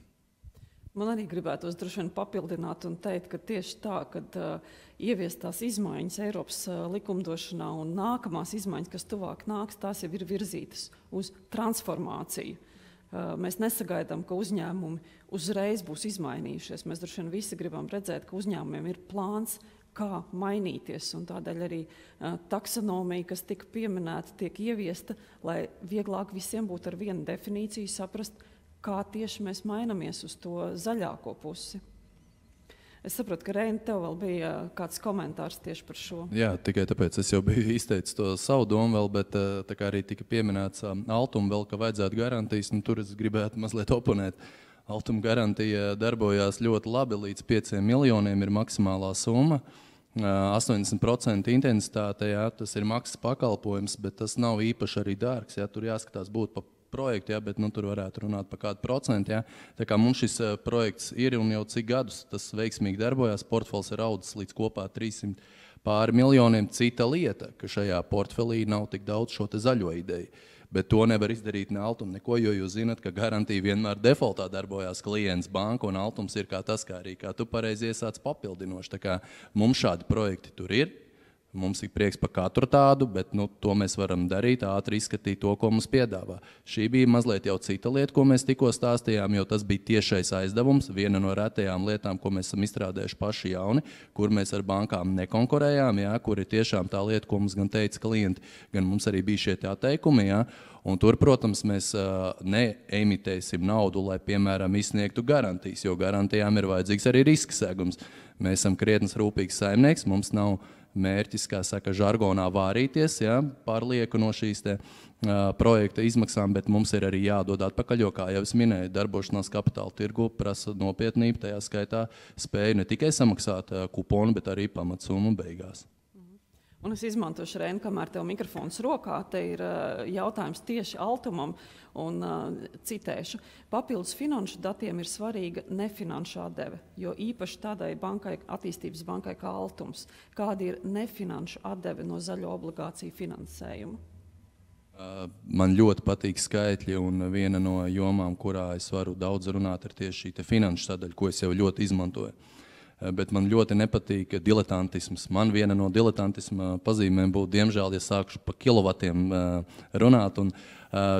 Man arī gribētos droši vien papildināt un teikt, ka tieši tā, kad uh, ieviestās izmaiņas Eiropas uh, likumdošanā un nākamās izmaiņas, kas tuvāk nāks, tās jau ir virzītas uz transformāciju. Uh, mēs nesagaidām, ka uzņēmumi uzreiz būs izmainījušies. Mēs droši vien visi gribam redzēt, ka uzņēmumiem ir plāns, kā mainīties, un tādēļ arī uh, taksonomija, kas tika pieminēta, tiek ieviesta, lai vieglāk visiem būtu ar vienu definīciju saprast, kā tieši mēs mainamies uz to zaļāko pusi. Es saprotu, ka Reini, tev vēl bija kāds komentārs tieši par šo. Jā, tikai tāpēc es jau biju izteicis to savu domu vēl, bet tā kā arī tika pieminēts Altum vēl, ka vajadzētu garantijas, un tur es gribētu mazliet oponēt. Altum garantija darbojās ļoti labi, līdz pieciem miljoniem ir maksimālā summa. astoņdesmit procenti intensitāte, jā, tas ir maksas pakalpojums, bet tas nav īpaši arī dārgs, jā, tur jāskatās būt pa projektu, ja, bet nu, tur varētu runāt par kādu procentu. Ja. Tā kā mums šis uh, projekts ir un jau cik gadus tas veiksmīgi darbojās, portfels ir audzis līdz kopā trīs simti pāri miljoniem. Cita lieta, ka šajā portfelī nav tik daudz šo te zaļo ideju, bet to nevar izdarīt ne Altum neko, jo jūs zināt, ka garantija vienmēr defaultā darbojās klients banka un Altums ir kā tas, kā arī kā tu pareizi iesāc papildinoši. Tā kā mums šādi projekti tur ir. Mums ir prieks par katru tādu, bet nu, to mēs varam darīt, ātri izskatīt to, ko mums piedāvā. Šī bija mazliet jau cita lieta, ko mēs tikko stāstījām, jo tas bija tiešais aizdevums, viena no retajām lietām, ko mēs esam izstrādējuši paši jauni, kur mēs ar bankām nekonkurējām, jā, kur ir tiešām tā lieta, ko mums gan teica klienti, gan mums arī bija šie atteikumi, jā. Un tur, protams, mēs uh, neemitēsim naudu, lai, piemēram, izsniegtu garantijas, jo garantijām ir vajadzīgs arī riska segums. Mēs esam krietnes rūpīgs saimnieks, mums nav mērķis, kā saka, žargonā vārīties, ja, pārlieku no šīs te, uh, projekta izmaksām, bet mums ir arī jādod atpakaļ, jo, kā jau es minēju, darbošanās kapitāla tirgu prasa nopietnību, tajā skaitā spēju ne tikai samaksāt uh, kuponu, bet arī pamatsumu beigās. Un es izmantošu, Reini, kamēr tev mikrofons rokā, te ir uh, jautājums tieši Altumam un uh, citēšu. Papildus finanšu datiem ir svarīga nefinanšu atdeve, jo īpaši tādai bankai, attīstības bankai kā Altums. Kāda ir nefinanšu atdeve no zaļo obligāciju finansējuma? Uh, man ļoti patīk skaitļi, un viena no jomām, kurā es varu daudz runāt, ir tieši šī te finanšu sadaļa, ko es jau ļoti izmantoju. Bet man ļoti nepatīk diletantisms. Man viena no diletantisma pazīmēm būtu, diemžēl, ja sākšu pa kilovatiem runāt. Un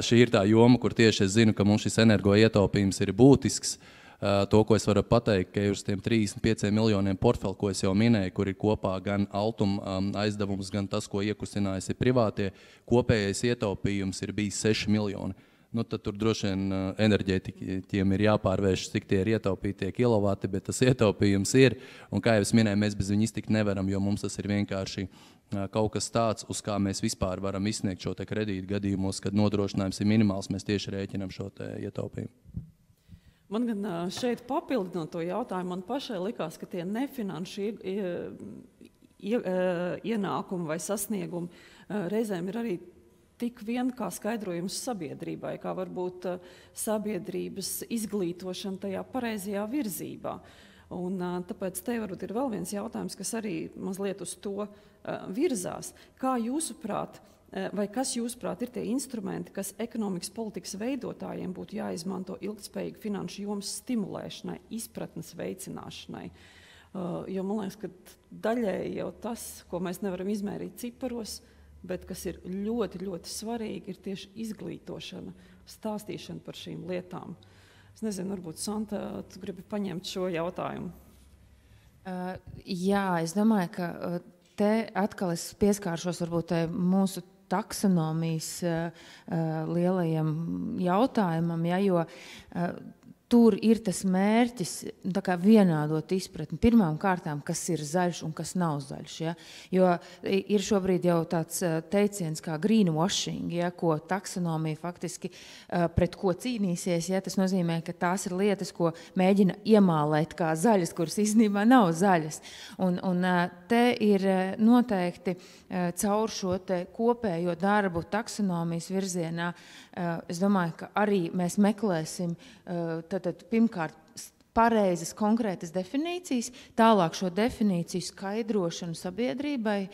šī ir tā joma, kur tieši es zinu, ka mums šis energoietaupījums ir būtisks. To, ko es varu pateikt, ka ir uz tiem trīsdesmit pieciem miljoniem portfeli, ko es jau minēju, kur ir kopā gan Altum aizdevums, gan tas, ko iekustinājis ir privātie, kopējais ietaupījums ir bijis seši miljoni. Nu, tad tur droši vien enerģētiķiem ir jāpārvērš, cik tie ir ietaupītie kilovati, bet tas ietaupījums ir. Un kā jau es minēju, mēs bez viņas tikt nevaram, jo mums tas ir vienkārši kaut kas tāds, uz kā mēs vispār varam izsniegt šo te kredītu gadījumos, kad nodrošinājums ir minimāls, mēs tieši rēķinam šo te ietaupījumu. Man gan šeit papildinot to jautājumu, man pašai likās, ka tie nefinanšu ienākumi vai sasniegumi reizēm ir arī tik vien kā skaidrojums sabiedrībai, kā varbūt sabiedrības izglītošana tajā pareizajā virzībā. Un tāpēc te varbūt ir vēl viens jautājums, kas arī mazliet uz to virzās. Kā jūsuprāt, vai kas jūsuprāt ir tie instrumenti, kas ekonomikas politikas veidotājiem būtu jāizmanto ilgtspējīgi finanšu jomas stimulēšanai, izpratnes veicināšanai? Jo man liekas, ka daļēji jau tas, ko mēs nevaram izmērīt ciparos, bet kas ir ļoti, ļoti svarīgi, ir tieši izglītošana, stāstīšana par šīm lietām. Es nezinu, varbūt, Santa, tu gribi paņemt šo jautājumu? Uh, jā, es domāju, ka te atkal es pieskāršos varbūt mūsu taksonomijas uh, lielajam jautājumam, ja, jo uh, tur ir tas mērķis tā kā vienādot izpratni pirmām kārtām, kas ir zaļš un kas nav zaļš. Ja? Jo ir šobrīd jau tāds teiciens kā greenwashing, ja? Ko taksonomija faktiski pret ko cīnīsies. Ja? Tas nozīmē, ka tās ir lietas, ko mēģina iemālēt kā zaļas, kuras īstenībā nav zaļas. Un, un te ir noteikti caur šo te kopējo darbu taksonomijas virzienā, es domāju, ka arī mēs meklēsim tātad pirmkārt pareizas konkrētas definīcijas, tālāk šo definīciju skaidrošanu sabiedrībai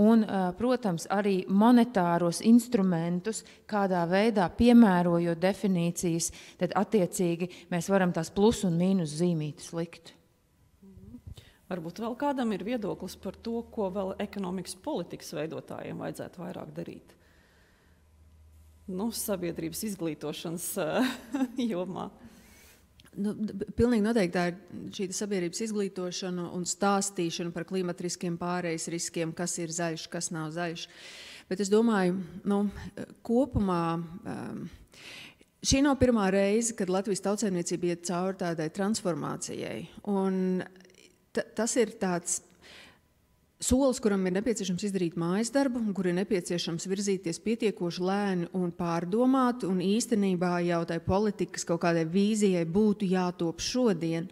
un, protams, arī monetāros instrumentus, kādā veidā piemērojot definīcijas, tad attiecīgi mēs varam tās plus un mīnus zīmītes likt. Varbūt vēl kādam ir viedoklis par to, ko vēl ekonomikas politikas veidotājiem vajadzētu vairāk darīt? Nu, sabiedrības izglītošanas jomā. Nu, pilnīgi noteikti tā ir šī sabiedrības izglītošana un stāstīšana par klimatiskiem pārējas riskiem, kas ir zaļš, kas nav zaļš. Bet es domāju, nu, kopumā šī nav pirmā reize, kad Latvijas tautsēmniecība iet cauri tādai transformācijai. Un tas ir tāds solis, kuram ir nepieciešams izdarīt mājas darbu, kur ir nepieciešams virzīties pietiekoši lēni un pārdomāt, un īstenībā jau tai politikas kaut kādai vīzijai būtu jātop šodien,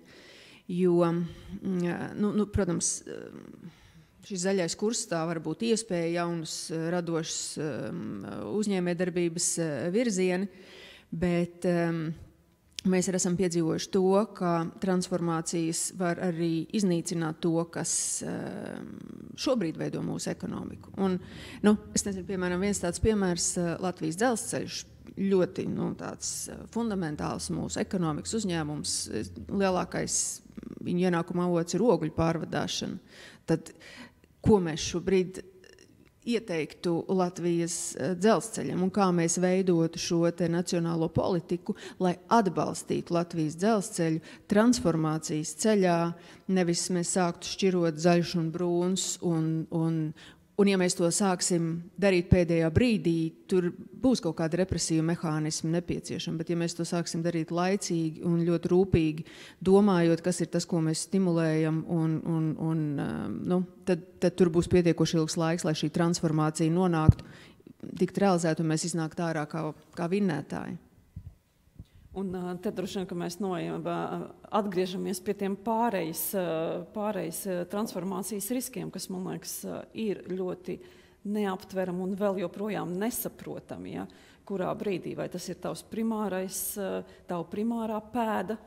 jo, nu, nu, protams, šis zaļais kurs tā var būt iespēja jaunas radošas uzņēmējdarbības virzieni, bet mēs arī esam piedzīvojuši to, ka transformācijas var arī iznīcināt to, kas šobrīd veido mūsu ekonomiku. Un, nu, es nezinu, piemēram, viens tāds piemērs Latvijas dzelzceļš, ļoti, nu, tāds fundamentāls mūsu ekonomikas uzņēmums, lielākais viņa ienākuma avots ir ogļu pārvadāšana. Tad, ko mēs šobrīd ieteiktu Latvijas dzelzceļam un kā mēs veidotu šo te nacionālo politiku, lai atbalstītu Latvijas dzelzceļu transformācijas ceļā, nevis mēs sāktu šķirot zaļš un brūns, un, un, un ja mēs to sāksim darīt pēdējā brīdī, tur būs kaut kāda represīva mehānisma nepieciešama, bet ja mēs to sāksim darīt laicīgi un ļoti rūpīgi, domājot, kas ir tas, ko mēs stimulējam, un, un, un, nu, tad, tad tur būs pietiekoši ilgs laiks, lai šī transformācija nonāktu, tikt realizēt, un mēs iznākt ārā kā, kā vinnētāji. Un te droši vien, ka mēs noejam, atgriežamies pie tiem pārejas, pārejas transformācijas riskiem, kas, man liekas, ir ļoti neaptveram un vēl joprojām nesaprotam, ja, kurā brīdī, vai tas ir tavs primārais, tava primārā pēda,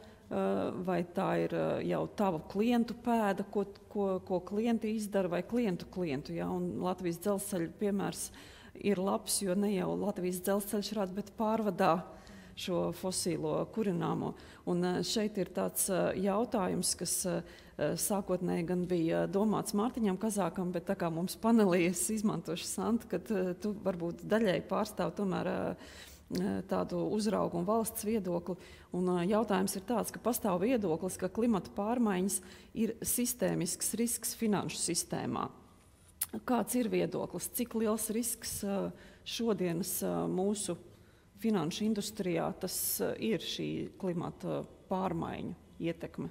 vai tā ir jau tava klientu pēda, ko, ko, ko klienti izdara, vai klientu klientu. Ja, un Latvijas dzelzceļa piemērs ir labs, jo ne jau Latvijas dzelzceļš rāda, bet pārvadā šo fosīlo kurināmo. Un šeit ir tāds jautājums, kas sākotnēji gan bija domāts Mārtiņam Kazākam, bet tā kā mums panelī es izmantošu, Santa, kad tu varbūt daļai pārstāv tomēr tādu uzraugu un valsts viedokli. Un jautājums ir tāds, ka pastāv viedoklis, ka klimata pārmaiņas ir sistēmisks risks finanšu sistēmā. Kāds ir viedoklis? Cik liels risks šodienas mūsu finanšu industrijā tas ir šī klimata pārmaiņu ietekme?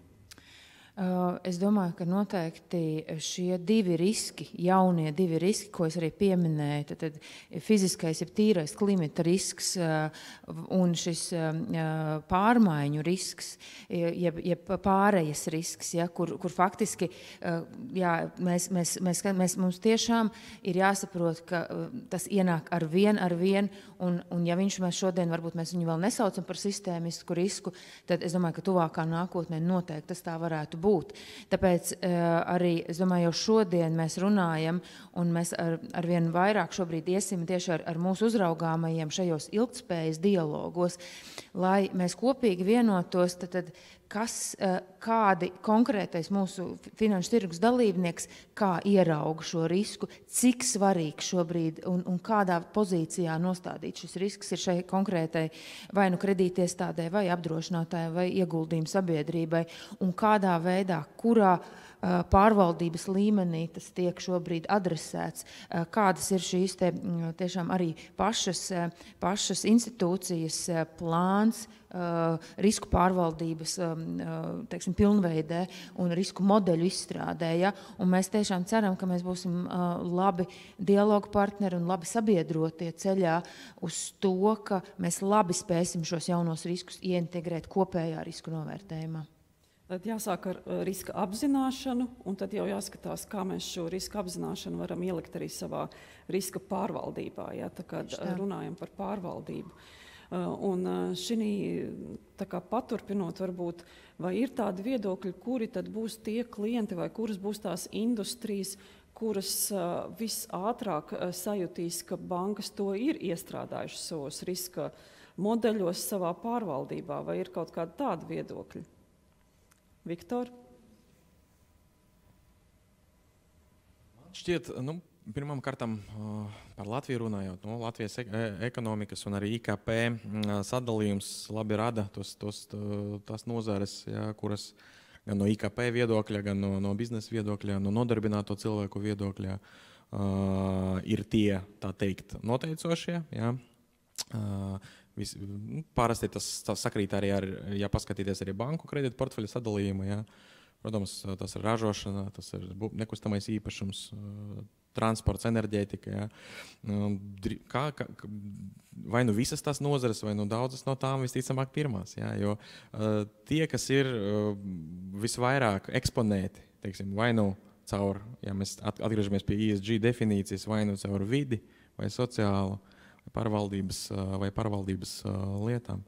Es domāju, ka noteikti šie divi riski, jaunie divi riski, ko es arī pieminēju, tad, tad fiziskais ir tīrais klimata risks un šis pārmaiņu risks, jeb, jeb pārējas risks, ja, kur, kur faktiski jā, mēs, mēs, mēs, mēs, mums tiešām ir jāsaprot, ka tas ienāk ar vien, ar vien, un, un ja viņš mēs šodien, varbūt mēs viņu vēl nesaucam par sistēmisku risku, tad es domāju, ka tuvākā nākotnē noteikti tas tā varētu varētu būt. Tāpēc arī, es domāju, jau šodien mēs runājam un mēs ar, ar vien vairāk šobrīd iesim tieši ar, ar mūsu uzraugāmajiem šajos ilgtspējas dialogos, lai mēs kopīgi vienotos, tad, tad kas, kādi konkrētais mūsu finanšu tirgus dalībnieks, kā ierauga šo risku, cik svarīgi šobrīd un, un kādā pozīcijā nostādīt šis risks ir šai konkrētai vai nu kredītiestādē, vai apdrošinātāji, vai ieguldījuma sabiedrībai, un kādā veidā, kurā pārvaldības līmenī tas tiek šobrīd adresēts, kādas ir šīs te, tiešām arī pašas, pašas institūcijas plāns, risku pārvaldības teiksim, pilnveidē un risku modeļu izstrādē. Ja? Un mēs tiešām ceram, ka mēs būsim labi dialogu partneri un labi sabiedrotie ceļā uz to, ka mēs labi spēsim šos jaunos riskus ieintegrēt kopējā risku novērtējumā. Tad jāsāk ar riska apzināšanu, un tad jau jāskatās, kā mēs šo riska apzināšanu varam ielikt arī savā riska pārvaldībā, ja? Tā kā runājam par pārvaldību. Un šī, tā kā paturpinot varbūt, vai ir tādi viedokļi, kuri tad būs tie klienti vai kuras būs tās industrijas, kuras visātrāk sajutīs, ka bankas to ir iestrādājušas savos riska modeļos savā pārvaldībā, vai ir kaut kādi tādi viedokļi? Viktor? Man šķiet, nu, pirmām kārtām par Latviju runājot, no Latvijas ekonomikas un arī I K P sadalījums labi rada tos, tos, tās nozares, ja, kuras gan no I K P viedokļa, gan no, no biznesa viedokļa, no nodarbināto cilvēku viedokļa uh, ir tie, tā teikt, noteicošie. Ja. Uh, Vis, parasti tas, tas sakrīt arī ar, ja paskatīties arī banku kredītu portfeļa sadalījumu, ja. Protams, tas ir ražošana, tas ir nekustamais īpašums, transports, enerģētika, ja. Kā, kā, vai nu visas tās nozares, vai nu daudzas no tām visticamāk pirmās, ja, jo tie, kas ir visvairāk eksponēti, teiksim, vai nu caur, ja mēs atgriežamies pie E S G definīcijas, vai nu caur vidi vai sociālu, pārvaldības vai pārvaldības lietām.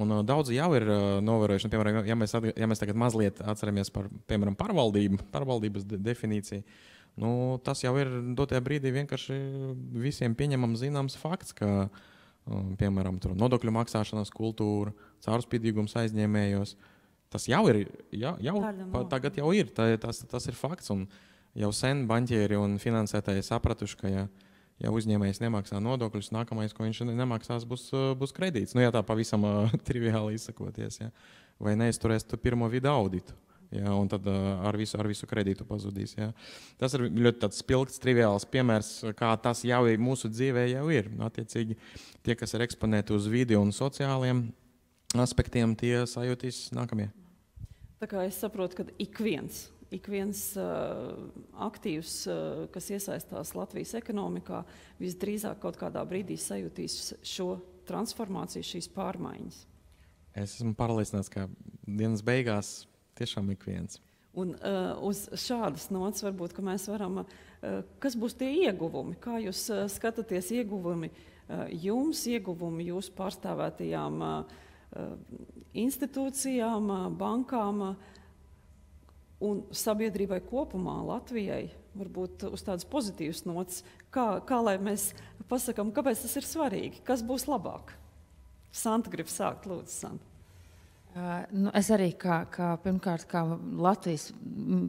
Un daudzi jau ir novērojuši, piemēram, ja mēs, atga, ja mēs tagad mazliet atceramies par, piemēram, pārvaldību, pārvaldības de definīciju, nu, tas jau ir dotajā brīdī vienkārši visiem pieņemam zināms fakts, ka, piemēram, tur nodokļu maksāšanas kultūra, caurspīdīgums aizņēmējos, tas jau ir, jau, jau, tagad jau ir, tā, tas, tas ir fakts, un jau sen banķieri un finansētāji sapratuši, ka, ja, ja uzņēmējs nemaksā nodokļus, nākamais, ko viņš nemaksās, būs, būs kredīts. Nu, ja tā pavisam uh, triviāli izsakoties, ja. Vai neizturēs tu pirmo vidu auditu, ja, un tad uh, ar, visu, ar visu kredītu pazudīs, ja. Tas ir ļoti tāds spilgts, triviāls piemērs, kā tas jau mūsu dzīvē jau ir. Attiecīgi tie, kas ir eksponēti uz vidi un sociāliem aspektiem, tie sajūtīs nākamie. Tā kā es saprotu, ka ik viens. Ik viens uh, aktīvs, uh, kas iesaistās Latvijas ekonomikā, visdrīzāk kaut kādā brīdī sajūtīs šo transformāciju, šīs pārmaiņas. Es esmu pārliecināts, ka dienas beigās tiešām ik viens. Un uh, uz šādas notas varbūt, ka mēs varam, uh, kas būs tie ieguvumi? Kā jūs uh, skatāties ieguvumi uh, jums, ieguvumi jūsu pārstāvētajām uh, institūcijām, uh, bankām, uh, un sabiedrībai kopumā, Latvijai, varbūt uz tādas pozitīvas notas, kā, kā lai mēs pasakām, kāpēc tas ir svarīgi, kas būs labāk? Santa grib sākt, lūdzu, Santa. Uh, nu, es arī kā, kā, pirmkārt, kā Latvijas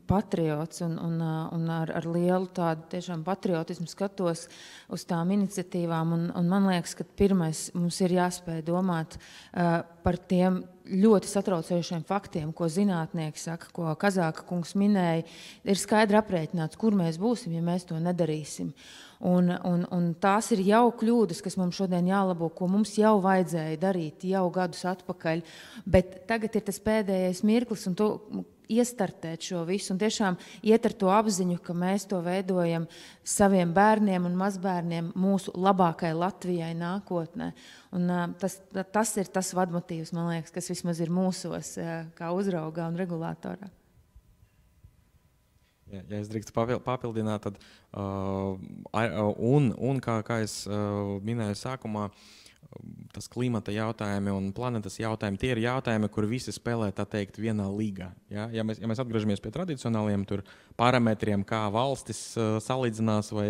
patriots un, un, un ar, ar lielu tādu tiešām patriotismu skatos uz tām iniciatīvām, un, un man liekas, ka pirmais mums ir jāspēj domāt uh, par tiem ļoti satraucošiem faktiem, ko zinātnieki saka, ko Kazāka kungs minēja, ir skaidri aprēķināts, kur mēs būsim, ja mēs to nedarīsim. Un, un, un tās ir jau kļūdas, kas mums šodien jālabo, ko mums jau vajadzēja darīt jau gadus atpakaļ, bet tagad ir tas pēdējais mirklis un to iestartēt šo visu un tiešām iet ar to apziņu, ka mēs to veidojam saviem bērniem un mazbērniem mūsu labākai Latvijai nākotnē. Un tas, tas ir tas vadmotīvs, man liekas, kas vismaz ir mūsos kā uzraugā un regulātorā. Ja, ja es drīkstu papildināt, tad uh, un, un kā, kā es uh, minēju sākumā, tas klimata jautājumi un planetas jautājumi, tie ir jautājumi, kur visi spēlē, tā teikt, vienā līgā. Ja, ja mēs, ja mēs atgriežamies pie tradicionāliem tur parametriem, kā valstis uh, salīdzinās vai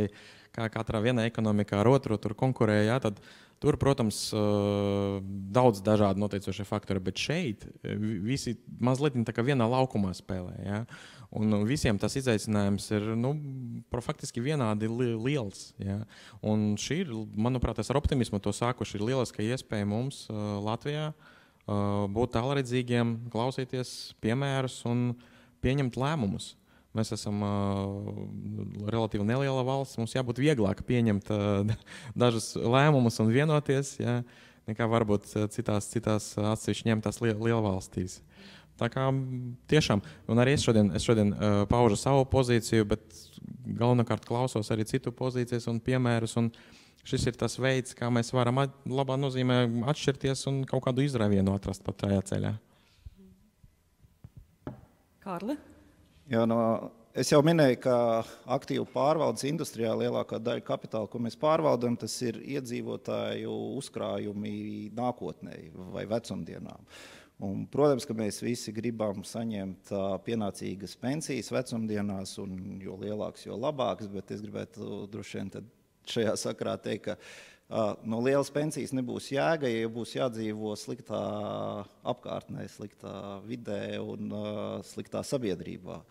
kā katrā viena ekonomikā ar otru tur konkurē, ja, tad tur, protams, uh, daudz dažādi noteicošie faktori, bet šeit visi mazliet tā kā vienā laukumā spēlē. Ja. Un visiem tas izaicinājums ir nu, faktiski vienādi li liels. Ja? Un šī ir, manuprāt, es ar optimismu to sākuši, ir lieliska iespēja mums uh, Latvijā uh, būt tālredzīgiem, klausīties piemērus un pieņemt lēmumus. Mēs esam uh, relatīvi neliela valsts, mums jābūt vieglāk pieņemt uh, dažus lēmumus un vienoties, ja? Nekā varbūt citās, citās atsevišķi ņemtās li lielvalstīs. Tā kā tiešām, un arī es šodien, es šodien uh, paužu savu pozīciju, bet galvenokārt klausos arī citu pozīcijas un piemērus, un šis ir tas veids, kā mēs varam at, labā nozīmē atšķirties un kaut kādu izrāvienu atrast pat tajā ceļā. Kārli? Jā, no, es jau minēju, ka aktīvu pārvaldes industrijā lielākā daļa kapitāla, ko mēs pārvaldam, tas ir iedzīvotāju uzkrājumi nākotnē vai vecumdienām. Un, protams, ka mēs visi gribam saņemt uh, pienācīgas pensijas vecumdienās, un jo lielāks, jo labāks, bet es gribētu droši vien tad šajā sakrā teikt, ka uh, no lielas pensijas nebūs jēga, ja būs jādzīvo sliktā apkārtnē, sliktā vidē un uh, sliktā sabiedrībā.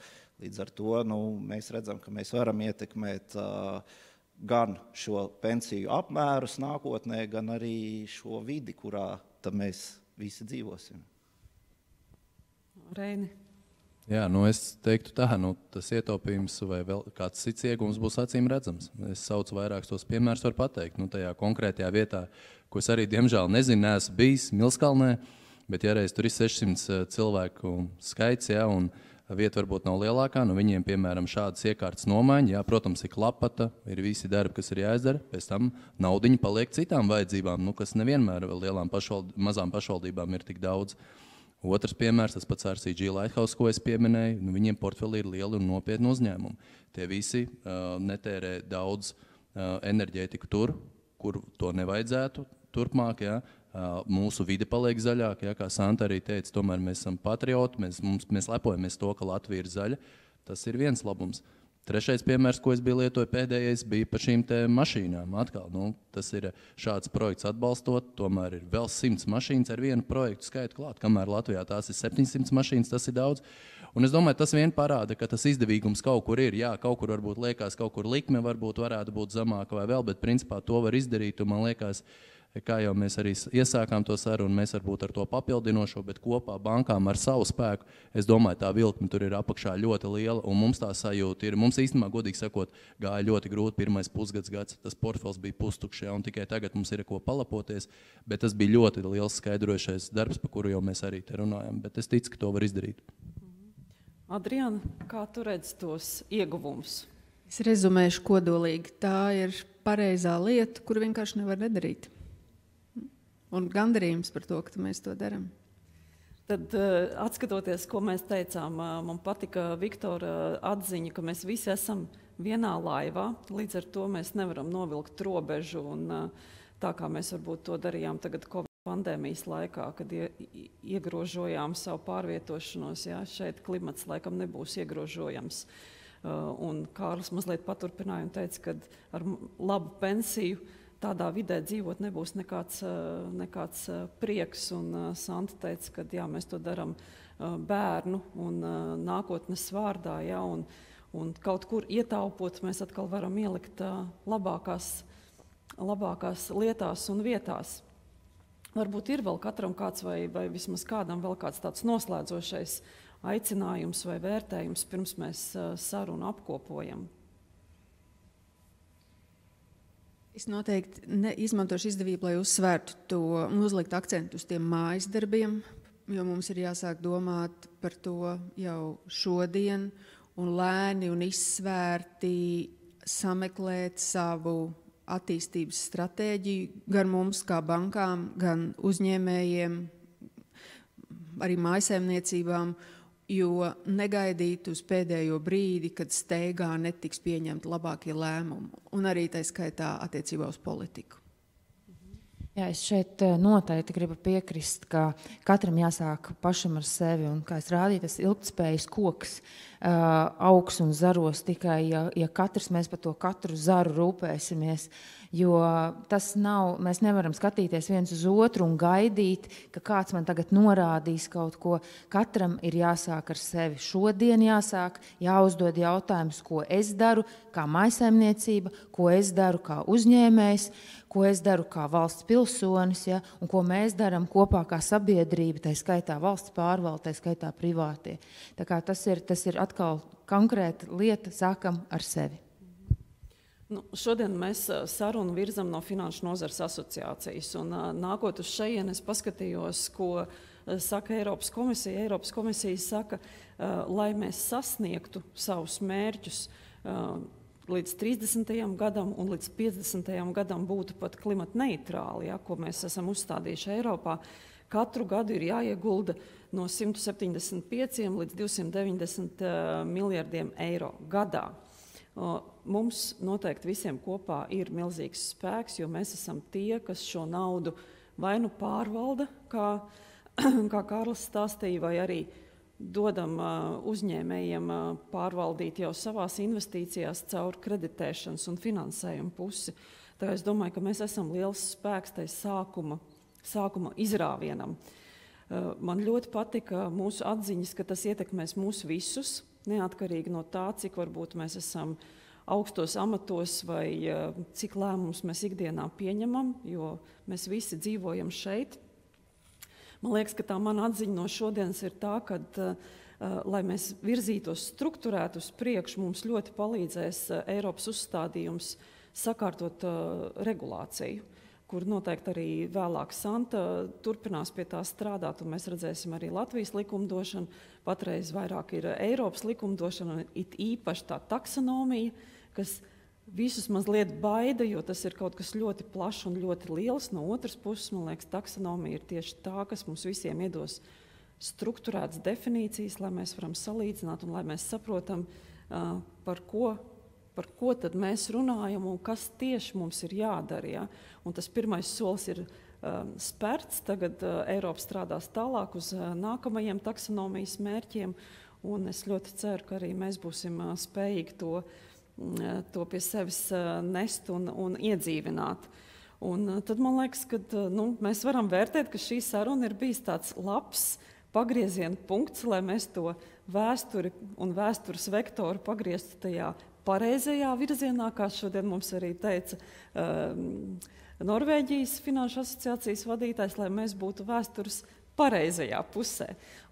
Līdz ar to nu, mēs redzam, ka mēs varam ietekmēt uh, gan šo pensiju apmērus nākotnē, gan arī šo vidi, kurā tad mēs visi dzīvosim. Reini. Jā, nu es teiktu tā, nu tas ietaupījums vai vēl kāds cits iegums būs acīm redzams. Es saucu vairākus tos piemērus, var pateikt, nu tajā konkrētajā vietā, ko es arī diemžēl nezinu, neesmu bijis Milskalnē, bet ja reiz tur ir sešsimt cilvēku skaits, jā, un vieta varbūt nav lielākā, nu viņiem, piemēram, šādas iekārtas nomaiņa, jā, protams, ir klapata, ir visi darbi, kas ir jāizdara, pēc tam naudiņa paliek citām vajadzībām, nu kas nevienmēr lielām pašvald, mazām pašvaldībām ir tik daudz. Otrs piemērs, tas pats R C G Lighthouse, ko es pieminēju, nu, viņiem portfeli ir lieli un nopietni uzņēmumi. Tie visi uh, netērē daudz uh, enerģētiku tur, kur to nevajadzētu turpmāk, ja? uh, mūsu vide paliek zaļāk, ja? Kā Santa arī teica, tomēr mēs esam patrioti, mēs, mums, mēs lepojamies to, ka Latvija ir zaļa, tas ir viens labums. Trešais piemērs, ko es biju lietoju pēdējais, bija par šīm te mašīnām. Atkal, nu, tas ir šāds projekts atbalstot, tomēr ir vēl simts mašīnas ar vienu projektu skaitu klāt, kamēr Latvijā tās ir septiņsimt mašīnas, tas ir daudz. Un es domāju, tas vien parāda, ka tas izdevīgums kaut kur ir. Jā, kaut kur varbūt liekas, kaut kur likme varbūt varētu būt zemāka vai vēl, bet principā to var izdarīt, un man liekas, kā jau mēs arī iesākām to sarunu, mēs varbūt ar to papildinošo, bet kopā bankām ar savu spēku, es domāju, tā vilkme tur ir apakšā ļoti liela, un mums tā sajūta ir, mums īstenībā, godīgi sakot, gāja ļoti grūti pirmais pusgads gads, tas portfels bija pustukšajā, un tikai tagad mums ir ko palapoties, bet tas bija ļoti liels skaidrojušais darbs, par kuru jau mēs arī te runājam, bet es ticu, ka to var izdarīt. Adriāna, kā tu redz tos ieguvumus? Es rezumēšu kodolīgi, tā ir pareizā lieta, kuru vienkārši nevar nedarīt. Un gandarījums par to, ka mēs to darām. Tad atskatoties, ko mēs teicām, man patika Viktora atziņa, ka mēs visi esam vienā laivā, līdz ar to mēs nevaram novilkt robežu, un tā kā mēs varbūt to darījām tagad COVID pandēmijas laikā, kad iegrožojām savu pārvietošanos, jā, šeit klimats laikam nebūs iegrožojams. Un Kārlis mazliet paturpināja un teica, ka ar labu pensiju tādā vidē dzīvot nebūs nekāds, nekāds prieks, un Santa teica, ka jā, mēs to darām bērnu un nākotnes vārdā, jā, un, un kaut kur ietaupot mēs atkal varam ielikt labākās, labākās lietās un vietās. Varbūt ir vēl katram kāds vai, vai vismaz kādam vēl kāds tāds noslēdzošais aicinājums vai vērtējums, pirms mēs sarunu apkopojam. Es noteikti izmantošu izdevību, lai uzsvērtu to, uzlikt akcentu uz tiem mājas darbiem, jo mums ir jāsāk domāt par to jau šodien un lēni un izsvērti sameklēt savu attīstības stratēģiju gan mums kā bankām, gan uzņēmējiem, arī mājasēmniecībām, jo negaidīt uz pēdējo brīdi, kad steigā netiks pieņemt labākie lēmumi, un arī tā skaitā attiecībā uz politiku. Jā, es šeit noteikti gribu piekrist, ka katram jāsāk pašam ar sevi, un, kā es rādīju, tas ilgtspējas koks uh, augs un zaros tikai, ja, ja katrs mēs par to katru zaru rūpēsimies, jo tas nav, mēs nevaram skatīties viens uz otru un gaidīt, ka kāds man tagad norādīs kaut ko. Katram ir jāsāk ar sevi. Šodien jāsāk, jāuzdod jautājumus, ko es daru kā maisaimniecība, ko es daru kā uzņēmējs, ko es daru kā valsts pilsonis, ja, un ko mēs darām kopā kā sabiedrība, tai skaitā valsts pārvalde, tai skaitā privātie. Tā kā tas ir, tas ir atkal konkrēta lieta, sākam ar sevi. Nu, šodien mēs sarunu virzam no Finanšu nozares asociācijas, un nākot uz šejien es paskatījos, ko saka Eiropas komisija. Eiropas komisija saka, lai mēs sasniegtu savus mērķus, līdz trīsdesmitajam gadam un līdz piecdesmitajam gadam būtu pat klimata neitrāli, ja, ko mēs esam uzstādījuši Eiropā, katru gadu ir jāiegulda no simts septiņdesmit pieci līdz divsimt deviņdesmit uh, miljardiem eiro gadā. Uh, mums noteikti visiem kopā ir milzīgs spēks, jo mēs esam tie, kas šo naudu vai nu pārvalda, kā, kā Kārlis stāstīja, vai arī dodam uzņēmējiem pārvaldīt jau savās investīcijās caur kreditēšanas un finansējumu pusi. Tā es domāju, ka mēs esam liels spēks tai sākuma, sākuma izrāvienam. Man ļoti patika mūsu atziņas, ka tas ietekmēs mūs visus, neatkarīgi no tā, cik varbūt mēs esam augstos amatos vai cik lēmumus mēs ikdienā pieņemam, jo mēs visi dzīvojam šeit. Man liekas, ka tā mana atziņa no šodienas ir tā, ka, uh, lai mēs virzītos strukturēt uz priekšu, mums ļoti palīdzēs uh, Eiropas uzstādījums sakārtot uh, regulāciju, kur noteikti arī vēlāk Santa turpinās pie tā strādāt, un mēs redzēsim arī Latvijas likumdošanu, patreiz vairāk ir Eiropas likumdošana, un it īpaši tā taksonomija, kas visus mazliet baida, jo tas ir kaut kas ļoti plašs un ļoti liels. No otras puses, man liekas, taksonomija ir tieši tā, kas mums visiem iedos strukturētas definīcijas, lai mēs varam salīdzināt un lai mēs saprotam, uh, par ko, par ko tad mēs runājam un kas tieši mums ir jādara. Ja? Un tas pirmais solis ir uh, spērts, tagad uh, Eiropa strādās tālāk uz uh, nākamajiem taksonomijas mērķiem, un es ļoti ceru, ka arī mēs būsim uh, spējīgi to to pie sevis nest un, un iedzīvināt. Un tad man liekas, ka nu, mēs varam vērtēt, ka šī saruna ir bijis tāds labs pagrieziena punkts, lai mēs to vēsturi un vēstures vektoru pagrieztu tajā pareizajā virzienā, kā šodien mums arī teica um, Norvēģijas Finanšu asociācijas vadītājs, lai mēs būtu vēstures pareizajā pusē.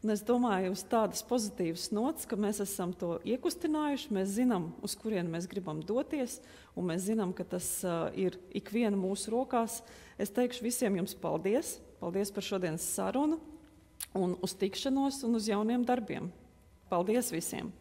Un es domāju, uz tādas pozitīvas nots, ka mēs esam to iekustinājuši, mēs zinām, uz kurien mēs gribam doties, un mēs zinām, ka tas uh, ir ikviena mūsu rokās. Es teikšu visiem jums paldies, paldies par šodienas sarunu, un uz tikšanos un uz jauniem darbiem. Paldies visiem!